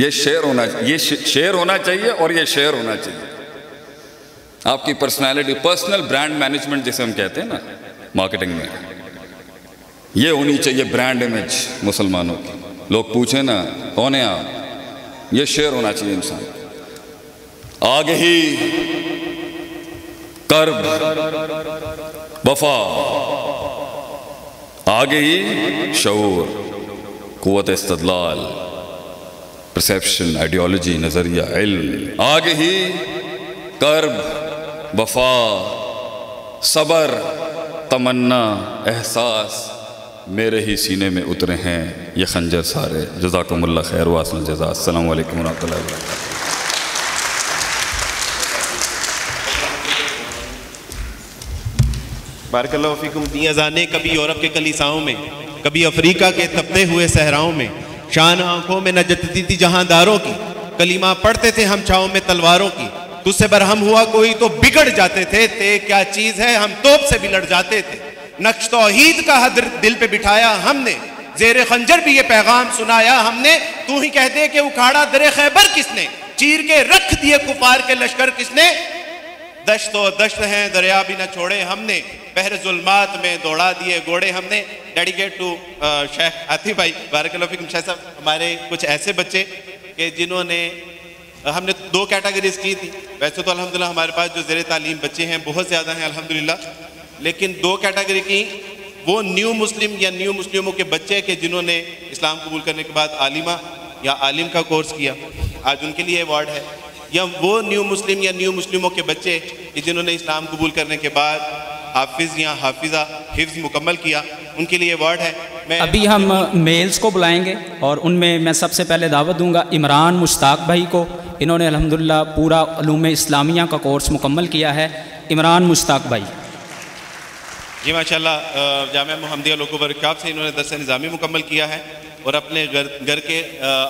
ये शेर होना, ये शेर होना चाहिए, और ये शेर होना चाहिए आपकी पर्सनैलिटी, पर्सनल ब्रांड मैनेजमेंट जिसे हम कहते हैं ना मार्केटिंग में, ये होनी चाहिए ब्रांड इमेज मुसलमानों की। लोग पूछें ना कौन है आप, ये शेर होना चाहिए इंसान। आगे ही कर्ब वफा, आगे ही शऊर, कुव्वत इस्तदलाल, परसेप्शन, आइडियोलॉजी, नजरिया, इल्म, आगे ही कर्ब वफा, सबर, तमन्ना, एहसास। मेरे ही सीने में उतरे हैं ये खंजर सारे। जज़ाकुमुल्लाह खैर वासन जज़ा। अस्सलामु अलैकुम वरहमतुल्लाहि वबरकातुह। बारकल्लाहु फीकुम। दी अज़ानें कभी यूरोप के कलीसाओं में, कभी अफ्रीका के तपते हुए सहराओं में, शान आंखों में न जतती थी जहांदारों की, कलीमा पढ़ते थे हम छाओं में तलवारों की, तुझसे बरहम हुआ कोई तो बिगड़ जाते थे, ते क्या चीज़ है हम तोप से भी लड़ जाते थे, नक्श तौहीद का हदर दिल पे बिठाया हमने, जेरे खंजर भी ये पैगाम सुनाया हमने, तू ही कह दे कि उखाड़ा दरे खैबर किसने, चीर के रख दिए कुफार के लश्कर किसने, दश्तो दश्त हैं दरिया भी न छोड़े हमने, बहर जुल्मात में दौड़ा दिए घोड़े हमने। डेडिकेट टू शेख आतिफ भाई। बारकल्लाहु फीकुम शेख साहब। हमारे कुछ ऐसे बच्चे के जिन्होंने, हमने दो कैटेगरीज की थी, वैसे तो अल्हम्दुलिल्लाह हमारे पास जो जेरे तालीम बच्चे हैं बहुत ज़्यादा हैं अल्हम्दुलिल्लाह, लेकिन दो कैटेगरी की, वो न्यू मुस्लिम या न्यू मुस्लिमों के बच्चे के जिन्होंने इस्लाम कबूल करने के बाद आलिमा या आलिम का कोर्स किया, आज उनके लिए अवार्ड है, या वो न्यू मुस्लिम या न्यू मुस्लिमों के बच्चे कि जिन्होंने इस्लाम कबूल करने के बाद हाफिज़ या हाफिज़ा हिफ्ज़ मुकम्मल किया, उनके लिए अवार्ड है। मैं अभी हम मेल्स को बुलाएंगे और उनमें मैं सबसे पहले दावत दूंगा इमरान मुश्ताक भाई को। इन्होंने अल्हम्दुलिल्लाह पूरा उलूम इस्लामिया का कोर्स मुकम्मल किया है। इमरान मुश्ताक भाई जी माशाल्लाह, जामिया मुहम्मदिया लोकोबर काब से इन्होंने दर्स निज़ामी मुकम्मल किया है, और अपने घर घर के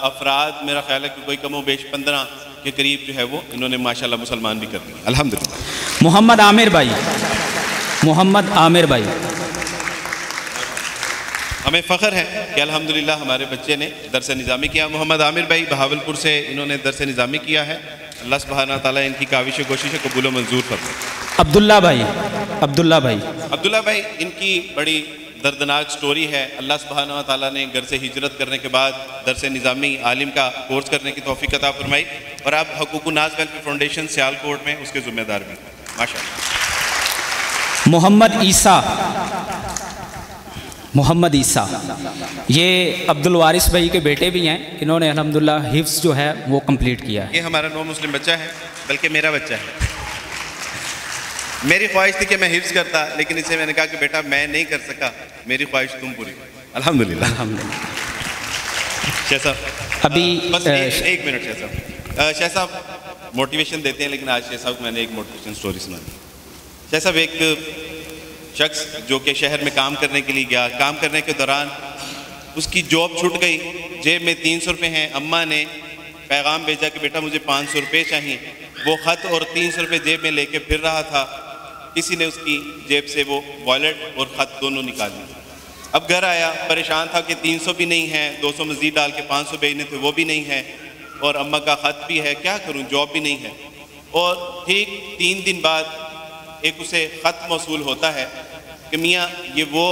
अफराद, मेरा ख्याल है कि कोई कमो बेश पंद्रह के करीब जो है वो इन्होंने माशाल्लाह मुसलमान भी कर दिए अल्हम्दुलिल्लाह। मोहम्मद आमिर भाई, मोहम्मद आमिर भाई। हमें फ़ख्र है कि अल्हम्दुलिल्लाह हमारे बच्चे ने दर्स निज़ामी किया। मोहम्मद आमिर भाई बहावलपुर से इन्होंने दर्स निज़ामी किया है, अल्लाह सुब्हाना तआला इनकी काविश कोशिश कबूल मंजूर फरमाए। अब्दुल्ला भाई, अब्दुल्ला भाई, अब्दुल्ला भाई, इनकी बड़ी दर्दनाक स्टोरी है। अल्लाह सुब्हाना व तआला ने घर से हिजरत करने के बाद दरसे निज़ामी आलिम का कोर्स करने की तौफीक अता फरमाई, और आप हकूक़-उन-नास वेलफेयर फाउंडेशन सियालकोट में उसके ज़िम्मेदार भी माशाअल्लाह। मोहम्मद ईसा, मोहम्मद ईसा, ये अब्दुल वारिस भाई के बेटे भी हैं, इन्होंने अल्हम्दुलिल्लाह हिफ्ज़ जो है वो कम्प्लीट किया है। ये हमारा नौ मुस्लिम बच्चा है, बल्कि मेरा बच्चा है। मेरी ख्वाहिश थी कि मैं हिफ्ज़ करता, लेकिन इसे मैंने कहा कि बेटा मैं नहीं कर सका, मेरी ख्वाहिश तुम पूरी अल्हम्दुलिल्लाह। शेख साहब अभी बस एक, एक मिनट शेख साहब, शेख साहब मोटिवेशन देते हैं, लेकिन आज शेख साहब को मैंने एक मोटिवेशन स्टोरी सुना दी। शेख साहब एक शख्स जो कि शहर में काम करने के लिए गया, काम करने के दौरान उसकी जॉब छूट गई, जेब में तीन सौ रुपये हैं। अम्मा ने पैगाम भेजा कि बेटा मुझे पाँच सौ रुपये चाहिए। वो ख़त और तीन सौ रुपये जेब में लेके फिर रहा था, किसी ने उसकी जेब से वो वॉलेट और ख़त दोनों निकाल लिए। अब घर आया, परेशान था कि तीन सौ भी नहीं है, दो सौ मज़ीद डाल के पाँच सौ भेजने थे वो भी नहीं है, और अम्मा का ख़त भी है, क्या करूँ, जॉब भी नहीं है। और ठीक तीन दिन बाद एक उसे ख़त मौसूल होता है कि मियाँ ये वो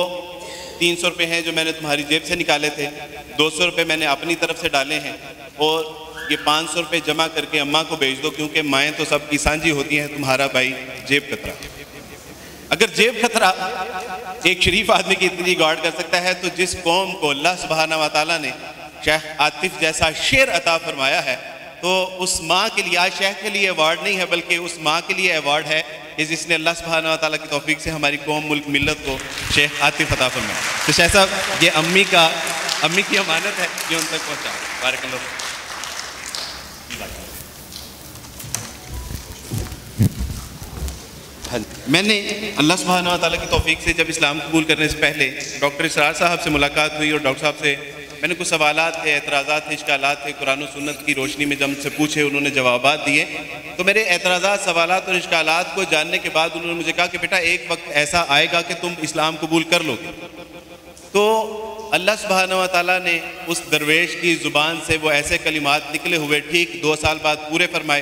तीन सौ रुपये हैं जो मैंने तुम्हारी जेब से निकाले थे, दो सौ रुपये मैंने अपनी तरफ से डाले हैं, और ये पाँच सौ रुपये जमा करके अम्मा को भेज दो, क्योंकि माएँ तो सबकी सांझी होती हैं, तुम्हारा भाई जेब खतरा। अगर जेब खतरा एक शरीफ आदमी की इतनी गार्ड कर सकता है, तो जिस कौम को अल्लाह सुब्हाना व तआला ने शेख आतिफ जैसा शेर अता फरमाया है, तो उस माँ के लिए, आज शेख के लिए अवार्ड नहीं है, बल्कि उस माँ के लिए अवार्ड है कि जिसने अल्लाह सुब्हाना व तआला की तौफीक से हमारी कौम, मुल्क, मिलत को शेख आतिफ अता फरमाया। तो शेख साहब, ये अम्मी का, अम्मी की अमानत है जो उन तक पहुँचा। बारकल्लाह। मैंने अल्लाह सुब्हाना व तआला की तौफीक से जब इस्लाम कबूल करने से पहले डॉक्टर इसरार साहब से मुलाकात हुई, और डॉक्टर साहब से मैंने कुछ सवाल थे, एतराज़ा थे, इश्कालात थे, कुरान और सुन्नत की रोशनी में जब से पूछे, उन्होंने जवाब दिए। तो मेरे एतराज़ा, सवाल और इश्कालात को जानने के बाद उन्होंने मुझे कहा कि बेटा एक वक्त ऐसा आएगा कि तुम इस्लाम कबूल कर लोगे। तो अल्लाह सुब्हाना व तआला ने उस दरवेश की ज़ुबान से वो ऐसे कलिमात निकले हुए ठीक दो साल बाद पूरे फरमाए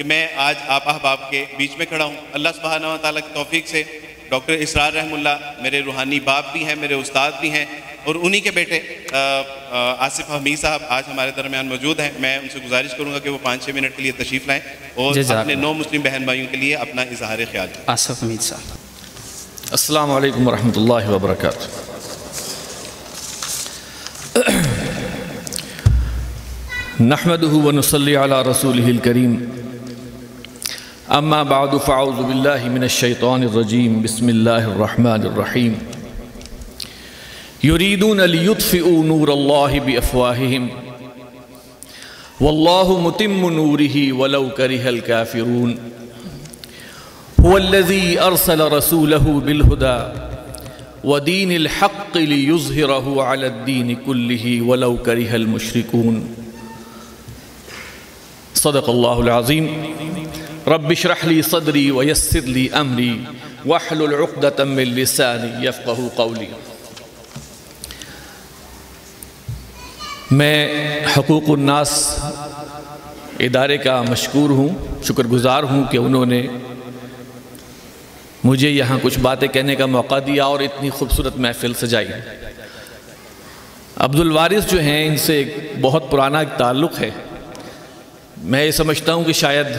कि मैं आज आप अहबाब के बीच में खड़ा हूँ। अल्लाह सुब्हाना व तआला की तौफीक से डॉक्टर इसरार रहमतुल्लाह मेरे रूहानी बाप भी हैं, मेरे उस्ताद भी हैं, और उन्हीं के बेटे आ, आ, आसिफ हमीद साहब आज हमारे दरमियान मौजूद हैं। मैं उनसे गुजारिश करूंगा कि वो पाँच छः मिनट के लिए तशरीफ़ लाएँ और अपने नौ मुस्लिम बहन भाइयों के लिए अपना इजहार ख्याल करें। आसिफ हमीद साहब, अस्सलामु अलैकुम वरहमतुल्लाहि वबरकातुह। नहमदुहु व नुसल्ली अला रसूलिहिल करीम, अम्मा बअद, फअऊज़ु बिल्लाहि मिनश शैतानिर रजीम, बिस्मिल्लाहिर रहमानिर रहीम। युरीदून लियुत्फ़िऊ नूरल्लाहि बिअफ़वाहिहिम वल्लाहु मुतिम्मु नूरिही वलौ करिहल काफ़िरून। हुवल्लज़ी अरसल रसूलहु बिलहुदा वदीनिल हक़्क़ि लियुज़हिरहु अलद्दीनि कुल्लिही वलौ करिहल मुश्रिकून। सदक़ल्लाहुल अज़ीम। रब्बिश्रहली सदरी वयस्सिरली अमरी वहलुल उक़दतम मिन लिसानी यफ़क़हू क़ौली। मैं हक़ूक़ुन्नास इदारे का मशकूर हूँ, शुक्रगुज़ार हूँ कि उन्होंने मुझे यहाँ कुछ बातें कहने का मौका दिया और इतनी ख़ूबसूरत महफ़िल सजाई। अब्दुल वारिस जो हैं, इनसे एक बहुत पुराना एक ताल्लुक़ है। मैं ये समझता हूँ कि शायद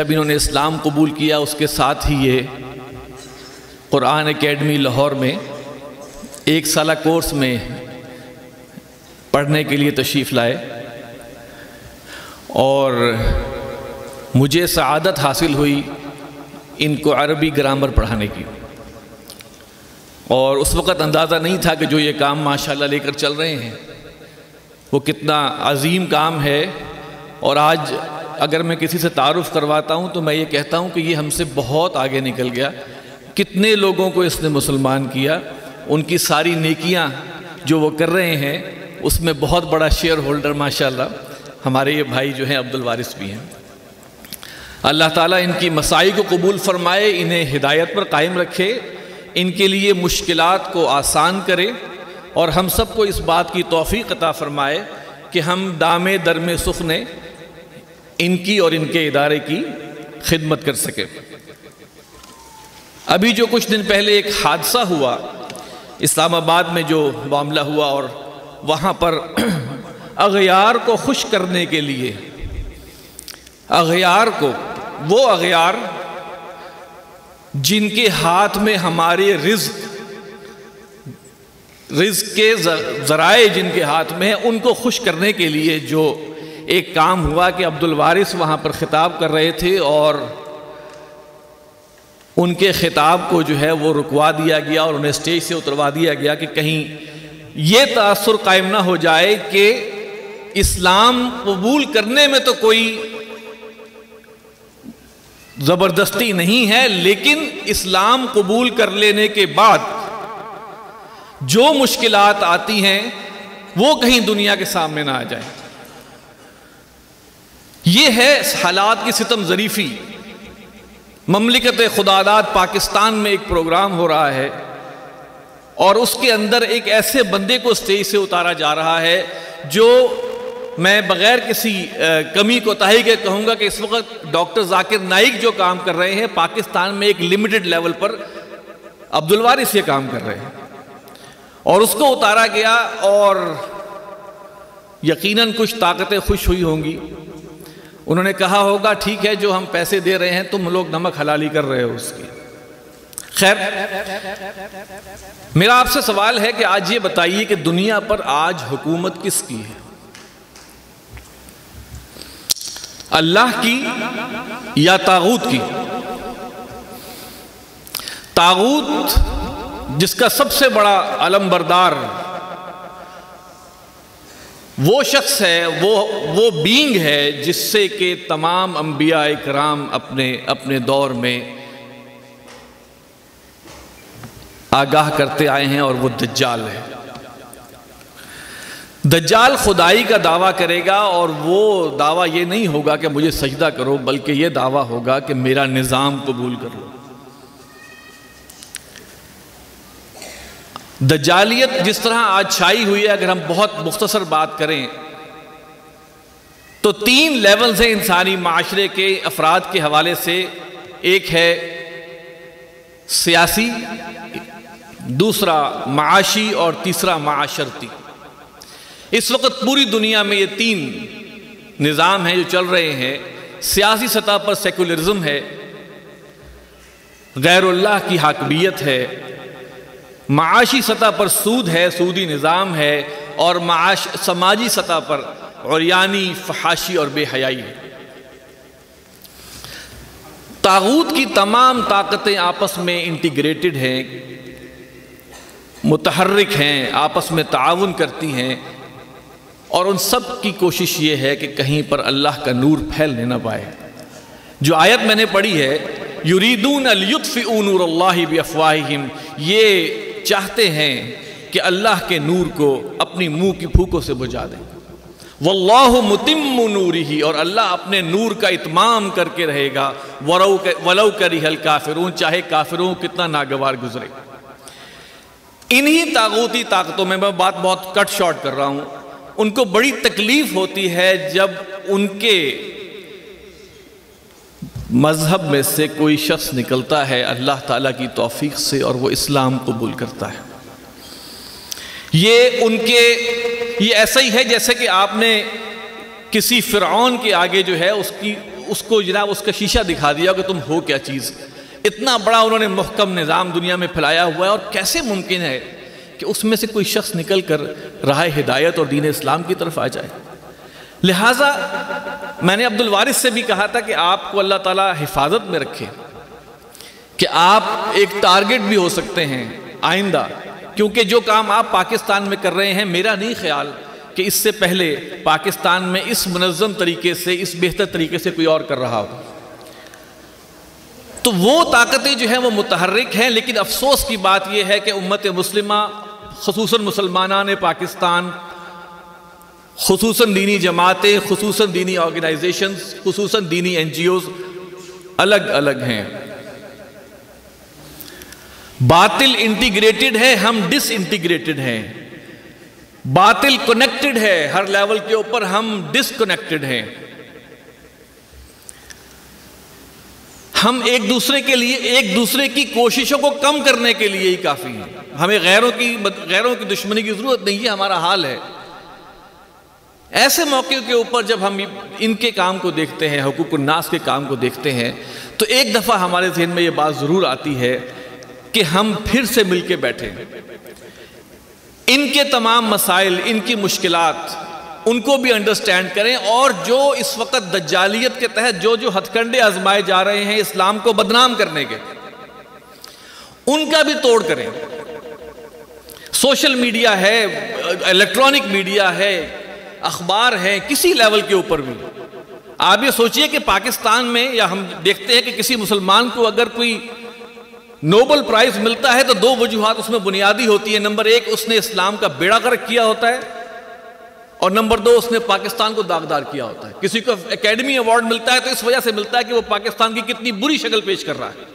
जब इन्होंने इस्लाम कबूल किया उसके साथ ही ये क़ुरान अकेडमी लाहौर में एक साला कोर्स में पढ़ने के लिए तशरीफ़ लाए, और मुझे सआदत हासिल हुई इनको अरबी ग्रामर पढ़ाने की। और उस वक़्त अंदाज़ा नहीं था कि जो ये काम माशाल्लाह लेकर चल रहे हैं वो कितना अजीम काम है। और आज अगर मैं किसी से तारुफ़ करवाता हूँ तो मैं ये कहता हूँ कि ये हमसे बहुत आगे निकल गया, कितने लोगों को इसने मुसलमान किया। उनकी सारी नेकियाँ जो वो कर रहे हैं उसमें बहुत बड़ा शेयर होल्डर माशाल्लाह हमारे ये भाई जो हैं अब्दुल वारिस भी हैं। अल्लाह ताला इनकी मसाई को कबूल फरमाए, इन्हें हिदायत पर कायम रखे, इनके लिए मुश्किलात को आसान करे, और हम सब को इस बात की तौफीक अता फरमाए कि हम दामे दरमे सुखने इनकी और इनके इदारे की खिदमत कर सकें। अभी जो कुछ दिन पहले एक हादसा हुआ इस्लामाबाद में, जो मामला हुआ, और वहाँ पर अग़यार को खुश करने के लिए, अग़यार को, वो अग़यार जिनके हाथ में हमारे रिज्क रिज्क के ज़राए जिनके हाथ में है, उनको खुश करने के लिए जो एक काम हुआ कि अब्दुल वारिस वहाँ पर ख़िताब कर रहे थे और उनके ख़िताब को जो है वो रुकवा दिया गया और उन्हें स्टेज से उतरवा दिया गया कि कहीं ये तासुर कायम ना हो जाए कि इस्लाम कबूल करने में तो कोई जबरदस्ती नहीं है, लेकिन इस्लाम कबूल कर लेने के बाद जो मुश्किलात आती हैं वो कहीं दुनिया के सामने ना आ जाए। ये है हालात की सितम जरीफी। ममलिकत खुदादाद पाकिस्तान में एक प्रोग्राम हो रहा है और उसके अंदर एक ऐसे बंदे को स्टेज से उतारा जा रहा है जो मैं बगैर किसी कमी कोताही के कहूँगा कि इस वक्त डॉक्टर जाकिर नाइक जो काम कर रहे हैं पाकिस्तान में एक लिमिटेड लेवल पर अब्दुल वारिस ये काम कर रहे हैं, और उसको उतारा गया और यकीनन कुछ ताकतें खुश हुई होंगी। उन्होंने कहा होगा ठीक है जो हम पैसे दे रहे हैं तुम लोग नमक हलाली कर रहे हो उसकी। खैर, मेरा आपसे सवाल है कि आज ये बताइए कि दुनिया पर आज हुकूमत किसकी है? अल्लाह की या तागूत की? तागूत जिसका सबसे बड़ा अलमबरदार वो शख्स है, वो वो बींग है जिससे कि तमाम अंबिया इकराम अपने अपने दौर में आगाह करते आए हैं, और वो दज्जाल है। दज्जाल खुदाई का दावा करेगा और वो दावा ये नहीं होगा कि मुझे सजदा करो, बल्कि ये दावा होगा कि मेरा निज़ाम कबूल करो। दज्जालियत जिस तरह आज छाई हुई है, अगर हम बहुत मुख्तसर बात करें तो तीन लेवल्स हैं इंसानी माशरे के अफराद के हवाले से। एक है सियासी, दूसरा माशी और तीसरा माशरती। इस वक्त पूरी दुनिया में ये तीन निज़ाम हैं जो चल रहे हैं। सियासी सतह पर सेकुलरिज्म है, गैरुल्लाह की हाकबियत है। माशी सतह पर सूद है, सूदी निज़ाम है। और माश समाजी सतह पर औरयानी, फहाशी और बेहयाई है। तागूत की तमाम ताकतें आपस में इंटीग्रेटेड हैं, मुतहर्रिक हैं, आपस में ताउन करती हैं, और उन सब की कोशिश ये है कि कहीं पर अल्लाह का नूर फैलने ना पाए। जो आयत मैंने पढ़ी है, युरीदून अलियुत्फ़िउ नूरल्लाहि बिअफ़वाहिहिम, ये चाहते हैं कि अल्लाह के नूर को अपनी मुंह की फूकों से बुझा दें। वल्लाहु मुतिम्मु नूरिही, और अल्लाह अपने नूर का इत्माम करके रहेगा। वरौ वलौ करिहल काफिरून, चाहे काफिरों कितना नागवार गुजरे। इन्हीं तागूती ताकतों में, मैं बात बहुत कट शॉर्ट कर रहा हूँ, उनको बड़ी तकलीफ होती है जब उनके मज़हब में से कोई शख्स निकलता है अल्लाह ताला की तौफीक से और वो इस्लाम कबूल करता है। ये उनके ये ऐसा ही है जैसे कि आपने किसी फ़िरऔन के आगे जो है उसकी उसको जनाब उसका शीशा दिखा दिया कि तुम हो क्या चीज़। इतना बड़ा उन्होंने मुहकम निज़ाम दुनिया में फैलाया हुआ है, और कैसे मुमकिन है कि उसमें से कोई शख्स निकल कर राह हिदायत और दीन इस्लाम की तरफ आ जाए। लिहाजा मैंने अब्दुल वारिस से भी कहा था कि आपको अल्लाह ताला हिफाजत में रखे कि आप एक टारगेट भी हो सकते हैं आइंदा, क्योंकि जो काम आप पाकिस्तान में कर रहे हैं, मेरा नहीं ख्याल कि इससे पहले पाकिस्तान में इस मुनज़्ज़म तरीके से, इस बेहतर तरीके से कोई और कर रहा हो। तो वो ताकतें जो हैं वो मुतहर्रिक हैं, लेकिन अफसोस की बात यह है कि उम्मत मुस्लिमा, ख़ुसूसन मुसलमानान पाकिस्तान, खुसूसन दीनी जमातें, खुसूसन दीनी ऑर्गेनाइजेशंस, खुसूसन दीनी एनजीओज अलग अलग हैं। बातिल इंटीग्रेटेड है, हम डिसइंटीग्रेटेड हैं। बातिल कनेक्टेड है, हर लेवल के ऊपर हम डिसकनेक्टेड हैं। हम एक दूसरे के लिए, एक दूसरे की कोशिशों को कम करने के लिए ही काफ़ी हैं। हमें गैरों की गैरों की दुश्मनी की ज़रूरत नहीं है, हमारा हाल है। ऐसे मौके के ऊपर जब हम इनके काम को देखते हैं, हुकूक-उन-नास के काम को देखते हैं, तो एक दफ़ा हमारे जहन में ये बात ज़रूर आती है कि हम फिर से मिलके बैठें। इनके तमाम मसाइल, इनकी मुश्किलात, उनको भी अंडरस्टैंड करें, और जो इस वक्त दज्जालियत के तहत जो जो हथकंडे आजमाए जा रहे हैं इस्लाम को बदनाम करने के, उनका भी तोड़ करें। सोशल मीडिया है, इलेक्ट्रॉनिक मीडिया है, अखबार है, किसी लेवल के ऊपर भी आप ये सोचिए कि पाकिस्तान में, या हम देखते हैं कि किसी मुसलमान को अगर कोई नोबल प्राइज मिलता है तो दो वजूहात उसमें बुनियादी होती है। नंबर एक, उसने इस्लाम का बेड़ा गर्क किया होता है, और नंबर दो, उसने पाकिस्तान को दागदार किया होता है। किसी को एकेडमी अवार्ड मिलता है तो इस वजह से मिलता है कि वो पाकिस्तान की कितनी बुरी शक्ल पेश कर रहा है।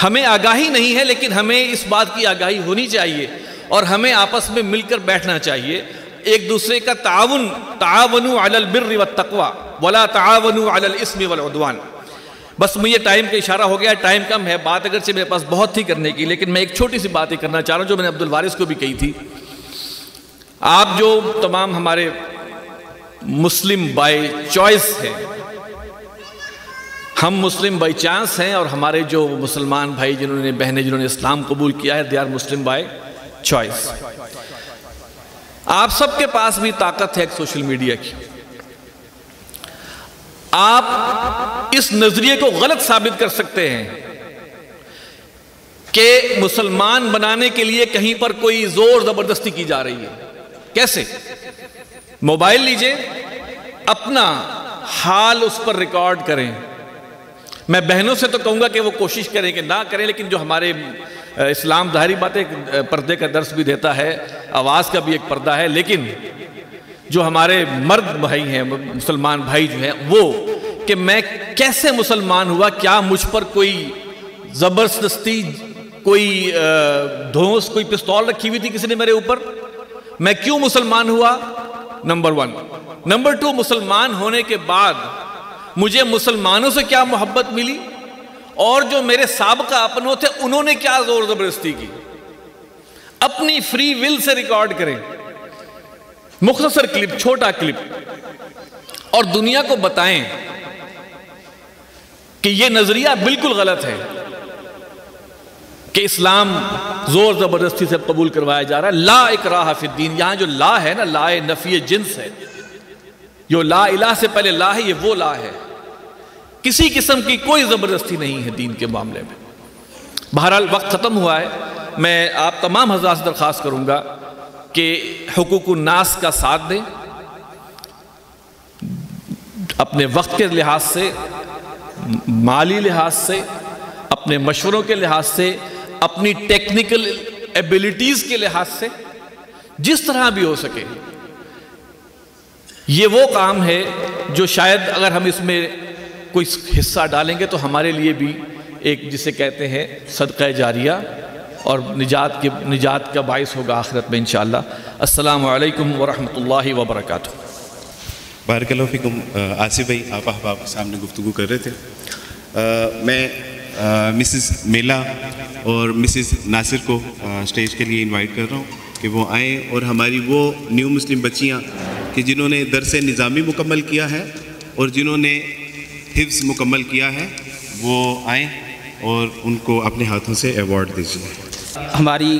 हमें आगाही नहीं है, लेकिन हमें इस बात की आगाही होनी चाहिए और हमें आपस में मिलकर बैठना चाहिए। एक दूसरे का ताउन तावनु अलल बिर्रि वत्तक्वा वला तावनु अलल इस्मि वल उद्वान। बस मुझे टाइम का इशारा हो गया, टाइम कम है, बात अगरचे मेरे पास बहुत थी करने की, लेकिन मैं एक छोटी सी बात ही करना चाह रहा हूँ जो मैंने अब्दुल वारिस को भी कही थी। आप जो तमाम हमारे मुस्लिम बाय चॉइस हैं, हम मुस्लिम बाय चांस हैं, और हमारे जो मुसलमान भाई जिन्होंने बहनें जिन्होंने इस्लाम कबूल किया है, they are Muslim by choice. आप सबके पास भी ताकत है एक सोशल मीडिया की। आप इस नजरिए को गलत साबित कर सकते हैं कि मुसलमान बनाने के लिए कहीं पर कोई जोर जबरदस्ती की जा रही है। कैसे? मोबाइल लीजिए, अपना हाल उस पर रिकॉर्ड करें। मैं बहनों से तो कहूंगा कि वो कोशिश करें कि ना करें, लेकिन जो हमारे इस्लाम दाहरी बातें, पर्दे का दर्श भी देता है, आवाज़ का भी एक पर्दा है, लेकिन जो हमारे मर्द भाई हैं, मुसलमान भाई जो हैं, वो कि मैं कैसे मुसलमान हुआ, क्या मुझ पर कोई ज़बरदस्ती, कोई धौंस, कोई पिस्तौल रखी हुई थी किसी ने मेरे ऊपर, मैं क्यों मुसलमान हुआ? Number one. नंबर टू, मुसलमान होने के बाद मुझे मुसलमानों से क्या मोहब्बत मिली, और जो मेरे साबका अपनों थे उन्होंने क्या जोर जबरदस्ती की। अपनी फ्री विल से रिकॉर्ड करें, मुख्तसर क्लिप, छोटा क्लिप, और दुनिया को बताएं कि यह नजरिया बिल्कुल गलत है कि इस्लाम जोर जबरदस्ती से कबूल करवाया जा रहा है। ला इकराहा फिद्दीन, यहां जो ला है ना, ला नफी जिन्स है, जो ला इलाह से पहले ला है, ये वो ला है। किसी किस्म की कोई ज़बरदस्ती नहीं है दीन के मामले में। बहरहाल वक्त ख़त्म हुआ है, मैं आप तमाम हज़रात से दरख्वास्त करूँगा कि हुकूक़ुन्नास का साथ दें, अपने वक्त के लिहाज से, माली लिहाज से, अपने मशवरों के लिहाज से, अपनी टेक्निकल एबिलिटीज़ के लिहाज से, जिस तरह भी हो सके। ये वो काम है जो शायद अगर हम इसमें कोई हिस्सा डालेंगे तो हमारे लिए भी एक, जिसे कहते हैं, सदका जारिया और निजात के निजात का बायस होगा आखिरत में इंशाअल्लाह। अस्सलामु अलैकुम व रहमतुल्लाहि व बरकातुहू। बारकल्लाहु फ़िकुम। आसिफ भाई, आप अहबाब के सामने गुफ्तगू कर रहे थे। आ, मैं आ, मिसेस मेला और मिसेस नासिर को आ, स्टेज के लिए इन्वाइट कर रहा हूँ कि वो आएँ और हमारी वो न्यू मुस्लिम बच्चियाँ कि जिन्होंने दरस निज़ामी मुकम्मल किया है और जिन्होंने हिफ्ज़ मुकम्मल किया है, वो आएँ और उनको अपने हाथों से अवार्ड दीजिए। हमारी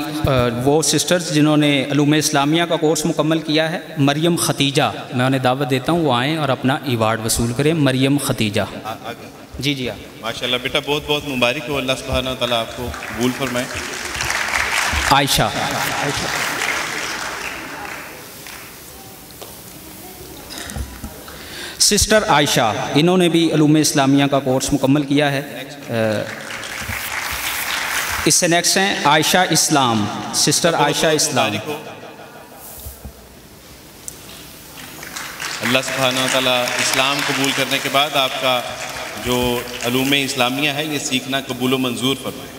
वो सिस्टर्स जिन्होंने अलूम इस्लामिया का कोर्स मुकम्मल किया है, मरियम खतीजा, मैं उन्हें दावत देता हूँ वो आएँ और अपना अवार्ड वसूल करें। मरियम खतीजा, जी जी आप। माशाल्लाह बेटा, बहुत बहुत मुबारक हो, अल्लाह सुब्हानहू व तआला आपको कबूल फरमाए। आयशा, सिस्टर आयशा, इन्होंने भी अलूमे इस्लामिया का कोर्स मुकम्मल किया है। इससे नेक्स्ट हैं आयशा इस्लाम, सिस्टर आयशा इस्लाम। अल्लाह सुब्हानहू व तआला इस्लाम कबूल करने के बाद आपका जो अलूमे इस्लामिया है ये सीखना कबूल मंजूर फरमाए।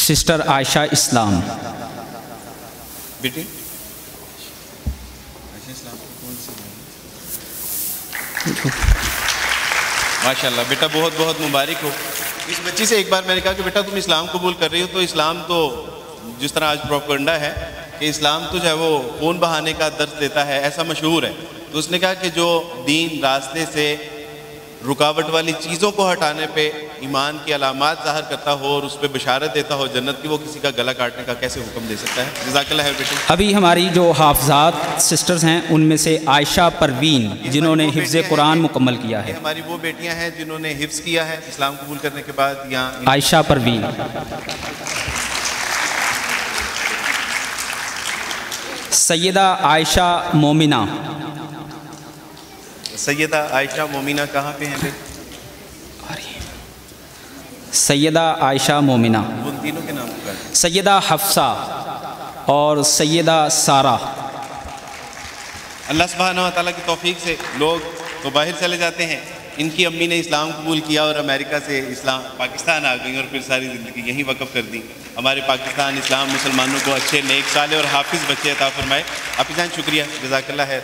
सिस्टर आयशा इस्लाम। बेटी माशाल्लाह बेटा, बहुत बहुत मुबारक हो। इस बच्ची से एक बार मैंने कहा कि बेटा तुम इस्लाम कबूल कर रही हो, तो इस्लाम तो जिस तरह आज प्रोपगंडा है कि इस्लाम तो जो है वो खून बहाने का दर्द देता है, ऐसा मशहूर है, तो उसने कहा कि जो दीन रास्ते से रुकावट वाली चीज़ों को हटाने पे ईमान की अलामात ज़ाहिर करता हो और उस पर बशारत देता हो जन्नत की, वो किसी का गला काटने का कैसे हुक्म दे सकता है। जज़ाकल्लाह खैर बेटी। अभी हमारी जो हाफजात सिस्टर्स हैं उनमें से आयशा परवीन, जिन्होंने हिफ्ज़ कुरान मुकम्मल किया है। हमारी वो बेटियां हैं जिन्होंने हिफ्ज़ किया है इस्लाम कबूल करने के बाद। यहाँ आयशा परवीन। सैयदा आयशा मोमिना, सैयदा आयशा मोमिना कहाँ पे हैं? सैयदा आयशा मोमिना, उन तीनों के नाम क्या? सैयदा हफ्सा और सैयदा सारा। अल्लाह सुब्हानहू व तआला की तौफीक से लोग तो बाहर चले जाते हैं, इनकी अम्मी ने इस्लाम कबूल किया और अमेरिका से इस्लाम पाकिस्तान आ गई और फिर सारी ज़िंदगी यहीं वक़्फ़ कर दी। हमारे पाकिस्तान इस्लाम मुसलमानों को अच्छे नेक साले और हाफिज़ बच्चे अता फरमाए। आपका शुक्रिया, जज़ाकल्लाह है।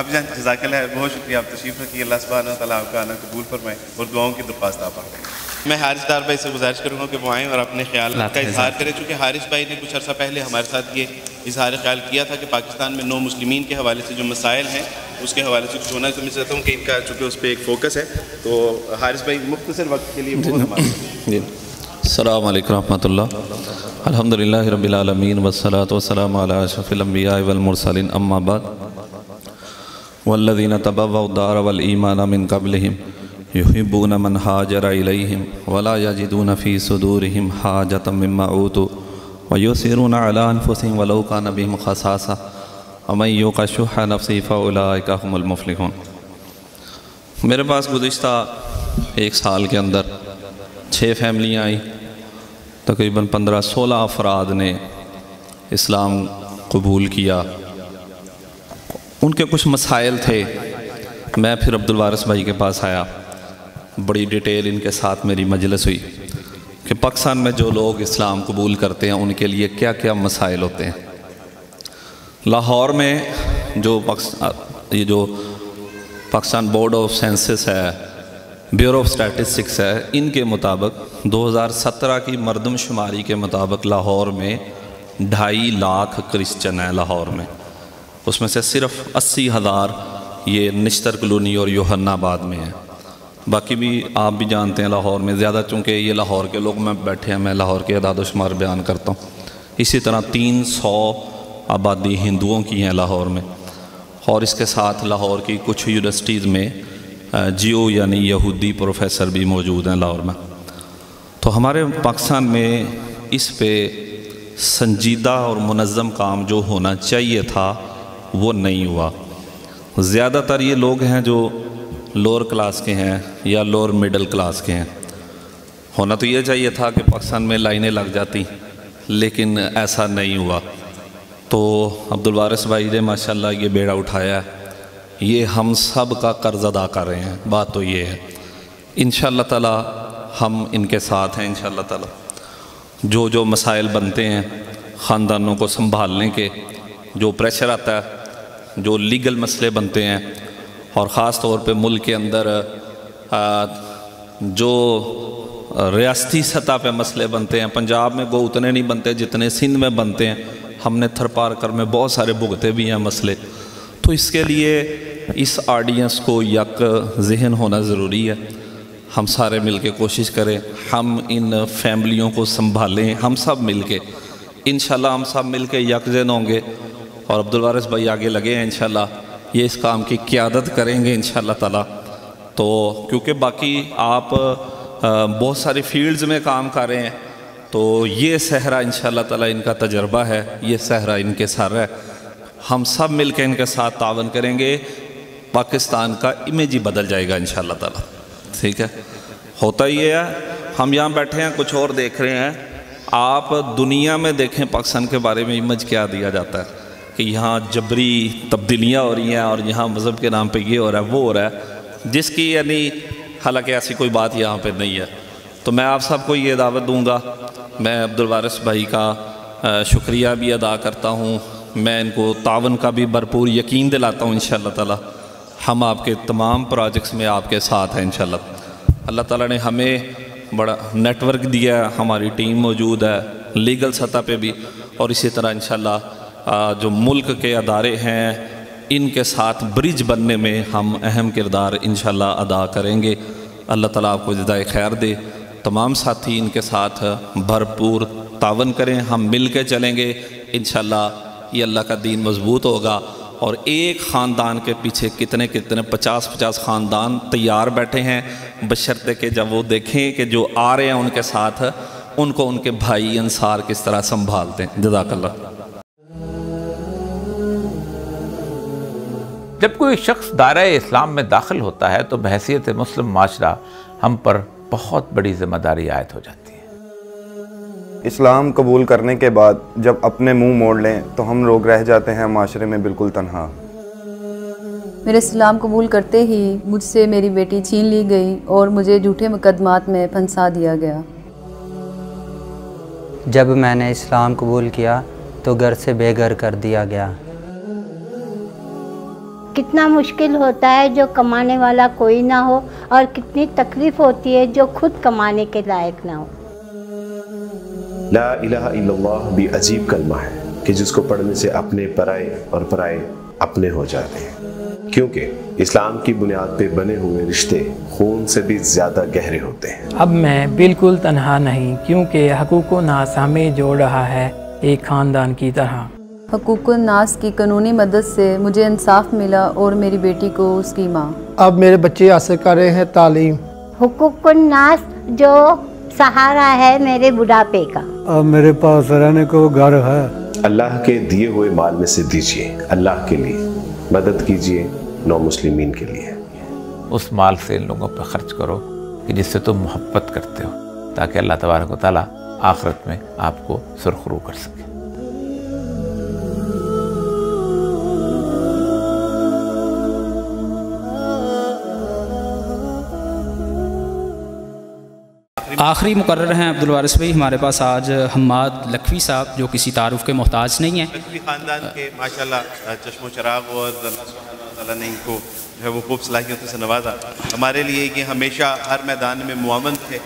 आप जान जज़ाकल्लाह है, बहुत शुक्रिया, आप तशरीफ़ रखिए। अल्लाह सुब्हानहू व तआला आपका आना कबूल फरमाए और दुआओं की दरख्वास्त आप आए। मैं हारिस दार भाई से गुजारिश करूँगा कि वो आएँ और अपने ख्याल का इजहार करें, चूँकि हारिस भाई ने कुछ अर्सा पहले हमारे साथ ये इजहार ख्याल किया था कि पाकिस्तान में नौ मुस्लिमीन के हवाले से जो मसाइल हैं उसके हवाले से कुछ होना। तो मैं चाहता हूँ कि इनका चूँकि उस पर एक फोकस है, तो हारिस भाई मुख्तसर वक्त के लिए बहुत। अस्सलाम वालेकुम रहमतुल्लाह, अल्हम्दुलिल्लाहि रब्बिल आलमीन, वस्सलातु वस्सलामु अला अशरफिल अंबिया वल मुरसलीन, अम्मा बाद वल्लज़ीना तबव्वउ दार वल ईमान मिन क़ब्लिहिम युहिब्बून मन हाजर इलैहिम वला यजिदून फ़ी सुदूरिहिम हाजतम मिम्मा ऊतू व युसीरून अला अनफुसिहिम वलौ कान बिहिम खसासा व मन युक़ शुह नफ़्सिही फ़उलाइका हुमुल मुफ़्लिहून। मेरे पास गुज़िश्ता एक साल के अंदर छः फैमिलियाँ आई, तकरीबन पंद्रह सोलह अफराद ने इस्लाम कबूल किया। उनके कुछ मसाइल थे, मैं फिर अब्दुल वारिस भाई के पास आया, बड़ी डिटेल इनके साथ मेरी मजलिस हुई कि पाकिस्तान में जो लोग इस्लाम कबूल करते हैं उनके लिए क्या क्या मसाइल होते हैं। लाहौर में जो ये जो पाकिस्तान बोर्ड ऑफ सेंसस है, ब्यूरो ऑफ स्टैटिस्टिक्स है, इनके मुताबिक दो हज़ार सत्रह की मर्दमशुमारी के मुताबिक लाहौर में ढाई लाख क्रिश्चन हैं लाहौर में। उसमें से सिर्फ अस्सी हज़ार ये निश्तर कॉलोनी और योहन्नाबाद में है। बाकी भी आप भी जानते हैं लाहौर में ज़्यादा, चूँकि ये लाहौर के लोग में बैठे हैं, मैं लाहौर के अदाद शुमार बयान करता हूँ। इसी तरह तीन सौ आबादी हिंदुओं की है लाहौर में, और इसके साथ लाहौर की कुछ यूनिवर्सिटीज़ में जियो यानी यहूदी प्रोफेसर भी मौजूद हैं लाहौर में। तो हमारे पाकिस्तान में इस पर संजीदा और मुनज़्ज़म काम जो होना चाहिए था वो नहीं हुआ। ज़्यादातर ये लोग हैं जो लोअर क्लास के हैं या लोअर मिडल क्लास के हैं। होना तो ये चाहिए था कि पाकिस्तान में लाइनें लग जाती, लेकिन ऐसा नहीं हुआ। तो अब्दुल वारिस भाई ने माशाल्लाह ये बेड़ा उठाया, ये हम सब का कर्ज़ अदा कर रहे हैं। बात तो ये है, इंशाल्लाह ताला हम इनके साथ हैं। इंशाल्लाह ताला जो जो मसाइल बनते हैं ख़ानदानों को संभालने के, जो प्रेशर आता है, जो लीगल मसले बनते हैं, और ख़ास तौर पे मुल्क के अंदर जो रियासती सतह पे मसले बनते हैं, पंजाब में वो उतने नहीं बनते जितने सिंध में बनते हैं। हमने थरपारकर में बहुत सारे भुगते भी हैं मसले। तो इसके लिए इस ऑडियंस को यक जहन होना ज़रूरी है। हम सारे मिलके कोशिश करें, हम इन फैमिलियों को संभालें, हम सब मिलके इंशाल्लाह हम सब मिलके यक जहन होंगे। और अब्दुल वारिस भाई आगे लगे हैं, इंशाल्लाह ये इस काम की क़ियादत करेंगे इंशाअल्लाह ताला। तो क्योंकि बाकी आप बहुत सारी फील्ड्स में काम कर रहे हैं, तो ये सहरा इंशाअल्लाह ताला इनका तजर्बा है, ये सहरा इनके सर है। हम सब मिलकर इनके साथ तावन करेंगे, पाकिस्तान का इमेज ही बदल जाएगा इंशाअल्लाह ताला। ठीक है, होता ही है। हम यहाँ बैठे हैं कुछ और देख रहे हैं, आप दुनिया में देखें पाकिस्तान के बारे में इमेज क्या दिया जाता है कि यहाँ जबरी तब्दीलियाँ हो रही हैं और यहाँ मज़हब के नाम पे ये हो रहा है वो हो रहा है, जिसकी यानी हालांकि ऐसी कोई बात यहाँ पे नहीं है। तो मैं आप सबको ये दावत दूंगा। मैं अब्दुल वारिस भाई का शुक्रिया भी अदा करता हूँ, मैं इनको तावन का भी भरपूर यकीन दिलाता हूँ। इंशाअल्लाह ताला हम आपके तमाम प्रोजेक्ट्स में आपके साथ हैं। इंशाअल्लाह अल्लाह ताला ने हमें बड़ा नेटवर्क दिया है, हमारी टीम मौजूद है लीगल सतह पर भी, और इसी तरह इंशाअल्लाह जो मुल्क के अदारे हैं इनके साथ ब्रिज बनने में हम अहम किरदार इंशाल्लाह अदा करेंगे। अल्लाह ताला आपको जज़ाए खैर दे। तमाम साथी इनके साथ भरपूर तावन करें, हम मिल के चलेंगे इंशाल्लाह ये अल्लाह का दीन मजबूत होगा। और एक ख़ानदान के पीछे कितने कितने पचास पचास ख़ानदान तैयार बैठे हैं, बशर्ते कि जब वो देखें कि जो आ रहे हैं उनके साथ उनको उनके भाई अंसार किस तरह संभालते हैं। जज़ाकल्लाह। जब कोई शख्स दायरे इस्लाम में दाखिल होता है तो बहैसियत मुस्लिम माशरा हम पर बहुत बड़ी जिम्मेदारी आयत हो जाती है। इस्लाम कबूल करने के बाद जब अपने मुंह मोड़ लें तो हम लोग रह जाते हैं माशरे में बिल्कुल तन्हा। मेरे इस्लाम कबूल करते ही मुझसे मेरी बेटी छीन ली गई और मुझे झूठे मुकदमात में फंसा दिया गया। जब मैंने इस्लाम कबूल किया तो घर से बेघर कर दिया गया। कितना मुश्किल होता है जो कमाने वाला कोई ना हो, और कितनी तकलीफ़ होती है जो खुद कमाने के लायक ना हो। ला इलाहा इल्लल्लाह भी अजीब कलमा है कि जिसको पढ़ने से अपने पराए और पराए अपने हो जाते हैं, क्योंकि इस्लाम की बुनियाद पे बने हुए रिश्ते खून से भी ज़्यादा गहरे होते हैं। अब मैं बिल्कुल तन्हा नहीं, क्योंकि हकूक़-ओ-नास हमें जोड़ रहा है एक ख़ानदान की तरह। हकूक़-ओ-नास की कानूनी मदद से मुझे इंसाफ मिला और मेरी बेटी को उसकी माँ। अब मेरे बच्चे हासिल कर रहे हैं तालीम। हकूक़-ओ-नास जो सहारा है मेरे बुढ़ापे का। अब मेरे पास रहने को घर है। अल्लाह के दिए हुए माल में से दीजिए, अल्लाह के लिए मदद कीजिए, नौ मुस्लिमीन के लिए। उस माल से इन लोगों पर खर्च करो कि जिससे तुम मोहब्बत करते हो, ताकि अल्लाह तबारक व तआला आखिरत में आपको सुरखरू कर सके। आखिरी मुकर्रर हैं अब्दुल वारिस भाई। हमारे पास आज हम्माद लखवी साहब जो किसी तारुफ के मोहताज नहीं हैं। लखवी ख़ानदान के माशाल्लाह चश्मो चराग और अल्लाह ने इनको जो है वो खूब सलाहियतों से नवाजा। हमारे लिए ये हमेशा हर मैदान में मुआवन थे।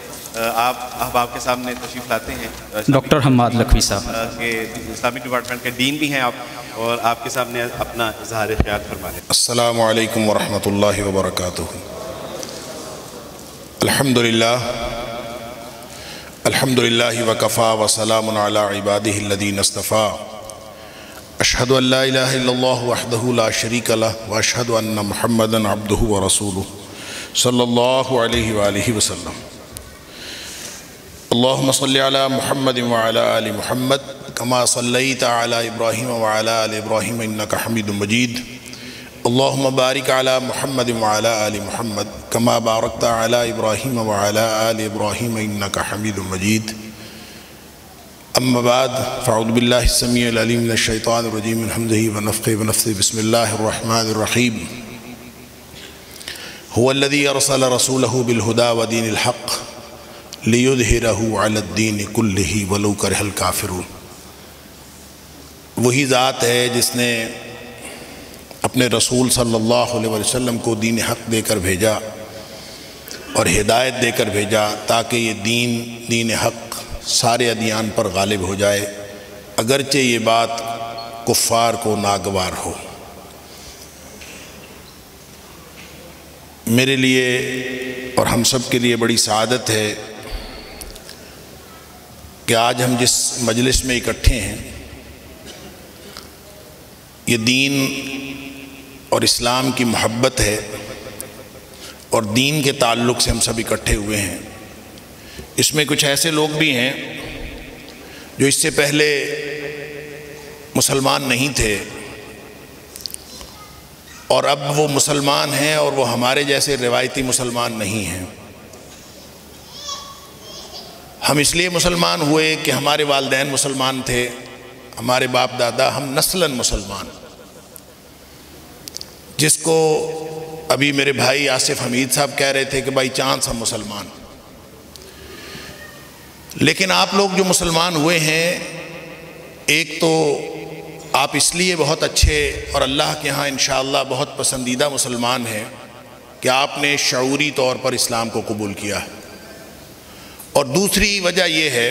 आप अहबाब के सामने तशरीफ़ लाते हैं। डॉक्टर हम्माद लखवी साहब के इस्लामिक डिपार्टमेंट के डीन भी हैं आप, और आपके सामने अपना इज़हार ख्याल फरमा रहे हैं। अस्सलामु अलैकुम वरहमतुल्लाहि वबरकातुहू। अल्हम्दुलिल्लाह अल्हम्दुलिल्लाहि वकफ़ा वसलामुन अला इबादिहिल्लज़ीन इस्तफ़ा। अशहदु अल्ला इलाहा इल्लल्लाहु वहदहू ला शरीका लह व अशहदु अन्ना मुहम्मदन अब्दुहू व रसूलुहू सल्लल्लाहु अलैहि व आलिहि वसल्लम। अल्लाहुम्मा सल्लि अला मुहम्मदिन व अला आलि मुहम्मद कमा सल्लैता अला इब्राहीम व अला आलि इब्राहीम इन्नका हमीदुम मजीद। अल्लाहुम्मा बारिक अला मुहम्मदिन व अला आलि मुहम्मद कमा बारकता अला इब्राहीम व अला आलि इब्राहीम इन्नका हमीदुम मजीद। अम्मा बाद फ़अऊज़ु बिल्लाहि समीउल अलीम मिनश शैतानिर रजीम मिन हमज़िही व नफ़्ख़िही व नफ़्सिही। बिस्मिल्लाहिर रहमानिर रहीम। हुवल्लज़ी अरसल रसूलहू बिल हुदा व दीनिल हक़ लियुज़हिरहू अलद दीन कुल्लिही वलौ करहल काफ़िरून। वही ज़ात है जिसने अपने रसूल सल्लल्लाहु अलैहि वसल्लम को दीन हक़ देकर भेजा और हिदायत देकर भेजा, ताकि ये दीन दीन हक़ सारे अदियान पर गालिब हो जाए, अगरचे ये बात कुफ़ार को नागवार हो। मेरे लिए और हम सब के लिए बड़ी सआदत है कि आज हम जिस मजलिस में इकट्ठे हैं, ये दीन और इस्लाम की मोहब्बत है और दीन के ताल्लुक़ से हम सब इकट्ठे हुए हैं। इसमें कुछ ऐसे लोग भी हैं जो इससे पहले मुसलमान नहीं थे और अब वो मुसलमान हैं, और वो हमारे जैसे रिवायती मुसलमान नहीं हैं। हम इसलिए मुसलमान हुए कि हमारे वालिदैन मुसलमान थे, हमारे बाप दादा, हम नस्लन मुसलमान, जिसको अभी मेरे भाई आसिफ हमीद साहब कह रहे थे कि भाई चांस हम मुसलमान। लेकिन आप लोग जो मुसलमान हुए हैं, एक तो आप इसलिए बहुत अच्छे और अल्लाह के यहाँ इंशाअल्लाह बहुत पसंदीदा मुसलमान हैं कि आपने शऊरी तौर पर इस्लाम को कबूल किया है, और दूसरी वजह यह है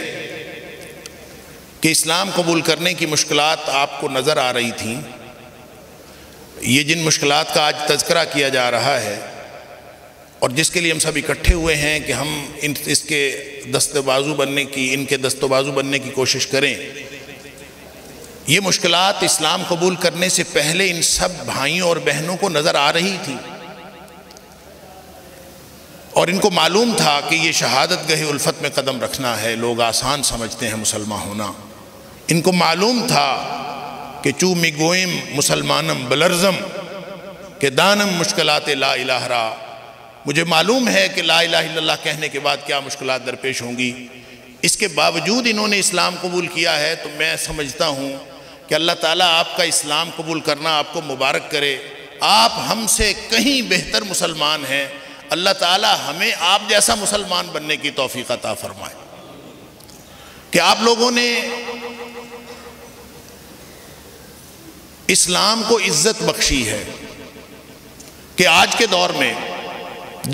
कि इस्लाम कबूल करने की मुश्किलात आपको नज़र आ रही थीं। ये जिन मुश्किलात का आज तज़किरा किया जा रहा है और जिसके लिए हम सब इकट्ठे हुए हैं कि हम इन इसके दस्तबाजू बनने की इनके दस्तबाजू बनने की कोशिश करें, ये मुश्किलात इस्लाम कबूल करने से पहले इन सब भाइयों और बहनों को नज़र आ रही थी, और इनको मालूम था कि ये शहादत गहे उल्फत में कदम रखना है। लोग आसान समझते हैं मुसलमान होना। इनको मालूम था कि चू मिगोइम मुसलमानम बलर्जम, कि दानम मुश्किलात ला इलाहा रा, मुझे मालूम है कि ला इलाहा इल्लल्लाह कहने के बाद क्या मुश्किलात दरपेश होंगी। इसके बावजूद इन्होंने इस्लाम कबूल किया है, तो मैं समझता हूँ कि अल्लाह ताला आपका इस्लाम कबूल करना आपको मुबारक करे। आप हमसे कहीं बेहतर मुसलमान हैं, अल्लाह ताला हमें आप जैसा मुसलमान बनने की तौफीक अता फरमाए। कि आप लोगों ने इस्लाम को इज्जत बख्शी है कि आज के दौर में,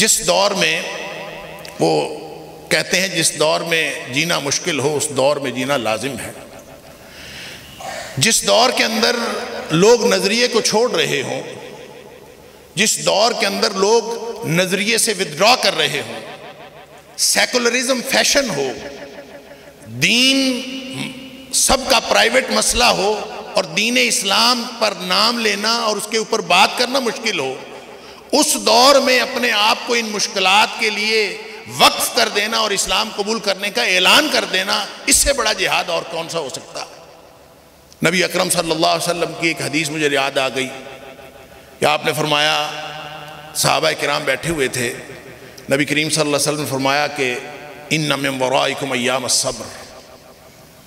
जिस दौर में वो कहते हैं जिस दौर में जीना मुश्किल हो उस दौर में जीना लाजिम है, जिस दौर के अंदर लोग नज़रिए को छोड़ रहे हों, जिस दौर के अंदर लोग नज़रिए से विदड्रॉ कर रहे हों, सेकुलरिज्म फैशन हो, दीन सबका प्राइवेट मसला हो और दीन इस्लाम पर नाम लेना और उसके ऊपर बात करना मुश्किल हो, उस दौर में अपने आप को इन मुश्किलात के लिए वक्फ कर देना और इस्लाम कबूल करने का ऐलान कर देना, इससे बड़ा जिहाद और कौन सा हो सकता। नबी अकरम सल्लल्लाहु अलैहि वसल्लम की एक हदीस मुझे याद आ गई कि आपने फरमाया, सहाबा किराम बैठे हुए थे, नबी करीम सल्लल्लाहु अलैहि वसल्लम ने फरमाया कि इन्ना मिन वराइकुम अय्यामस सब्र,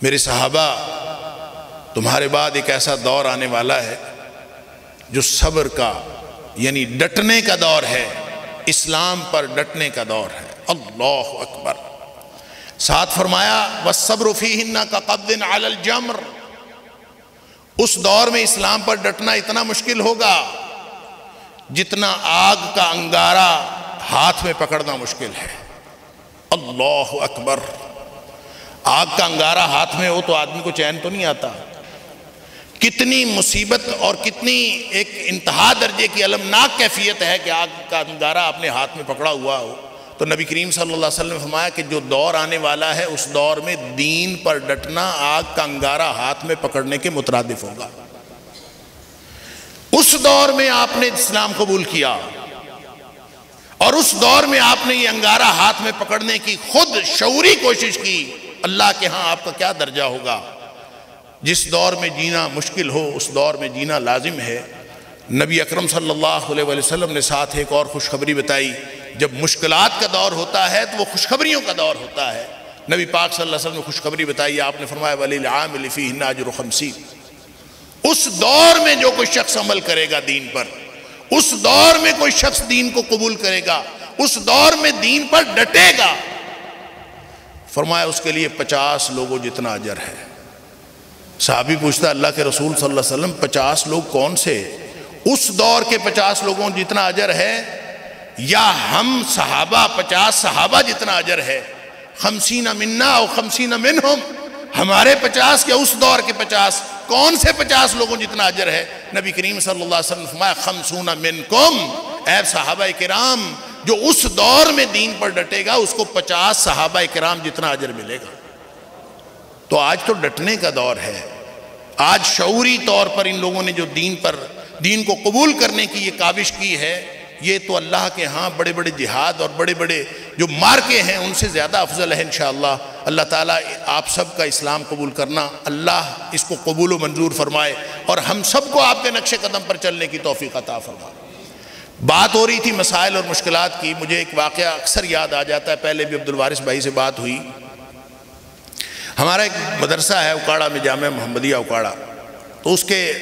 मेरे सहाबा तुम्हारे बाद एक ऐसा दौर आने वाला है जो सब्र का यानी डटने का दौर है, इस्लाम पर डटने का दौर है। अल्लाह अकबर। साथ फरमाया वस्सब्रु फीहिन्ना का कब्दिन अलल जम्र, उस दौर में इस्लाम पर डटना इतना मुश्किल होगा जितना आग का अंगारा हाथ में पकड़ना मुश्किल है। अल्लाह अकबर। आग का अंगारा हाथ में हो तो आदमी को चैन तो नहीं आता। कितनी मुसीबत और कितनी एक इंतहा दर्जे की अलमनाक कैफियत है कि आग का अंगारा अपने हाथ में पकड़ा हुआ हो। तो नबी करीम सल्लल्लाहु अलैहि वसल्लम ने फरमाया कि जो दौर आने वाला है उस दौर में दीन पर डटना आग का अंगारा हाथ में पकड़ने के मुतरादिफ होगा। उस दौर में आपने इस्लाम कबूल किया और उस दौर में आपने ये अंगारा हाथ में पकड़ने की खुद शऊरी कोशिश की, अल्लाह के यहाँ आपका क्या दर्जा होगा। जिस दौर में जीना मुश्किल हो उस दौर में जीना लाजिम है। नबी अकरम सल्लल्लाहु अलैहि वसल्लम ने साथ एक और खुशखबरी बताई, जब मुश्किलात का दौर होता है तो वो खुशखबरियों का दौर होता है। नबी पाक सल्लल्लाहु अलैहि वसल्लम ने खुशखबरी बताई, आपने फरमाया वलिल आमिल फीहिन्ना अज्रु खम्सी, उस दौर में जो कोई शख्स अमल करेगा दीन पर, उस दौर में कोई शख्स दीन को कबूल करेगा, उस दौर में दीन पर डटेगा, फरमाया उसके लिए पचास लोगों जितना अजर है। साहबी पूछता अल्लाह के रसूल सल्लल्लाहु अलैहि वसल्लम पचास लोग कौन से, उस दौर के पचास लोगों जितना अजर है या हम सहाबा पचास सहाबा जितना अजर है। खमसीना मिन्ना और खमसीना मिनहुम, हमारे पचास या उस दौर के पचास, कौन से पचास लोगों जितना अजर है। नबी करीम सल्लल्लाहु अलैहि वसल्लम फरमाया खमसूना मिनकुम, ऐ सहाबा किराम, जो उस दौर में दीन पर डटेगा उसको पचास सहाबा किराम जितना अजर मिलेगा। तो आज तो डटने का दौर है। आज शऊरी तौर पर इन लोगों ने जो दीन पर दीन को कबूल करने की ये काविश की है, ये तो अल्लाह के यहाँ बड़े बड़े जिहाद और बड़े बड़े जो मार्के हैं उनसे ज़्यादा अफजल है। इंशाअल्लाह अल्लाह ताला आप सब का इस्लाम कबूल करना, अल्लाह इसको कबूल व मंजूर फरमाए और हम सबको आपके नक्शे कदम पर चलने की तौफीक अता फरमाए। बात हो रही थी मसाइल और मुश्किलात की, मुझे एक वाक़या अक्सर याद आ जाता है। पहले भी अब्दुल वारिस भाई से बात हुई, हमारा एक मदरसा है उकाड़ा में, जामिया मोहम्मदिया उकाड़ा, तो उसके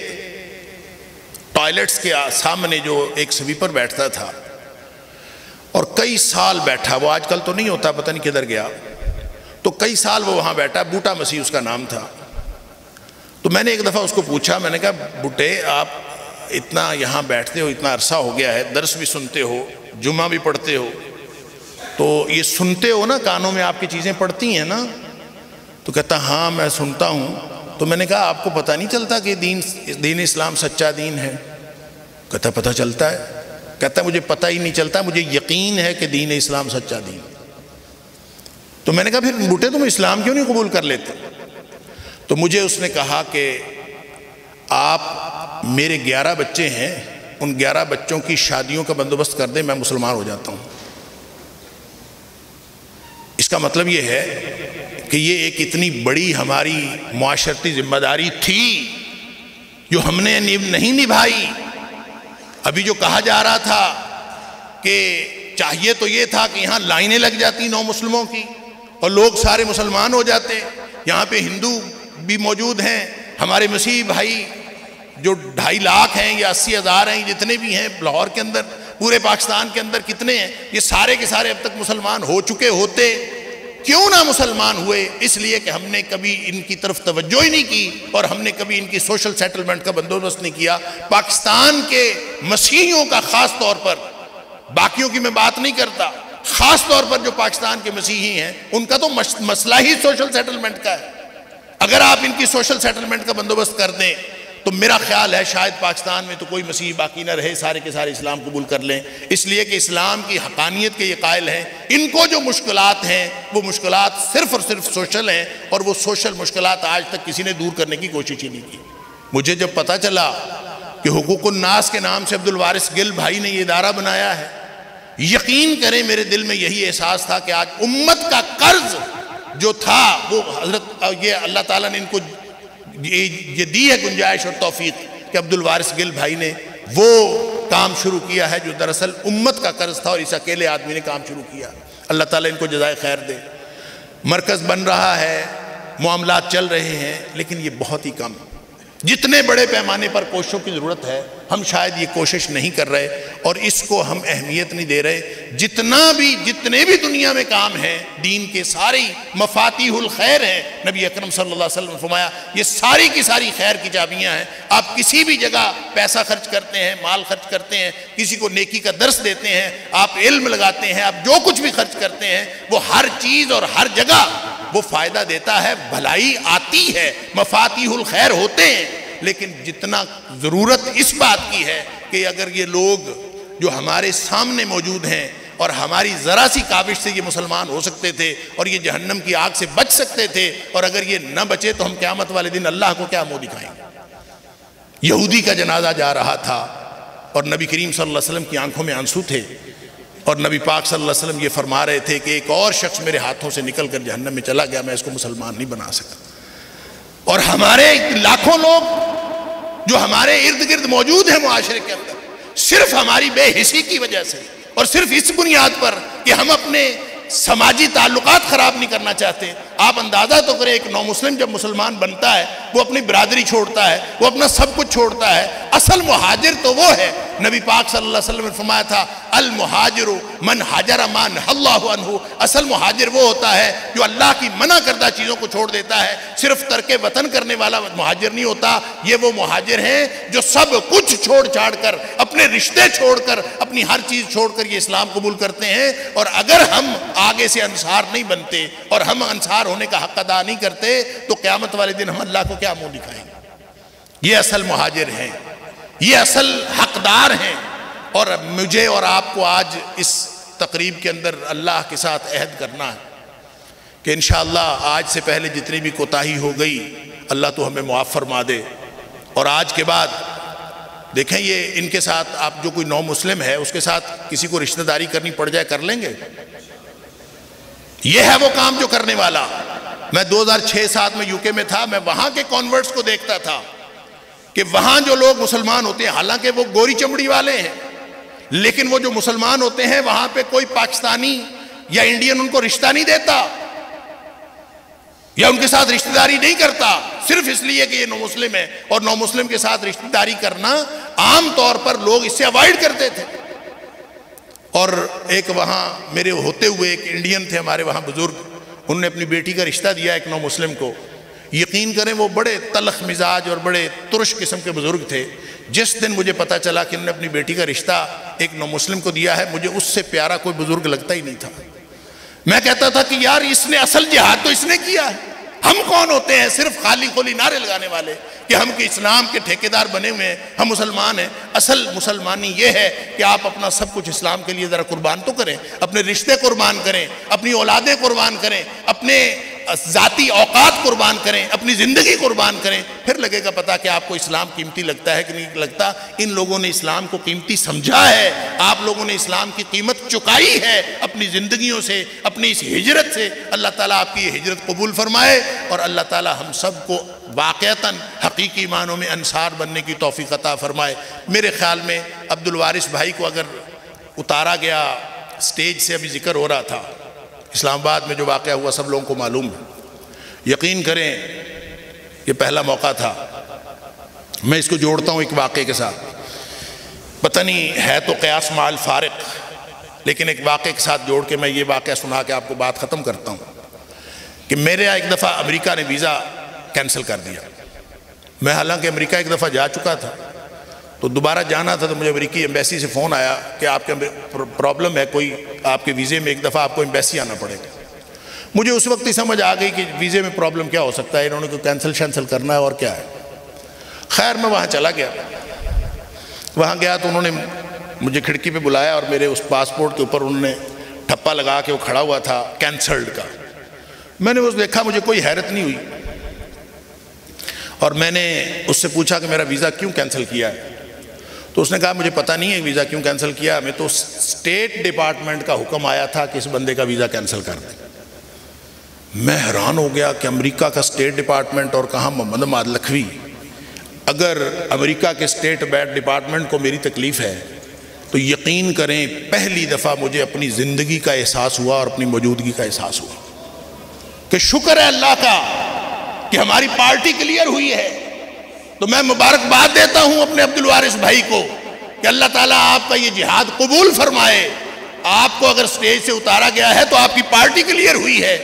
टॉयलेट्स के सामने जो एक स्वीपर बैठता था और कई साल बैठा, वो आजकल तो नहीं होता, पता नहीं किधर गया, तो कई साल वो वहाँ बैठा। बूटा मसीह उसका नाम था। तो मैंने एक दफ़ा उसको पूछा, मैंने कहा बूटे आप इतना यहाँ बैठते हो, इतना अरसा हो गया है, दर्स भी सुनते हो, जुमा भी पढ़ते हो, तो ये सुनते हो ना, कानों में आपकी चीज़ें पड़ती हैं ना। तो कहता हाँ मैं सुनता हूँ। तो मैंने कहा आपको पता नहीं चलता कि दीन दीन इस्लाम सच्चा दीन है। कहता पता चलता है। कहता मुझे पता ही नहीं चलता, मुझे यकीन है कि दीन इस्लाम सच्चा दीन। तो मैंने कहा फिर बूटे तुम इस्लाम क्यों नहीं कबूल कर लेते। तो मुझे उसने कहा कि आप मेरे ग्यारह बच्चे हैं, उन ग्यारह बच्चों की शादियों का बंदोबस्त कर दें, मैं मुसलमान हो जाता हूँ। इसका मतलब ये है कि ये एक इतनी बड़ी हमारी मुआशरती जिम्मेदारी थी जो हमने नहीं निभाई। अभी जो कहा जा रहा था कि चाहिए तो ये था कि यहाँ लाइनें लग जाती नौ मुसलमानों की और लोग सारे मुसलमान हो जाते। यहाँ पे हिंदू भी मौजूद हैं, हमारे मसीह भाई जो ढाई लाख हैं या अस्सी हज़ार हैं, जितने भी हैं लाहौर के अंदर, पूरे पाकिस्तान के अंदर कितने हैं, ये सारे के सारे अब तक मुसलमान हो चुके होते। क्यों ना मुसलमान हुए? इसलिए कि हमने कभी इनकी तरफ तवज्जो ही नहीं की और हमने कभी इनकी सोशल सेटलमेंट का बंदोबस्त नहीं किया। पाकिस्तान के मसीहियों का ख़ास तौर पर, बाकियों की मैं बात नहीं करता, ख़ास तौर पर जो पाकिस्तान के मसीही हैं उनका तो मसला ही सोशल सेटलमेंट का है। अगर आप इनकी सोशल सेटलमेंट का बंदोबस्त कर दें तो मेरा ख्याल है शायद पाकिस्तान में तो कोई मसीह बाकी ना रहे, सारे के सारे इस्लाम कबूल कर लें। इसलिए कि इस्लाम की हक़ानियत के ये कायल हैं। इनको जो मुश्किलात हैं वो मुश्किलात सिर्फ़ और सिर्फ सोशल हैं और वो सोशल मुश्किलात आज तक किसी ने दूर करने की कोशिश ही नहीं की। मुझे जब पता चला कि हुकूक़-उन-नास के नाम से अब्दुल वारिस गिल भाई ने ये इदारा बनाया है, यकीन करें मेरे दिल में यही एहसास था कि आज उम्मत का कर्ज जो था वो हज़रत ये अल्लाह ताला ने इनको ये ये दी है गुंजाइश और तौफीक कि अब्दुल वारिस गिल भाई ने वो काम शुरू किया है जो दरअसल उम्मत का कर्ज था और इस अकेले आदमी ने काम शुरू किया। अल्लाह ताला इनको जज़ाए खैर दे। मरकज़ बन रहा है, मामलात चल रहे हैं, लेकिन ये बहुत ही कम, जितने बड़े पैमाने पर कोशिशों की ज़रूरत है हम शायद ये कोशिश नहीं कर रहे और इसको हम अहमियत नहीं दे रहे। जितना भी जितने भी दुनिया में काम हैं दीन के, सारी मफातिहुल खैर हैं। नबी अकरम सल्लल्लाहु अलैहि वसल्लम ने फरमाया ये सारी की सारी खैर की चाबियां हैं। आप किसी भी जगह पैसा खर्च करते हैं, माल खर्च करते हैं, किसी को नेकी का दर्स देते हैं, आप इल्म लगाते हैं, आप जो कुछ भी खर्च करते हैं वो हर चीज़ और हर जगह वो फ़ायदा देता है, भलाई आती है, मफातिहुल खैर होते हैं। लेकिन जितना ज़रूरत इस बात की है कि अगर ये लोग जो हमारे सामने मौजूद हैं और हमारी ज़रा सी काविश से ये मुसलमान हो सकते थे और ये जहन्नम की आग से बच सकते थे, और अगर ये न बचे तो हम क़यामत वाले दिन अल्लाह को क्या मुँह दिखाएंगे। यहूदी का जनाजा जा रहा था और नबी करीम सल्लल्लाहु अलैहि वसल्लम की आंखों में आंसू थे और नबी पाक सल्लल्लाहु अलैहि वसल्लम ये फरमा रहे थे कि एक और शख्स मेरे हाथों से निकल कर जहन्नम में चला गया, मैं इसको मुसलमान नहीं बना सकता। और हमारे लाखों लोग जो हमारे इर्द गिर्द मौजूद हैं मुआशरे के अंदर, सिर्फ हमारी बेहिसी की वजह से और सिर्फ इस बुनियाद पर कि हम अपने समाजी ताल्लुकात ख़राब नहीं करना चाहते। आप अंदाज़ा तो करें, एक नौ मुस्लिम जब मुसलमान बनता है वो अपनी बिरादरी छोड़ता है, वो अपना सब कुछ छोड़ता है। असल मुहाजिर तो वो है। नबी पाक सल्लल्लाहु अलैहि वसल्लम ने फरमाया था अल मुहाजिरु मन हाजरा मान अल्लाहु अन्हु। असल मुहाजिर वो होता है जो अल्लाह की मना करदा चीज़ों को छोड़ देता है। सिर्फ तरके वतन करने वाला मुहाजिर नहीं होता। ये वो मुहाजिर हैं जो सब कुछ छोड़ छाड़ कर, अपने रिश्ते छोड़ कर, अपनी हर चीज़ छोड़ कर ये इस्लाम कबूल करते हैं। और अगर हम आगे से अंसार नहीं बनते और हम अंसार होने का हक अदा नहीं करते तो क़यामत वाले दिन हम अल्लाह को क्या मुँह दिखाएंगे। ये असल मुहाजिर हैं, ये असल हकदार हैं। और मुझे और आपको आज इस तकरीब के अंदर अल्लाह के साथ अहद करना है कि इंशाअल्लाह आज से पहले जितनी भी कोताही हो गई अल्लाह तो हमें मुआफ़ फरमा दे। और आज के बाद देखें, ये इनके साथ आप जो कोई नौ मुस्लिम है उसके साथ किसी को रिश्तेदारी करनी पड़ जाए कर लेंगे। ये है वो काम जो करने वाला। मैं दो हज़ार छह सात में यूके में था, मैं वहाँ के कॉन्वर्ट्स को देखता था कि वहाँ जो लोग मुसलमान होते हैं, हालांकि वो गोरी चमड़ी वाले हैं, लेकिन वो जो मुसलमान होते हैं वहाँ पे कोई पाकिस्तानी या इंडियन उनको रिश्ता नहीं देता या उनके साथ रिश्तेदारी नहीं करता, सिर्फ इसलिए कि ये नौ मुस्लिम है। और नौ मुस्लिम के साथ रिश्तेदारी करना आमतौर पर लोग इससे अवॉइड करते थे। और एक वहाँ मेरे होते हुए एक इंडियन थे हमारे वहाँ बुज़ुर्ग, उन्होंने अपनी बेटी का रिश्ता दिया एक नौ मुस्लिम को। यकीन करें वो बड़े तलख मिजाज और बड़े तुरश किस्म के बुज़ुर्ग थे। जिस दिन मुझे पता चला कि उन्होंने अपनी बेटी का रिश्ता एक नौ मुस्लिम को दिया है, मुझे उससे प्यारा कोई बुज़ुर्ग लगता ही नहीं था। मैं कहता था कि यार इसने असल जिहाद तो इसने किया है, हम कौन होते हैं सिर्फ खाली खोली नारे लगाने वाले कि हम के इस्लाम के ठेकेदार बने हुए हैं, हम मुसलमान हैं। असल मुसलमानी ये है कि आप अपना सब कुछ इस्लाम के लिए ज़रा कुर्बान तो करें, अपने रिश्ते कुर्बान करें, अपनी औलादें कुर्बान करें, अपने ज़ाती औकात कुर्बान करें, अपनी ज़िंदगी कुर्बान करें, फिर लगेगा पता कि आपको इस्लाम कीमती लगता है कि नहीं लगता। इन लोगों ने इस्लाम को कीमती समझा है, आप लोगों ने इस्लाम की कीमत चुकाई है अपनी ज़िंदगियों से, अपनी इस हिजरत से। अल्लाह ताला आपकी ये हिजरत कबूल फरमाए और अल्लाह ताला हम सब को वाक़तन हकीकी मानों में अंसार बनने की तौफीक अता फरमाए। मेरे ख्याल में अब्दुल वारिस भाई को अगर उतारा गया स्टेज से, अभी जिक्र हो रहा था इस्लामाबाद में जो वाक़या हुआ सब लोगों को मालूम है, यकीन करें ये पहला मौका था। मैं इसको जोड़ता हूँ एक वाक़े के साथ, पता नहीं है तो क़यास माल फारिक, लेकिन एक वाक़े के साथ जोड़ के मैं ये वाक़या सुना के आपको बात ख़त्म करता हूँ कि मेरे यहाँ एक दफ़ा अमेरिका ने वीज़ा कैंसिल कर दिया। मैं हालांकि अमेरिका एक दफ़ा जा चुका था, तो दोबारा जाना था, तो मुझे अमेरिकी एम्बेसी से फ़ोन आया कि आपके प्रॉब्लम है कोई, आपके वीज़े में एक दफ़ा आपको एम्बेसी आना पड़ेगा। मुझे उस वक्त ही समझ आ गई कि वीज़े में प्रॉब्लम क्या हो सकता है, इन्होंने को कैंसिल शैंसिल करना है और क्या है। खैर मैं वहाँ चला गया, वहाँ गया तो उन्होंने मुझे खिड़की पर बुलाया और मेरे उस पासपोर्ट के ऊपर उन्होंने ठप्पा लगा के वो खड़ा हुआ था कैंसल्ड का। मैंने वो देखा, मुझे कोई हैरत नहीं हुई और मैंने उससे पूछा कि मेरा वीज़ा क्यों कैंसिल किया है, तो उसने कहा मुझे पता नहीं है वीज़ा क्यों कैंसिल किया, हमें तो स्टेट डिपार्टमेंट का हुक्म आया था कि इस बंदे का वीज़ा कैंसिल कर दें। मैं हैरान हो गया कि अमेरिका का स्टेट डिपार्टमेंट और कहाँ मोहम्मद लखवी। अगर अमेरिका के स्टेट डिपार्टमेंट को मेरी तकलीफ़ है तो यकीन करें पहली दफ़ा मुझे अपनी ज़िंदगी का एहसास हुआ और अपनी मौजूदगी का एहसास हुआ कि शुक्र है अल्लाह का कि हमारी पार्टी क्लियर हुई है। तो मैं मुबारकबाद देता हूं अपने अब्दुल वारिस भाई को कि अल्लाह ताला आपका ये जिहाद कबूल फरमाए। आपको अगर स्टेज से उतारा गया है तो आपकी पार्टी क्लियर हुई है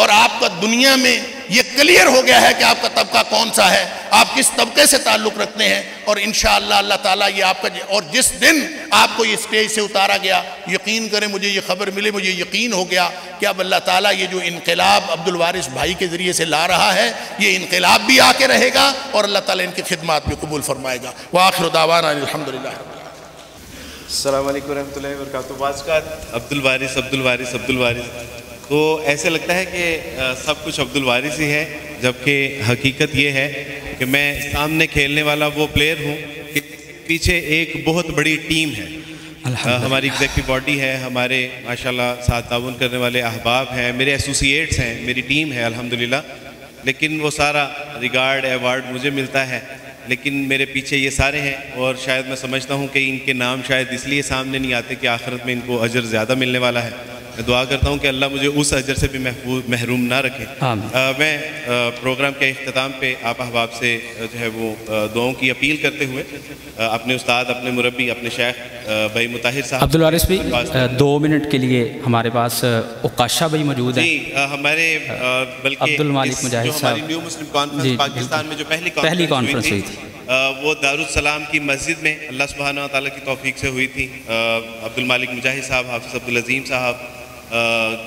और आपका दुनिया में ये क्लियर हो गया है कि आपका तबका कौन सा है, आप किस तबके से ताल्लुक़ रखते हैं। और इंशाअल्लाह अल्लाह ताला ये आपका, और जिस दिन आपको ये स्टेज से उतारा गया, यकीन करें मुझे ये खबर मिले, मुझे यकीन हो गया कि अब अल्लाह ताला ये जो इनकलाब अब्दुल वारिस भाई के ज़रिए से ला रहा है ये इनकलाब भी आके रहेगा और अल्लाह ताला इनकी खिदमत भी कबूल फरमाएगा। वाखिर दावाना अल्हम्दुलिल्लाह। अस्सलामु अलैकुम वरहमतुल्लाहि वबरकातुहू। बाज़ात अब्दुल वारिस अब्दुल वारिस अब्दुल वारिस, तो ऐसे लगता है कि सब कुछ अब्दुल वारिस ही है, जबकि हकीकत ये है कि मैं सामने खेलने वाला वो प्लेयर हूँ कि पीछे एक बहुत बड़ी टीम है। आ, हमारी एग्जीक्यूटिव बॉडी है, हमारे माशाल्लाह साथ ताउन करने वाले अहबाब हैं, मेरे एसोसिएट्स हैं, मेरी टीम है अल्हम्दुलिल्लाह। लेकिन वो सारा रिगार्ड एवार्ड मुझे मिलता है, लेकिन मेरे पीछे ये सारे हैं और शायद मैं समझता हूँ कि इनके नाम शायद इसलिए सामने नहीं आते कि आखिरत में इनको अजर ज़्यादा मिलने वाला है। मैं दुआ करता हूँ कि अल्लाह मुझे उस अजर से भी महरूम ना रखे। आ, मैं आ, प्रोग्राम के अख्ताम पे आप अहबाब से जो है वो दुआओं की अपील करते हुए आ, अपने उस्ताद, अपने मुरब्बी, अपने शेख भाई मुताहिर साहब। अब्दुल वारिस भाई दो मिनट के लिए हमारे पास उकाशा भाई मौजूद हैं। जी हमारे बल्कि अब्दुल मालिक मुजाहिद साहब, न्यू मुस्लिम कॉन्फ्रेंस पाकिस्तान में जो पहली पहली कॉन्फ्रेंस हुई थी वो दारुल इस्लाम की मस्जिद में अल्लाह सुब्हानहू व तआला की तौफीक से हुई थी। अब्दुल मालिक मुजाहिद साहब, हाफिज़ अब्दुल अजीम साहब आ,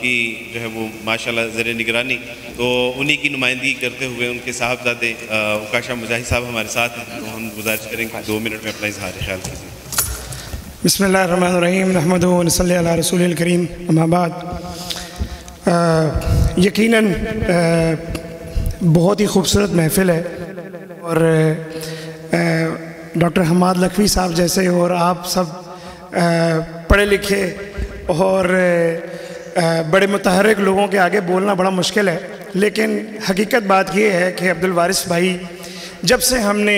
की जो है वो माशाल्लाह ज़रिए निगरानी, तो उन्हीं की नुमाइंदगी करते हुए उनके साहबजादे उकाशा मुजाहिद साहब हमारे साथ हैं, तो हम गुजारिश करेंगे दो मिनट में अपना इजहार ख्याल कीजिए। बिस्मिल्लाहिर रहमानिर रहीम, रहमतुल्लाहि व सल्लल्लाहु अला रसूलिल करीम, अम्मा बाद। यकीनन बहुत ही खूबसूरत महफिल है और डॉक्टर हम्माद लखवी साहब जैसे और आप सब पढ़े लिखे और बड़े मुतहर्रिक लोगों के आगे बोलना बड़ा मुश्किल है, लेकिन हकीकत बात यह है कि अब्दुल वारिस भाई, जब से हमने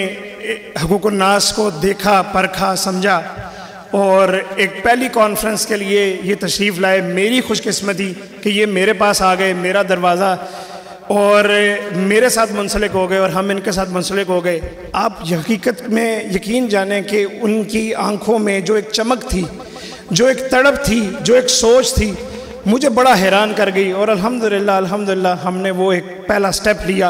हक़ूक़ुन्नास को देखा, परखा, समझा और एक पहली कॉन्फ्रेंस के लिए ये तशरीफ़ लाए, मेरी खुशकिस्मती कि ये मेरे पास आ गए, मेरा दरवाज़ा, और मेरे साथ मुंसलिक हो गए और हम इनके साथ मुंसलिक हो गए। आप हकीकत में यकीन जाने कि उनकी आँखों में जो एक चमक थी, जो एक तड़प थी, जो एक सोच थी, मुझे बड़ा हैरान कर गई। और अल्हम्दुलिल्लाह अल्हम्दुलिल्लाह हमने वो एक पहला स्टेप लिया।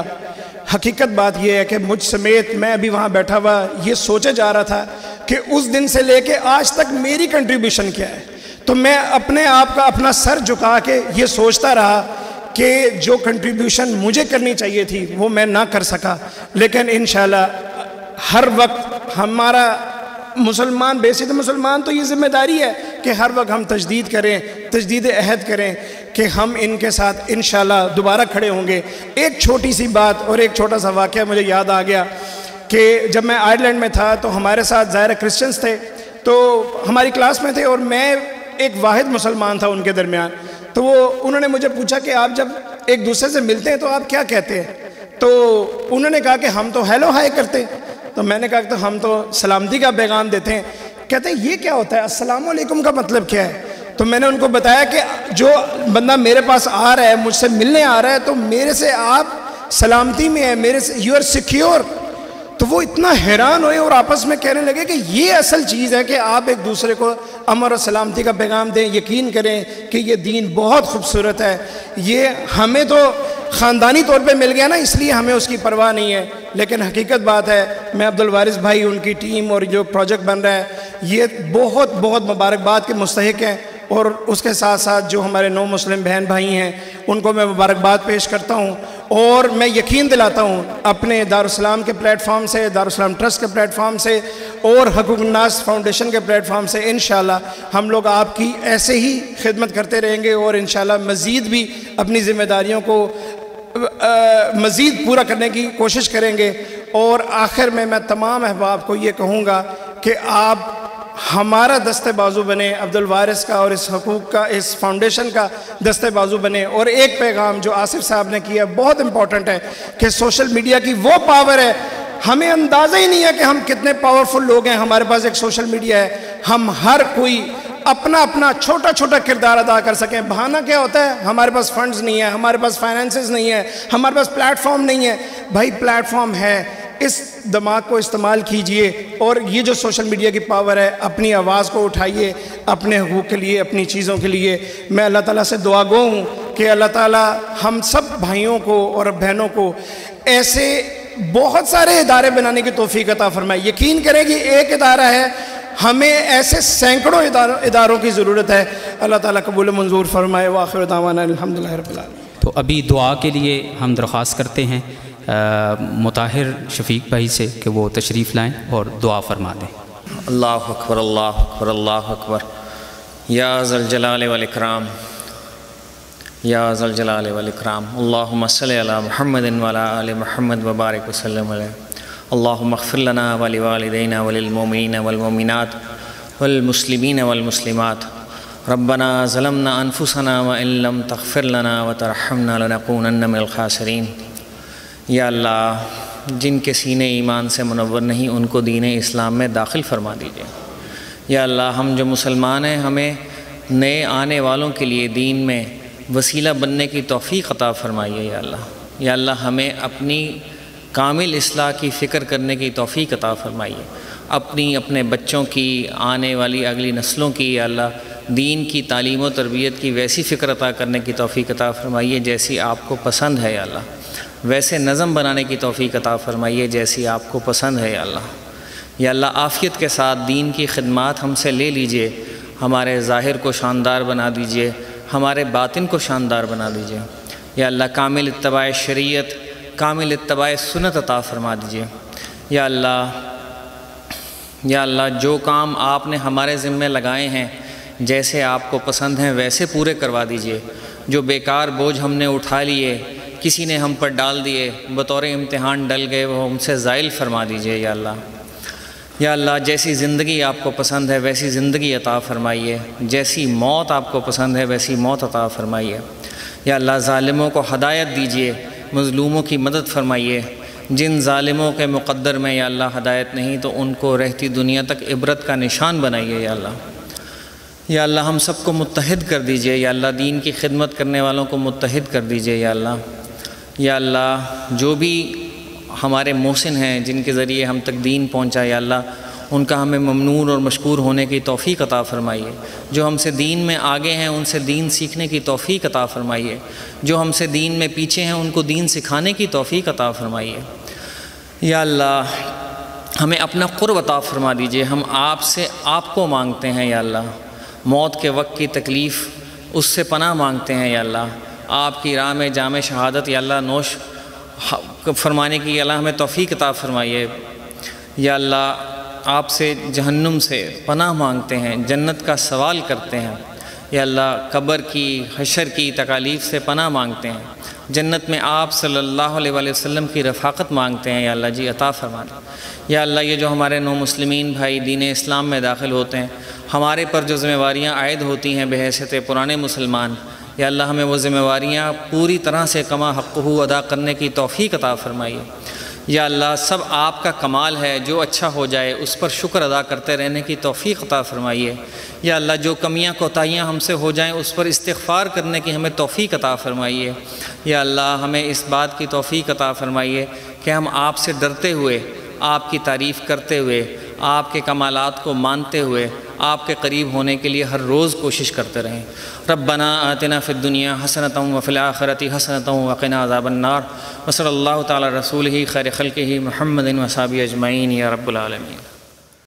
हकीकत बात यह है कि मुझ समेत, मैं अभी वहाँ बैठा हुआ ये सोचे जा रहा था कि उस दिन से लेके आज तक मेरी कंट्रीब्यूशन क्या है, तो मैं अपने आप का अपना सर झुका के ये सोचता रहा कि जो कंट्रीब्यूशन मुझे करनी चाहिए थी वो मैं ना कर सका। लेकिन इंशाल्लाह हर वक्त हमारा मुसलमान बेसिस, मुसलमान तो ये जिम्मेदारी है कि हर वक्त हम तजदीद करें, तजदीद अहद करें कि हम इनके साथ इंशाल्लाह दोबारा खड़े होंगे। एक छोटी सी बात और एक छोटा सा वाक़या मुझे याद आ गया कि जब मैं आयरलैंड में था तो हमारे साथ ज़ाहिर क्रिश्चियंस थे, तो हमारी क्लास में थे और मैं एक वाहिद मुसलमान था उनके दरमियान। तो वो उन्होंने मुझे पूछा कि आप जब एक दूसरे से मिलते हैं तो आप क्या कहते हैं? तो उन्होंने कहा कि हम तो हेलो हाय करते हैं। तो मैंने कहा कि तो हम तो सलामती का पैगाम देते हैं। कहते हैं ये क्या होता है, अस्सलाम वालेकुम का मतलब क्या है? तो मैंने उनको बताया कि जो बंदा मेरे पास आ रहा है, मुझसे मिलने आ रहा है, तो मेरे से आप सलामती में है, मेरे से यू आर सिक्योर। तो वो इतना हैरान हुए और आपस में कहने लगे कि ये असल चीज़ है कि आप एक दूसरे को अमन और सलामती का पैगाम दें। यकीन करें कि ये दीन बहुत खूबसूरत है, ये हमें तो ख़ानदानी तौर पे मिल गया ना, इसलिए हमें उसकी परवाह नहीं है। लेकिन हकीकत बात है, मैं अब्दुल वारिस भाई, उनकी टीम और जो प्रोजेक्ट बन रहा है, ये बहुत बहुत मुबारकबाद के मुस्तहिक हैं। और उसके साथ साथ जो हमारे नौ मुस्लिम बहन भाई हैं उनको मैं मुबारकबाद पेश करता हूँ और मैं यकीन दिलाता हूँ अपने दारुल इस्लाम के प्लेटफार्म से, दारुल इस्लाम ट्रस्ट के प्लेटफार्म से और हक़ूक़-उन-नास फाउंडेशन के प्लेटफार्म से इंशाल्लाह हम लोग आपकी ऐसे ही खिदमत करते रहेंगे और इंशाल्लाह मज़ीद भी अपनी ज़िम्मेदारियों को मज़ीद पूरा करने की कोशिश करेंगे। और आखिर में मैं तमाम अहबाब को ये कहूँगा कि आप हमारा दस्ते बाजू बने, अब्दुल वारिस का और इस हकूक़ का, इस फाउंडेशन का दस्ते बाजू बने। और एक पैगाम जो आसिफ साहब ने किया बहुत इम्पॉर्टेंट है कि सोशल मीडिया की वो पावर है, हमें अंदाज़ा ही नहीं है कि हम कितने पावरफुल लोग हैं। हमारे पास एक सोशल मीडिया है, हम हर कोई अपना अपना छोटा छोटा किरदार अदा कर सकें। बहाना क्या होता है, हमारे पास फंड्स नहीं है, हमारे पास फाइनेंसेस नहीं है, हमारे पास प्लेटफॉर्म नहीं है। भाई प्लेटफॉर्म है, इस दिमाग को इस्तेमाल कीजिए और ये जो सोशल मीडिया की पावर है अपनी आवाज़ को उठाइए अपने हुकूक के लिए, अपनी चीज़ों के लिए। मैं अल्लाह ताला से दुआ गो हूँ कि अल्लाह ताला हम सब भाइयों को और बहनों को ऐसे बहुत सारे इदारे बनाने की तौफीक अता फरमाए। यकीन करें कि एक इदारा है, हमें ऐसे सैकड़ों इदारों इदारों की ज़रूरत है। अल्लाह ताला कबूल मंजूर फरमाए। वाखिर दावाना अल्हम्दुलिल्लाह रब्बिल आलमीन। तो अभी दुआ के लिए हम दरख्वास्त करते हैं मुताहिर शफीक भाई से कि वो तशरीफ़ लाएँ और दुआ फरमा दें। अल्लाह अकबर, अल्लाह अकबर, अल्लाह अकबर, या ज़ल जलाल वल इकराम, या ज़ल जलाल वल इकराम। अल्लाहुम्मा सल्लि अला मुहम्मदिन व अला आलि मुहम्मद व बारिक वसल्लम अलैहि। अल्लाहुम्मा अग़फिर लना व लिवालिदैना व लिलमुमिनीन वल मुमिनात वल मुस्लिमीन वल मुस्लिमात। रब्बना ज़लमना अनफुसना व इन लम तग़फिर लना व तरहमना लनकूनन्ना मिनल ख़ासिरीन। या अल्लाह, जिनके सीने ईमान से मुनव्वर नहीं, उनको दीने इस्लाम में दाखिल फरमा दीजिए। या अल्लाह, हम जो मुसलमान हैं, हमें नए आने वालों के लिए दीन में वसीला बनने की तौफीक अता फरमाइए। या अल्लाह, या अल्लाह, हमें अपनी कामिल इस्लाह की फ़िक्र करने की तौफीक अता फरमाइए। अपनी अपने बच्चों की, आने वाली अगली नस्लों की, या अल्लाह, दीन की तालीम व तरबियत की वैसी फ़िक्र अता करने की तौफीक अता फरमाइए जैसी आपको पसंद है। या अल्लाह, वैसे नज़म बनाने की तौफीक अता फरमाइए जैसी आपको पसंद है। या अल्लाह, या अल्लाह, आफ़ियत के साथ दीन की खिदमत हमसे ले लीजिए। हमारे ज़ाहिर को शानदार बना दीजिए, हमारे बातिन को शानदार बना दीजिए। या अल्लाह, कामिल इत्तबाए शरीयत, कामिल इत्तबाए सुन्नत अता फरमा दीजिए। या अल्लाह, या अल्लाह, जो काम आपने हमारे ज़िम्मे लगाए हैं जैसे आपको पसंद हैं वैसे पूरे करवा दीजिए। जो बेकार बोझ हमने उठा लिए, किसी ने हम पर डाल दिए, बतौर इम्तिहान डल गए, वो हमसे ज़ाइल फरमा दीजिए। या अल्लाह, या अल्लाह, जैसी ज़िंदगी आपको पसंद है वैसी ज़िंदगी अता फरमाइए, जैसी मौत आपको पसंद है वैसी मौत अता फरमाइए। या अल्लाह, ज़ालिमों को हदायत दीजिए, मज़लूमों की मदद फरमाइए। जिन ज़ालिमों के मुक़द्दर में या अल्लाह हदायत नहीं, तो उनको रहती दुनिया तक इबरत का निशान बनाइए। या अल्लाह, या अल्लाह, हम सबको मुत्तहिद कर दीजिए। या अल्लाह, दीन की खिदमत करने वालों को मुत्तहिद कर दीजिए। या अल्लाह, या अल्लाह, जो भी हमारे मोहसिन हैं जिनके ज़रिए हम तक दीन पहुँचा, या अल्लाह, उनका हमें ममनून और मशकूर होने की तौफीक अता फ़रमाइए। जो हमसे दीन में आगे हैं उनसे दीन सीखने की तौफीक अता फ़रमाइए। जो हमसे दीन में पीछे हैं उनको दीन सिखाने की तौफीक अता फ़रमाइए। या अल्लाह, हमें अपना क़ुर्ब अता फ़रमा दीजिए। हम आपसे आपको मांगते हैं। या अल्लाह, मौत के वक्त की तकलीफ़ उससे पनाह मांगते हैं। या अल्लाह, आपकी राह में जामे शहादत या अल्लाह नोश फरमाने की या अल्लाह हमें तौफीक अता फरमाइए। या अल्लाह, आपसे जहन्नुम से पनाह मांगते हैं, जन्नत का सवाल करते हैं। या अल्लाह कब्र की, हशर की तकालीफ से पनाह मांगते हैं, जन्नत में आप सल्लल्लाहु अलैहि वसल्लम की रफ़ाक़त मांगते हैं। या अल्लाह जी अता फरमा दे। या अल्लाह ये जो हमारे नौ मुस्लिमीन भाई दीन इस्लाम में दाखिल होते हैं, हमारे पर जो ज़िम्मेवारियाँ आयद होती हैं बहैसियत पुराने मुसलमान, या अल्लाह हमें वो ज़िम्मेवारियाँ पूरी तरह से कमा हक़्क़हू अदा करने की तौफ़ीक़ अता फरमाइए। या अल्लाह सब आपका कमाल है, जो अच्छा हो जाए उस पर शुक्र अदा करते रहने की तौफ़ीक़ अता फरमाइए। या अल्लाह जो कमियाँ कोताहियाँ हमसे हो जाएँ उस पर इस्तिग़फ़ार करने की हमें तौफ़ीक़ अता फरमाइए। या अल्लाह हमें इस बात की तौफ़ीक़ अता फरमाइए कि हम आपसे डरते हुए, आपकी तारीफ़ करते हुए, आपके कमालात को मानते हुए आपके करीब होने के लिए हर रोज़ कोशिश करते रहें। रब्बना आतिना फिद दुनिया हसनतम व फिल आखिरति हसनतम व क़िना अज़ाबन्नार। वसल्लल्लाहु तआला रसूलिही खैर ख़ल्क़िही मुहम्मदिन व सहाबी अजमाइन या रब्बुल आलमीन।